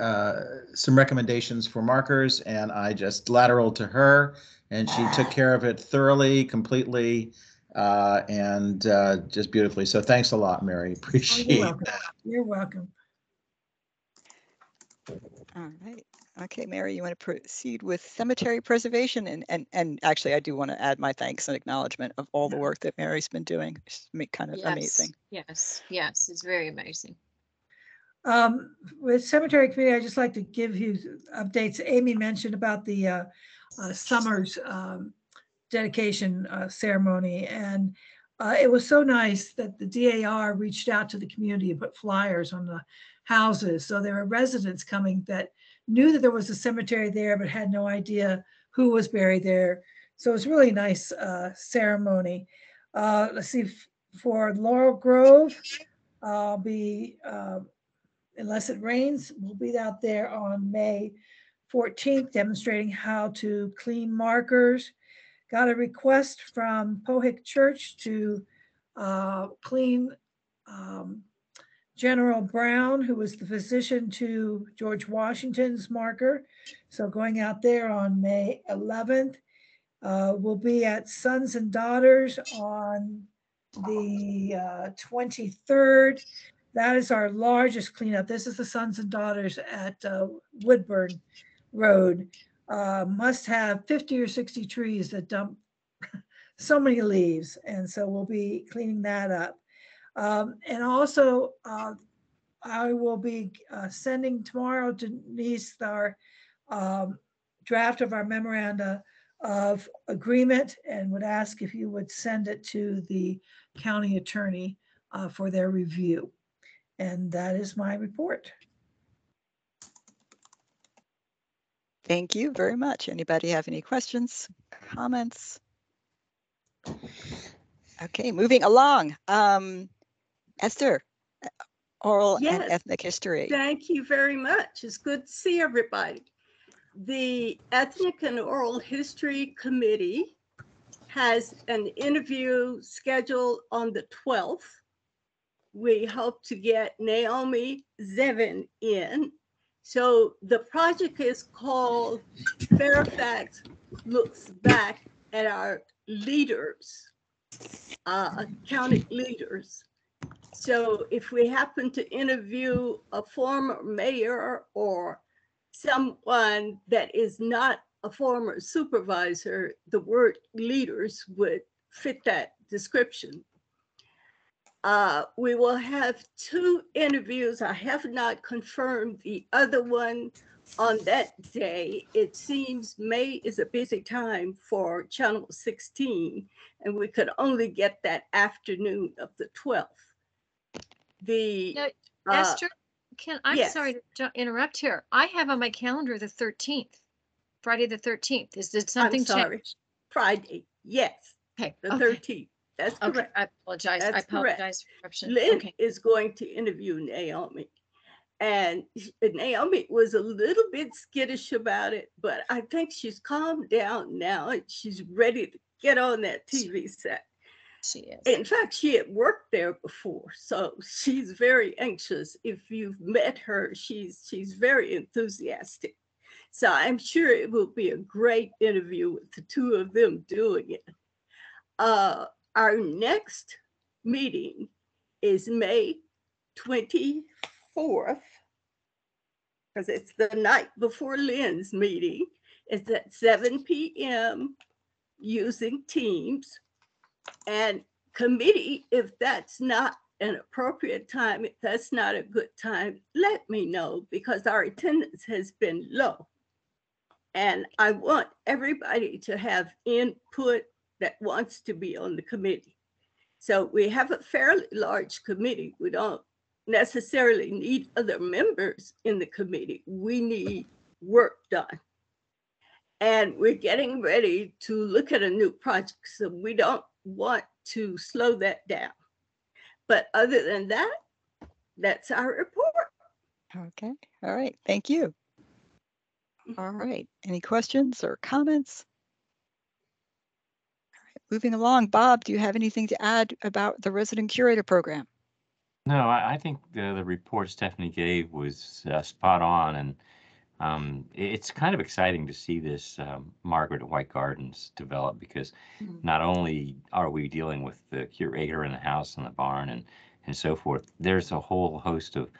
uh, some recommendations for markers, and I just lateraled to her, and she took care of it thoroughly, completely. Uh, and uh, just beautifully. So thanks a lot, Mary. Appreciate oh, you're welcome. that. You're welcome. All right. Okay, Mary, you want to proceed with cemetery preservation? And and, and actually, I do want to add my thanks and acknowledgement of all the work that Mary's been doing. It's kind of yes. amazing. Yes, yes, it's very amazing. Um, with cemetery committee, I'd just like to give you updates. Amy mentioned about the uh, uh, Summers um, dedication uh, ceremony, and uh, it was so nice that the D A R reached out to the community and put flyers on the houses. So there were residents coming that knew that there was a cemetery there, but had no idea who was buried there. So it was a really nice uh, ceremony. Uh, let's see, for Laurel Grove, I'll be, uh, unless it rains, we'll be out there on May fourteenth, demonstrating how to clean markers. Got a request from Pohick Church to uh, clean um, General Brown, who was the physician to George Washington's marker. So going out there on May eleventh, uh, we'll be at Sons and Daughters on the uh, twenty-third. That is our largest cleanup. This is the Sons and Daughters at uh, Woodburn Road. Uh, must have fifty or sixty trees that dump so many leaves. And so we'll be cleaning that up. Um, and also, uh, I will be uh, sending tomorrow to Denise our um, draft of our memoranda of agreement, and would ask if you would send it to the county attorney uh, for their review. And that is my report. Thank you very much. Anybody have any questions, comments? Okay, moving along. Um, Esther, Oral yes, and Ethnic History. Thank you very much. It's good to see everybody. The Ethnic and Oral History Committee has an interview scheduled on the twelfth. We hope to get Naomi Zevin in. So the project is called Fairfax Looks Back at Our Leaders, uh, County Leaders. So if we happen to interview a former mayor or someone that is not a former supervisor, the word leaders would fit that description. Uh, we will have two interviews. I have not confirmed the other one on that day. It seems May is a busy time for Channel sixteen, and we could only get that afternoon of the twelfth. The now, uh, Esther, can, I'm yes. sorry to interrupt here. I have on my calendar the thirteenth, Friday the thirteenth. Is there something I'm sorry. Changed? Friday, yes, okay. the okay. thirteenth. That's correct. Okay, I apologize. That's I apologize for interruption. Lynn okay. is going to interview Naomi. And Naomi was a little bit skittish about it, but I think she's calmed down now and she's ready to get on that T V set. She is. In fact, she had worked there before, so she's very anxious. If you've met her, she's she's very enthusiastic. So I'm sure it will be a great interview with the two of them doing it. Uh, Our next meeting is May twenty-fourth, because it's the night before Lynn's meeting. It's at seven p m using Teams. And committee, if that's not an appropriate time. If that's not a good time, let me know, because our attendance has been low. And I want everybody to have input that wants to be on the committee. So we have a fairly large committee. We don't necessarily need other members in the committee. We need work done. And we're getting ready to look at a new project, so we don't want to slow that down. But other than that, that's our report. Okay. All right. Thank you. All right. Any questions or comments? All right. Moving along, Bob, do you have anything to add about the resident curator program? No, I, I think the, the report Stephanie gave was uh, spot on. And um, it's kind of exciting to see this um, Margaret White Gardens develop, because mm-hmm. not only are we dealing with the curator in the house and the barn and, and so forth, there's a whole host of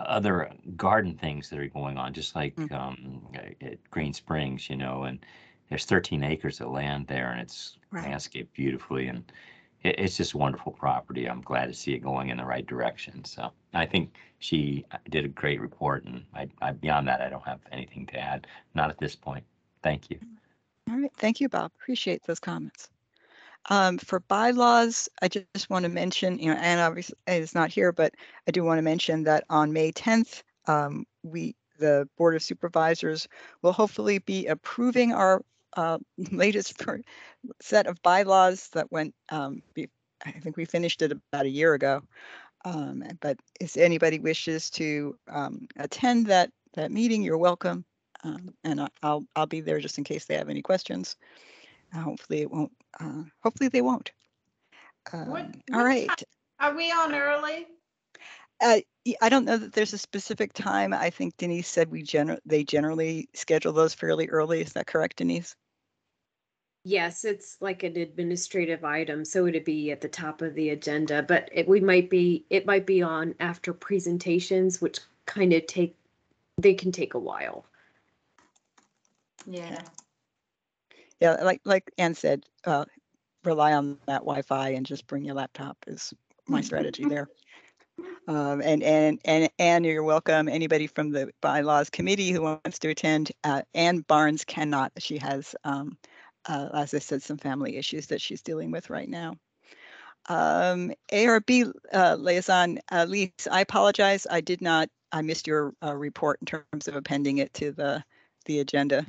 other garden things that are going on, just like mm-hmm. um, at Green Springs, you know, and there's thirteen acres of land there, and it's right. landscaped beautifully, and it, it's just wonderful property. I'm glad to see it going in the right direction. So I think she did a great report, and I, I beyond that, I don't have anything to add, not at this point. Thank you. All right, thank you, Bob. Appreciate those comments. Um, for bylaws, I just want to mention, you know, Anne obviously is not here, but I do want to mention that on May tenth, um, we, the Board of Supervisors, will hopefully be approving our uh, latest set of bylaws that went, um, I think we finished it about a year ago. Um, but if anybody wishes to um, attend that, that meeting, you're welcome. Um, and I'll, I'll be there just in case they have any questions. Uh, hopefully it won't. Uh, hopefully they won't. Um, what, what all right. Time? Are we on early? Uh, I don't know that there's a specific time. I think Denise said we gener they generally schedule those fairly early. Is that correct, Denise? Yes, it's like an administrative item, so it'd be at the top of the agenda. But it, we might be it might be on after presentations, which kind of take they can take a while. Yeah. yeah. Yeah, like like Anne said, uh, rely on that Wi-Fi and just bring your laptop is my strategy there. Um, and and and Anne, you're welcome. Anybody from the bylaws committee who wants to attend, uh, Anne Barnes cannot. She has, um, uh, as I said, some family issues that she's dealing with right now. Um, A R B uh, liaison, uh, Lise, I apologize. I did not. I missed your uh, report in terms of appending it to the the agenda.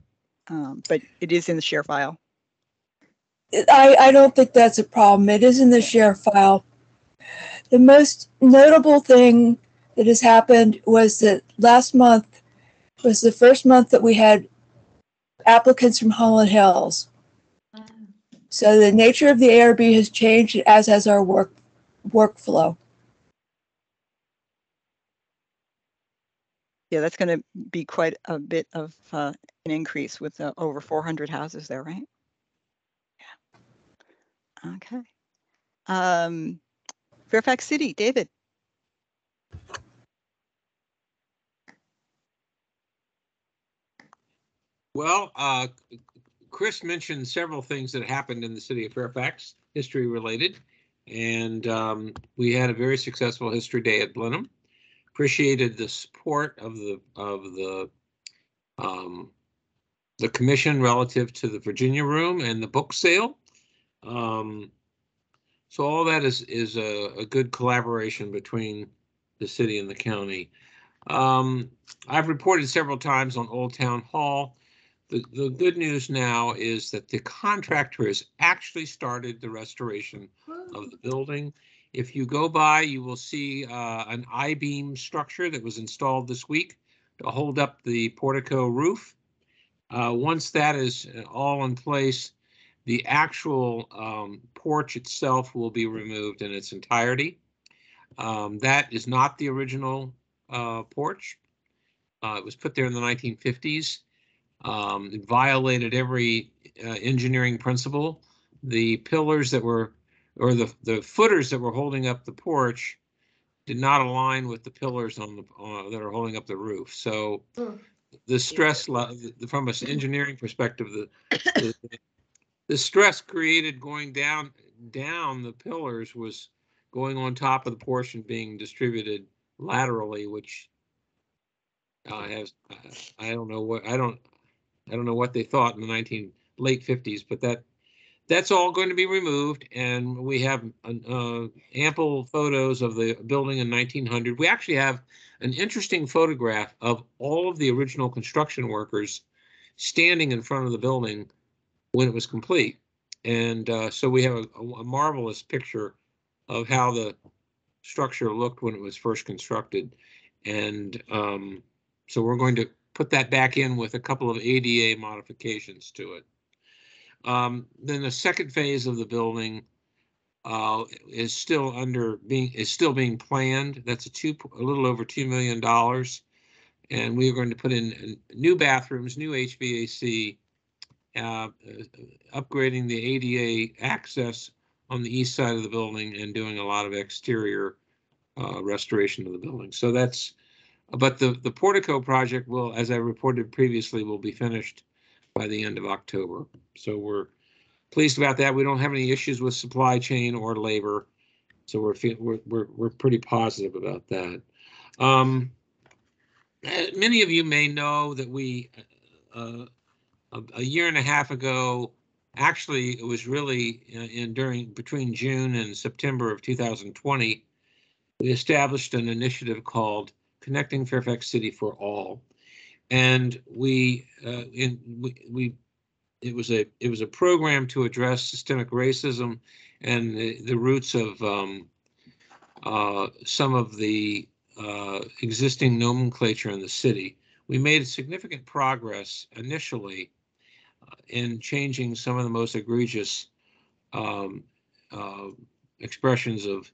Um, but it is in the share file. I, I don't think that's a problem. It is in the share file. The most notable thing that has happened was that last month was the first month that we had applicants from Holland Hills. So the nature of the A R B has changed, as has our work workflow. Yeah, that's going to be quite a bit of uh, an increase with uh, over four hundred houses there, right? Yeah. Okay. Um, Fairfax City, David. Well, uh, Chris mentioned several things that happened in the city of Fairfax, history related, and um, we had a very successful history day at Blenheim. Appreciated the support of the of the um, the commission relative to the Virginia Room and the book sale. Um, so all that is is a, a good collaboration between the city and the county. Um, I've reported several times on Old Town Hall. The the good news now is that the contractor has actually started the restoration of the building. If you go by, you will see uh, an I-beam structure that was installed this week to hold up the portico roof. Uh, once that is all in place, the actual um, porch itself will be removed in its entirety. Um, that is not the original uh, porch. Uh, it was put there in the nineteen fifties. Um, it violated every uh, engineering principle. The pillars that were or the, the footers that were holding up the porch did not align with the pillars on the uh, that are holding up the roof. So the stress, from an engineering perspective, the, the the stress created going down down the pillars was going on top of the portion being distributed laterally, which uh, has uh, I don't know what I don't I don't know what they thought in the nineteen late fifties, but that that's all going to be removed, and we have uh, ample photos of the building in nineteen hundred. We actually have an interesting photograph of all of the original construction workers standing in front of the building when it was complete. And uh, so we have a, a marvelous picture of how the structure looked when it was first constructed. And um, so we're going to put that back in with a couple of A D A modifications to it. Um, then the second phase of the building uh, is still under being is still being planned. That's a two a little over two million dollars, and we are going to put in new bathrooms, new H V A C, uh, upgrading the A D A access on the east side of the building, and doing a lot of exterior uh, restoration of the building. So that's, but the the portico project will, as I reported previously, will be finished by the end of October. So we're pleased about that. We don't have any issues with supply chain or labor, so we're we're we're, we're pretty positive about that. Um, many of you may know that we uh, a, a year and a half ago, actually it was really in during between June and September of two thousand twenty, we established an initiative called Connecting Fairfax City for All. And we, uh, in, we, we, it was a, it was a program to address systemic racism and the, the roots of um, uh, some of the uh, existing nomenclature in the city. We made significant progress initially uh, in changing some of the most egregious um, uh, expressions of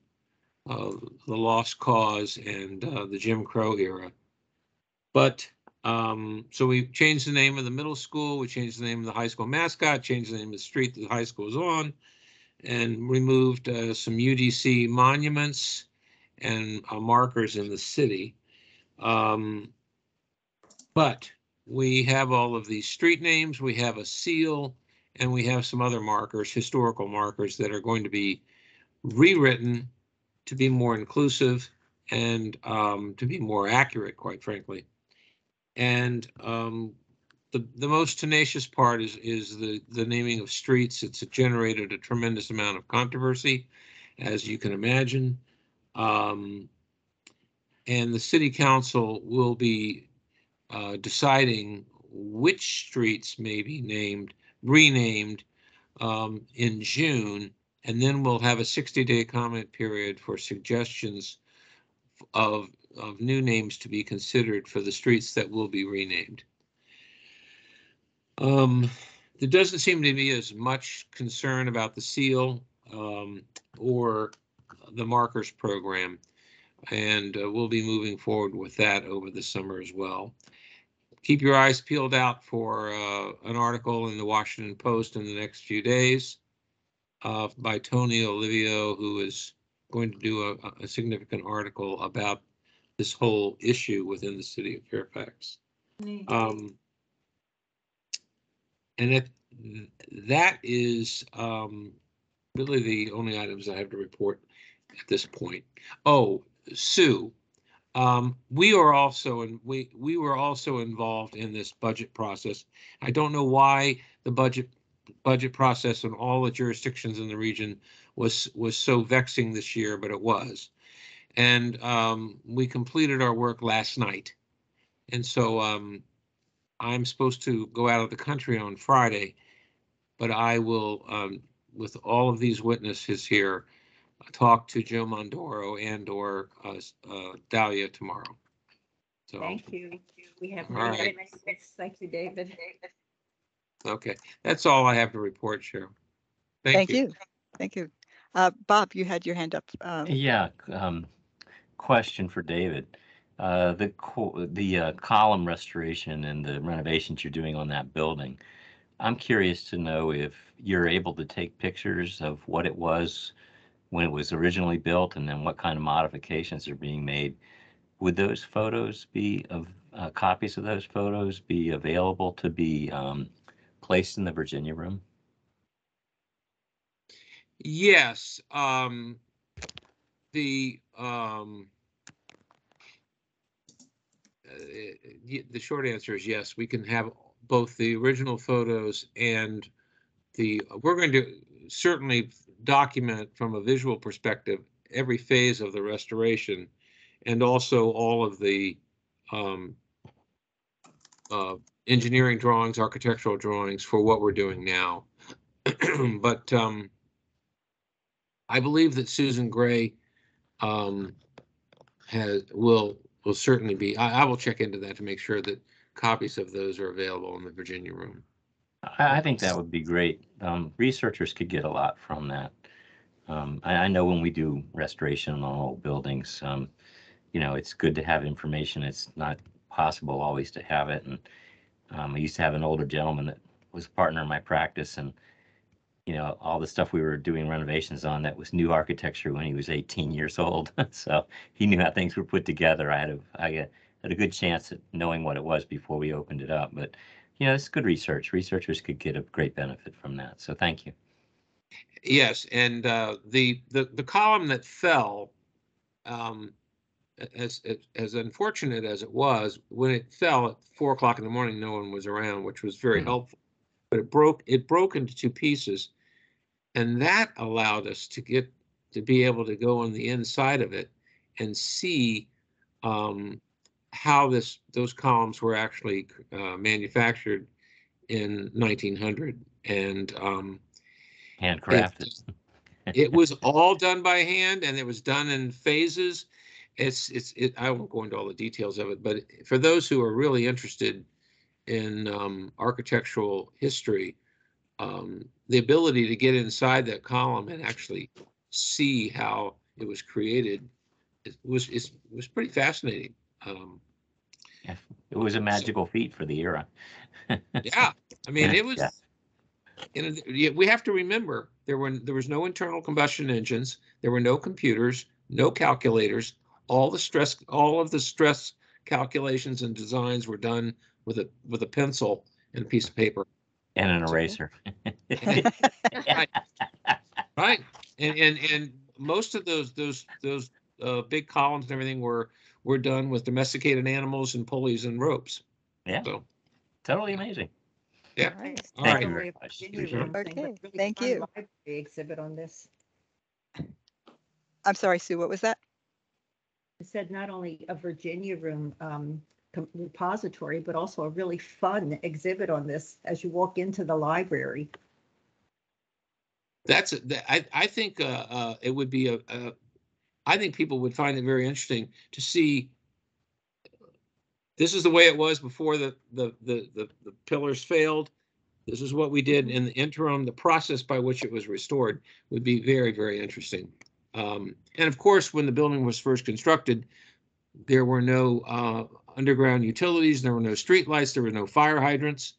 uh, the Lost Cause and uh, the Jim Crow era, but. Um, so we changed the name of the middle school, we changed the name of the high school mascot, changed the name of the street that the high school is on, and removed uh, some U D C monuments and uh, markers in the city. Um, but we have all of these street names, we have a seal, and we have some other markers, historical markers, that are going to be rewritten to be more inclusive and um, to be more accurate, quite frankly. And um, the the most tenacious part is is the the naming of streets. It's generated a tremendous amount of controversy, as you can imagine. Um, and the city council will be uh, deciding which streets may be named renamed um, in June, and then we'll have a sixty day comment period for suggestions of. of new names to be considered for the streets that will be renamed. Um, there doesn't seem to be as much concern about the seal um, or the markers program, and uh, we'll be moving forward with that over the summer as well. Keep your eyes peeled out for uh, an article in the Washington Post in the next few days uh, by Tony Olivio, who is going to do a, a significant article about this whole issue within the city of Fairfax. Um, and if that is um, really the only items I have to report at this point. Oh, Sue, um, we are also and we we were also involved in this budget process. I don't know why the budget budget process in all the jurisdictions in the region was was so vexing this year, but it was. And um, we completed our work last night. And so um, I'm supposed to go out of the country on Friday, but I will, um, with all of these witnesses here, talk to Joe Mondaro and or uh, uh, Dahlia tomorrow. So, thank you. We have all right. Thank you, David. Okay, that's all I have to report, Cheryl. Thank, Thank you. you. Thank you. Uh, Bob, you had your hand up. Um, yeah. Um, Question for David. Uh, the co the uh, column restoration and the renovations you're doing on that building, I'm curious to know if you're able to take pictures of what it was when it was originally built and then what kind of modifications are being made. Would those photos be of uh, copies of those photos be available to be um, placed in the Virginia Room? Yes. Um, the um, the short answer is yes, we can have both the original photos and the, we're going to certainly document from a visual perspective every phase of the restoration and also all of the um, uh, engineering drawings, architectural drawings for what we're doing now. But um, I believe that Susan Gray um, has will will certainly be. I, I will check into that to make sure that copies of those are available in the Virginia Room. I, I think that would be great. Um, researchers could get a lot from that. Um, I, I know when we do restoration on old buildings, um, you know, it's good to have information. It's not possible always to have it. And um, I used to have an older gentleman that was a partner in my practice, and you know, all the stuff we were doing renovations on that was new architecture when he was eighteen years old. So he knew how things were put together. I had a, I had a good chance at knowing what it was before we opened it up. But you know, it's good research. Researchers could get a great benefit from that. So thank you. Yes, and uh, the, the the column that fell, um, as as unfortunate as it was, when it fell at four o'clock in the morning, no one was around, which was very mm-hmm. helpful. But it broke it broke into two pieces, and that allowed us to get to be able to go on the inside of it and see um, how this those columns were actually uh, manufactured in nineteen hundred and um, handcrafted. It, it was all done by hand, and it was done in phases. It's it's it, I won't go into all the details of it, but for those who are really interested in um, architectural history, um, the ability to get inside that column and actually see how it was created it was it was pretty fascinating. Um, yeah, it was a magical so, feat for the era. Yeah, I mean it was. Yeah. You know, we have to remember there were there was no internal combustion engines, there were no computers, no calculators. All the stress, all of the stress calculations and designs were done with a with a pencil and a piece of paper and an eraser. Right. Right. And and and most of those those those uh, big columns and everything were were done with domesticated animals and pulleys and ropes. Yeah. So totally amazing. Yeah. All right. All thank right. you very much. Okay. Thank you. Exhibit on this. I'm sorry, Sue. What was that? It said not only a Virginia Room Um, repository, but also a really fun exhibit on this as you walk into the library. That's I I think uh, uh, it would be a, a I think people would find it very interesting to see. This is the way it was before the the the the, the pillars failed. This is what we did in the interim. The process by which it was restored would be very, very interesting. Um, and of course, when the building was first constructed, there were no uh, underground utilities, there were no street lights, there were no fire hydrants.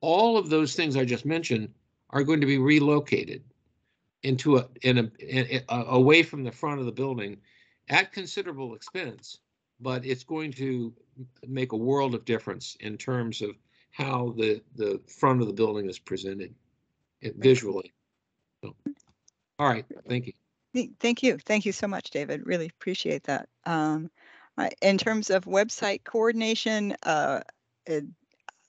All of those things I just mentioned are going to be relocated into a, in a, in a away from the front of the building at considerable expense, but it's going to make a world of difference in terms of how the the front of the building is presented visually. So, all right, thank you. Thank you, thank you so much, David. Really appreciate that. Um, In terms of website coordination, uh, it,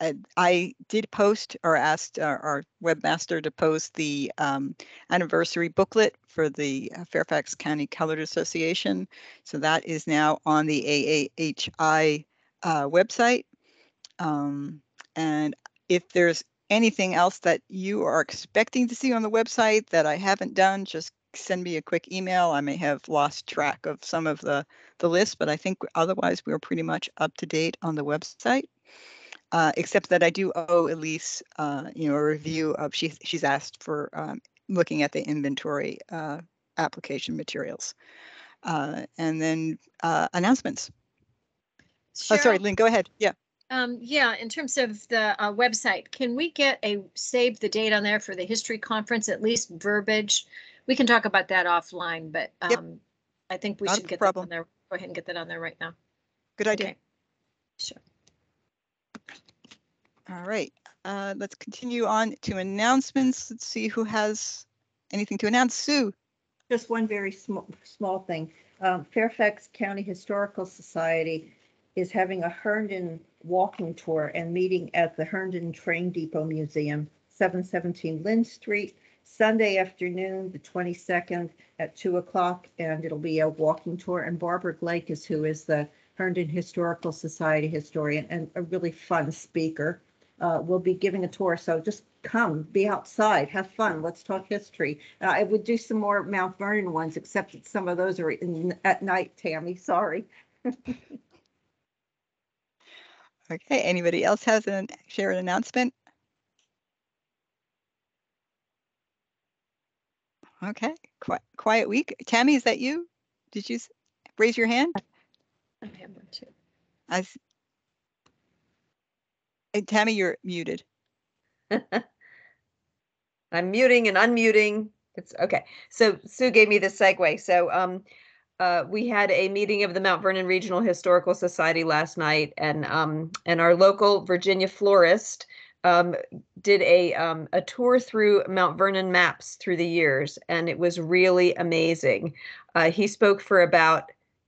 I, I did post or asked our, our webmaster to post the um, anniversary booklet for the Fairfax County Colored Association. So that is now on the A A H I uh, website. Um, and if there's anything else that you are expecting to see on the website that I haven't done, just send me a quick email. I may have lost track of some of the, the list, but I think otherwise we are pretty much up to date on the website, uh, except that I do owe Elise, uh, you know, a review of, she, she's asked for um, looking at the inventory uh, application materials. Uh, and then uh, announcements. Cheryl, oh, sorry, Lynn, go ahead. Yeah. Um, yeah, in terms of the uh, website, can we get a save the date on there for the history conference, at least verbiage? We can talk about that offline, but um, yep. I think we Not should get that on there. Go ahead and get that on there right now. Good idea. Okay. Sure. All right. Uh, let's continue on to announcements. Let's see who has anything to announce. Sue. just one very small, small thing. Um, Fairfax County Historical Society is having a Herndon walking tour and meeting at the Herndon Train Depot Museum, seven seventeen Lynn Street, Sunday afternoon, the twenty-second at two o'clock, and it'll be a walking tour. And Barbara Blake is who is the Herndon Historical Society historian and a really fun speaker. Uh, will be giving a tour, so just come, be outside, have fun, let's talk history. Uh, I would do some more Mount Vernon ones, except that some of those are in, at night, Tammy, sorry. Okay, anybody else has an share an announcement? Okay, quiet, quiet week. Tammy, is that you? Did you raise your hand? I have one too. I And Tammy, you're muted. I'm muting and unmuting. It's okay. So Sue gave me this segue. So um, uh, we had a meeting of the Mount Vernon Regional Historical Society last night, and um, and our local Virginia florist um, did a um, a tour through Mount Vernon maps through the years, and it was really amazing. Uh, he spoke for about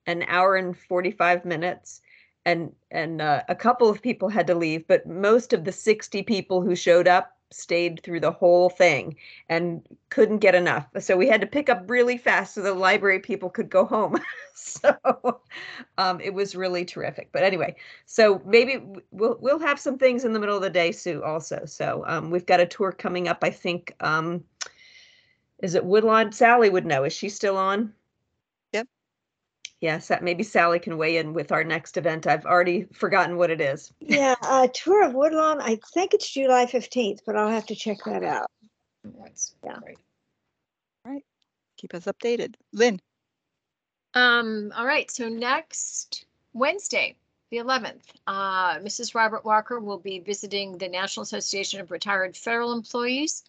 an hour and forty-five minutes. And and uh, a couple of people had to leave, but most of the sixty people who showed up stayed through the whole thing and couldn't get enough. So we had to pick up really fast so the library people could go home. So um, it was really terrific. But anyway, so maybe we'll we'll have some things in the middle of the day, Sue, also. So um, we've got a tour coming up, I think. Um, is it Woodlawn? Sally would know. Is she still on? Yes, that maybe Sally can weigh in with our next event. I've already forgotten what it is. Yeah, a tour of Woodlawn. I think it's July fifteenth, but I'll have to check that out. That's yeah. Right. All right. Keep us updated. Lynn. Um, all right. So next Wednesday, the eleventh, uh, Missus Robert Walker will be visiting the National Association of Retired Federal Employees,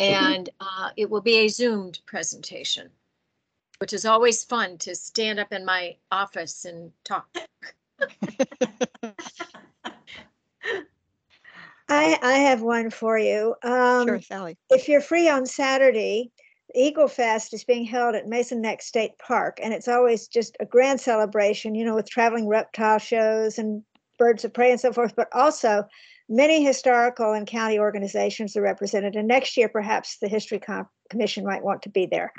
and uh, it will be a Zoomed presentation, which is always fun to stand up in my office and talk. I, I have one for you. Um, sure, Sally. If you're free on Saturday, Eagle Fest is being held at Mason Neck State Park, and it's always just a grand celebration, you know, with traveling reptile shows and birds of prey and so forth, but also many historical and county organizations are represented, and next year perhaps the History Com Commission might want to be there.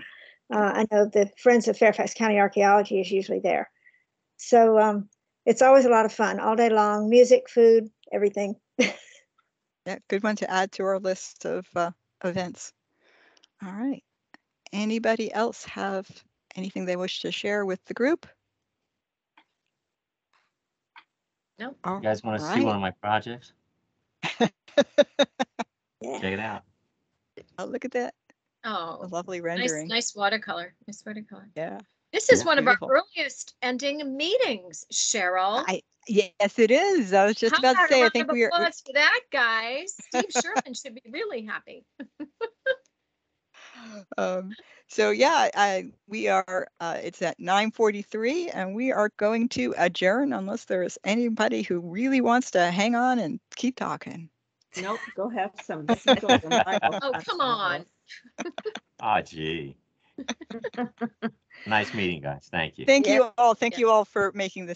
Uh, I know the Friends of Fairfax County Archaeology is usually there. So um, it's always a lot of fun all day long, music, food, everything. Yeah, good one to add to our list of uh, events. All right. Anybody else have anything they wish to share with the group? No. You guys want to see one of my projects? Yeah. Check it out. Oh, look at that. Oh, a lovely rendering. Nice, nice watercolor. Nice watercolor. Yeah. This is yeah, one beautiful. Of our earliest ending meetings, Cheryl. I, yes, it is. I was just How about to say, I think we are. Applause for that, guys. Steve Sherman should be really happy. um, so yeah, I, we are. Uh, it's at nine forty-three, and we are going to adjourn unless there is anybody who really wants to hang on and keep talking. Nope. Go have some. Oh, come on. Ah, oh, gee. Nice meeting, guys. Thank you. Thank yeah. you all. Thank yeah. you all for making this.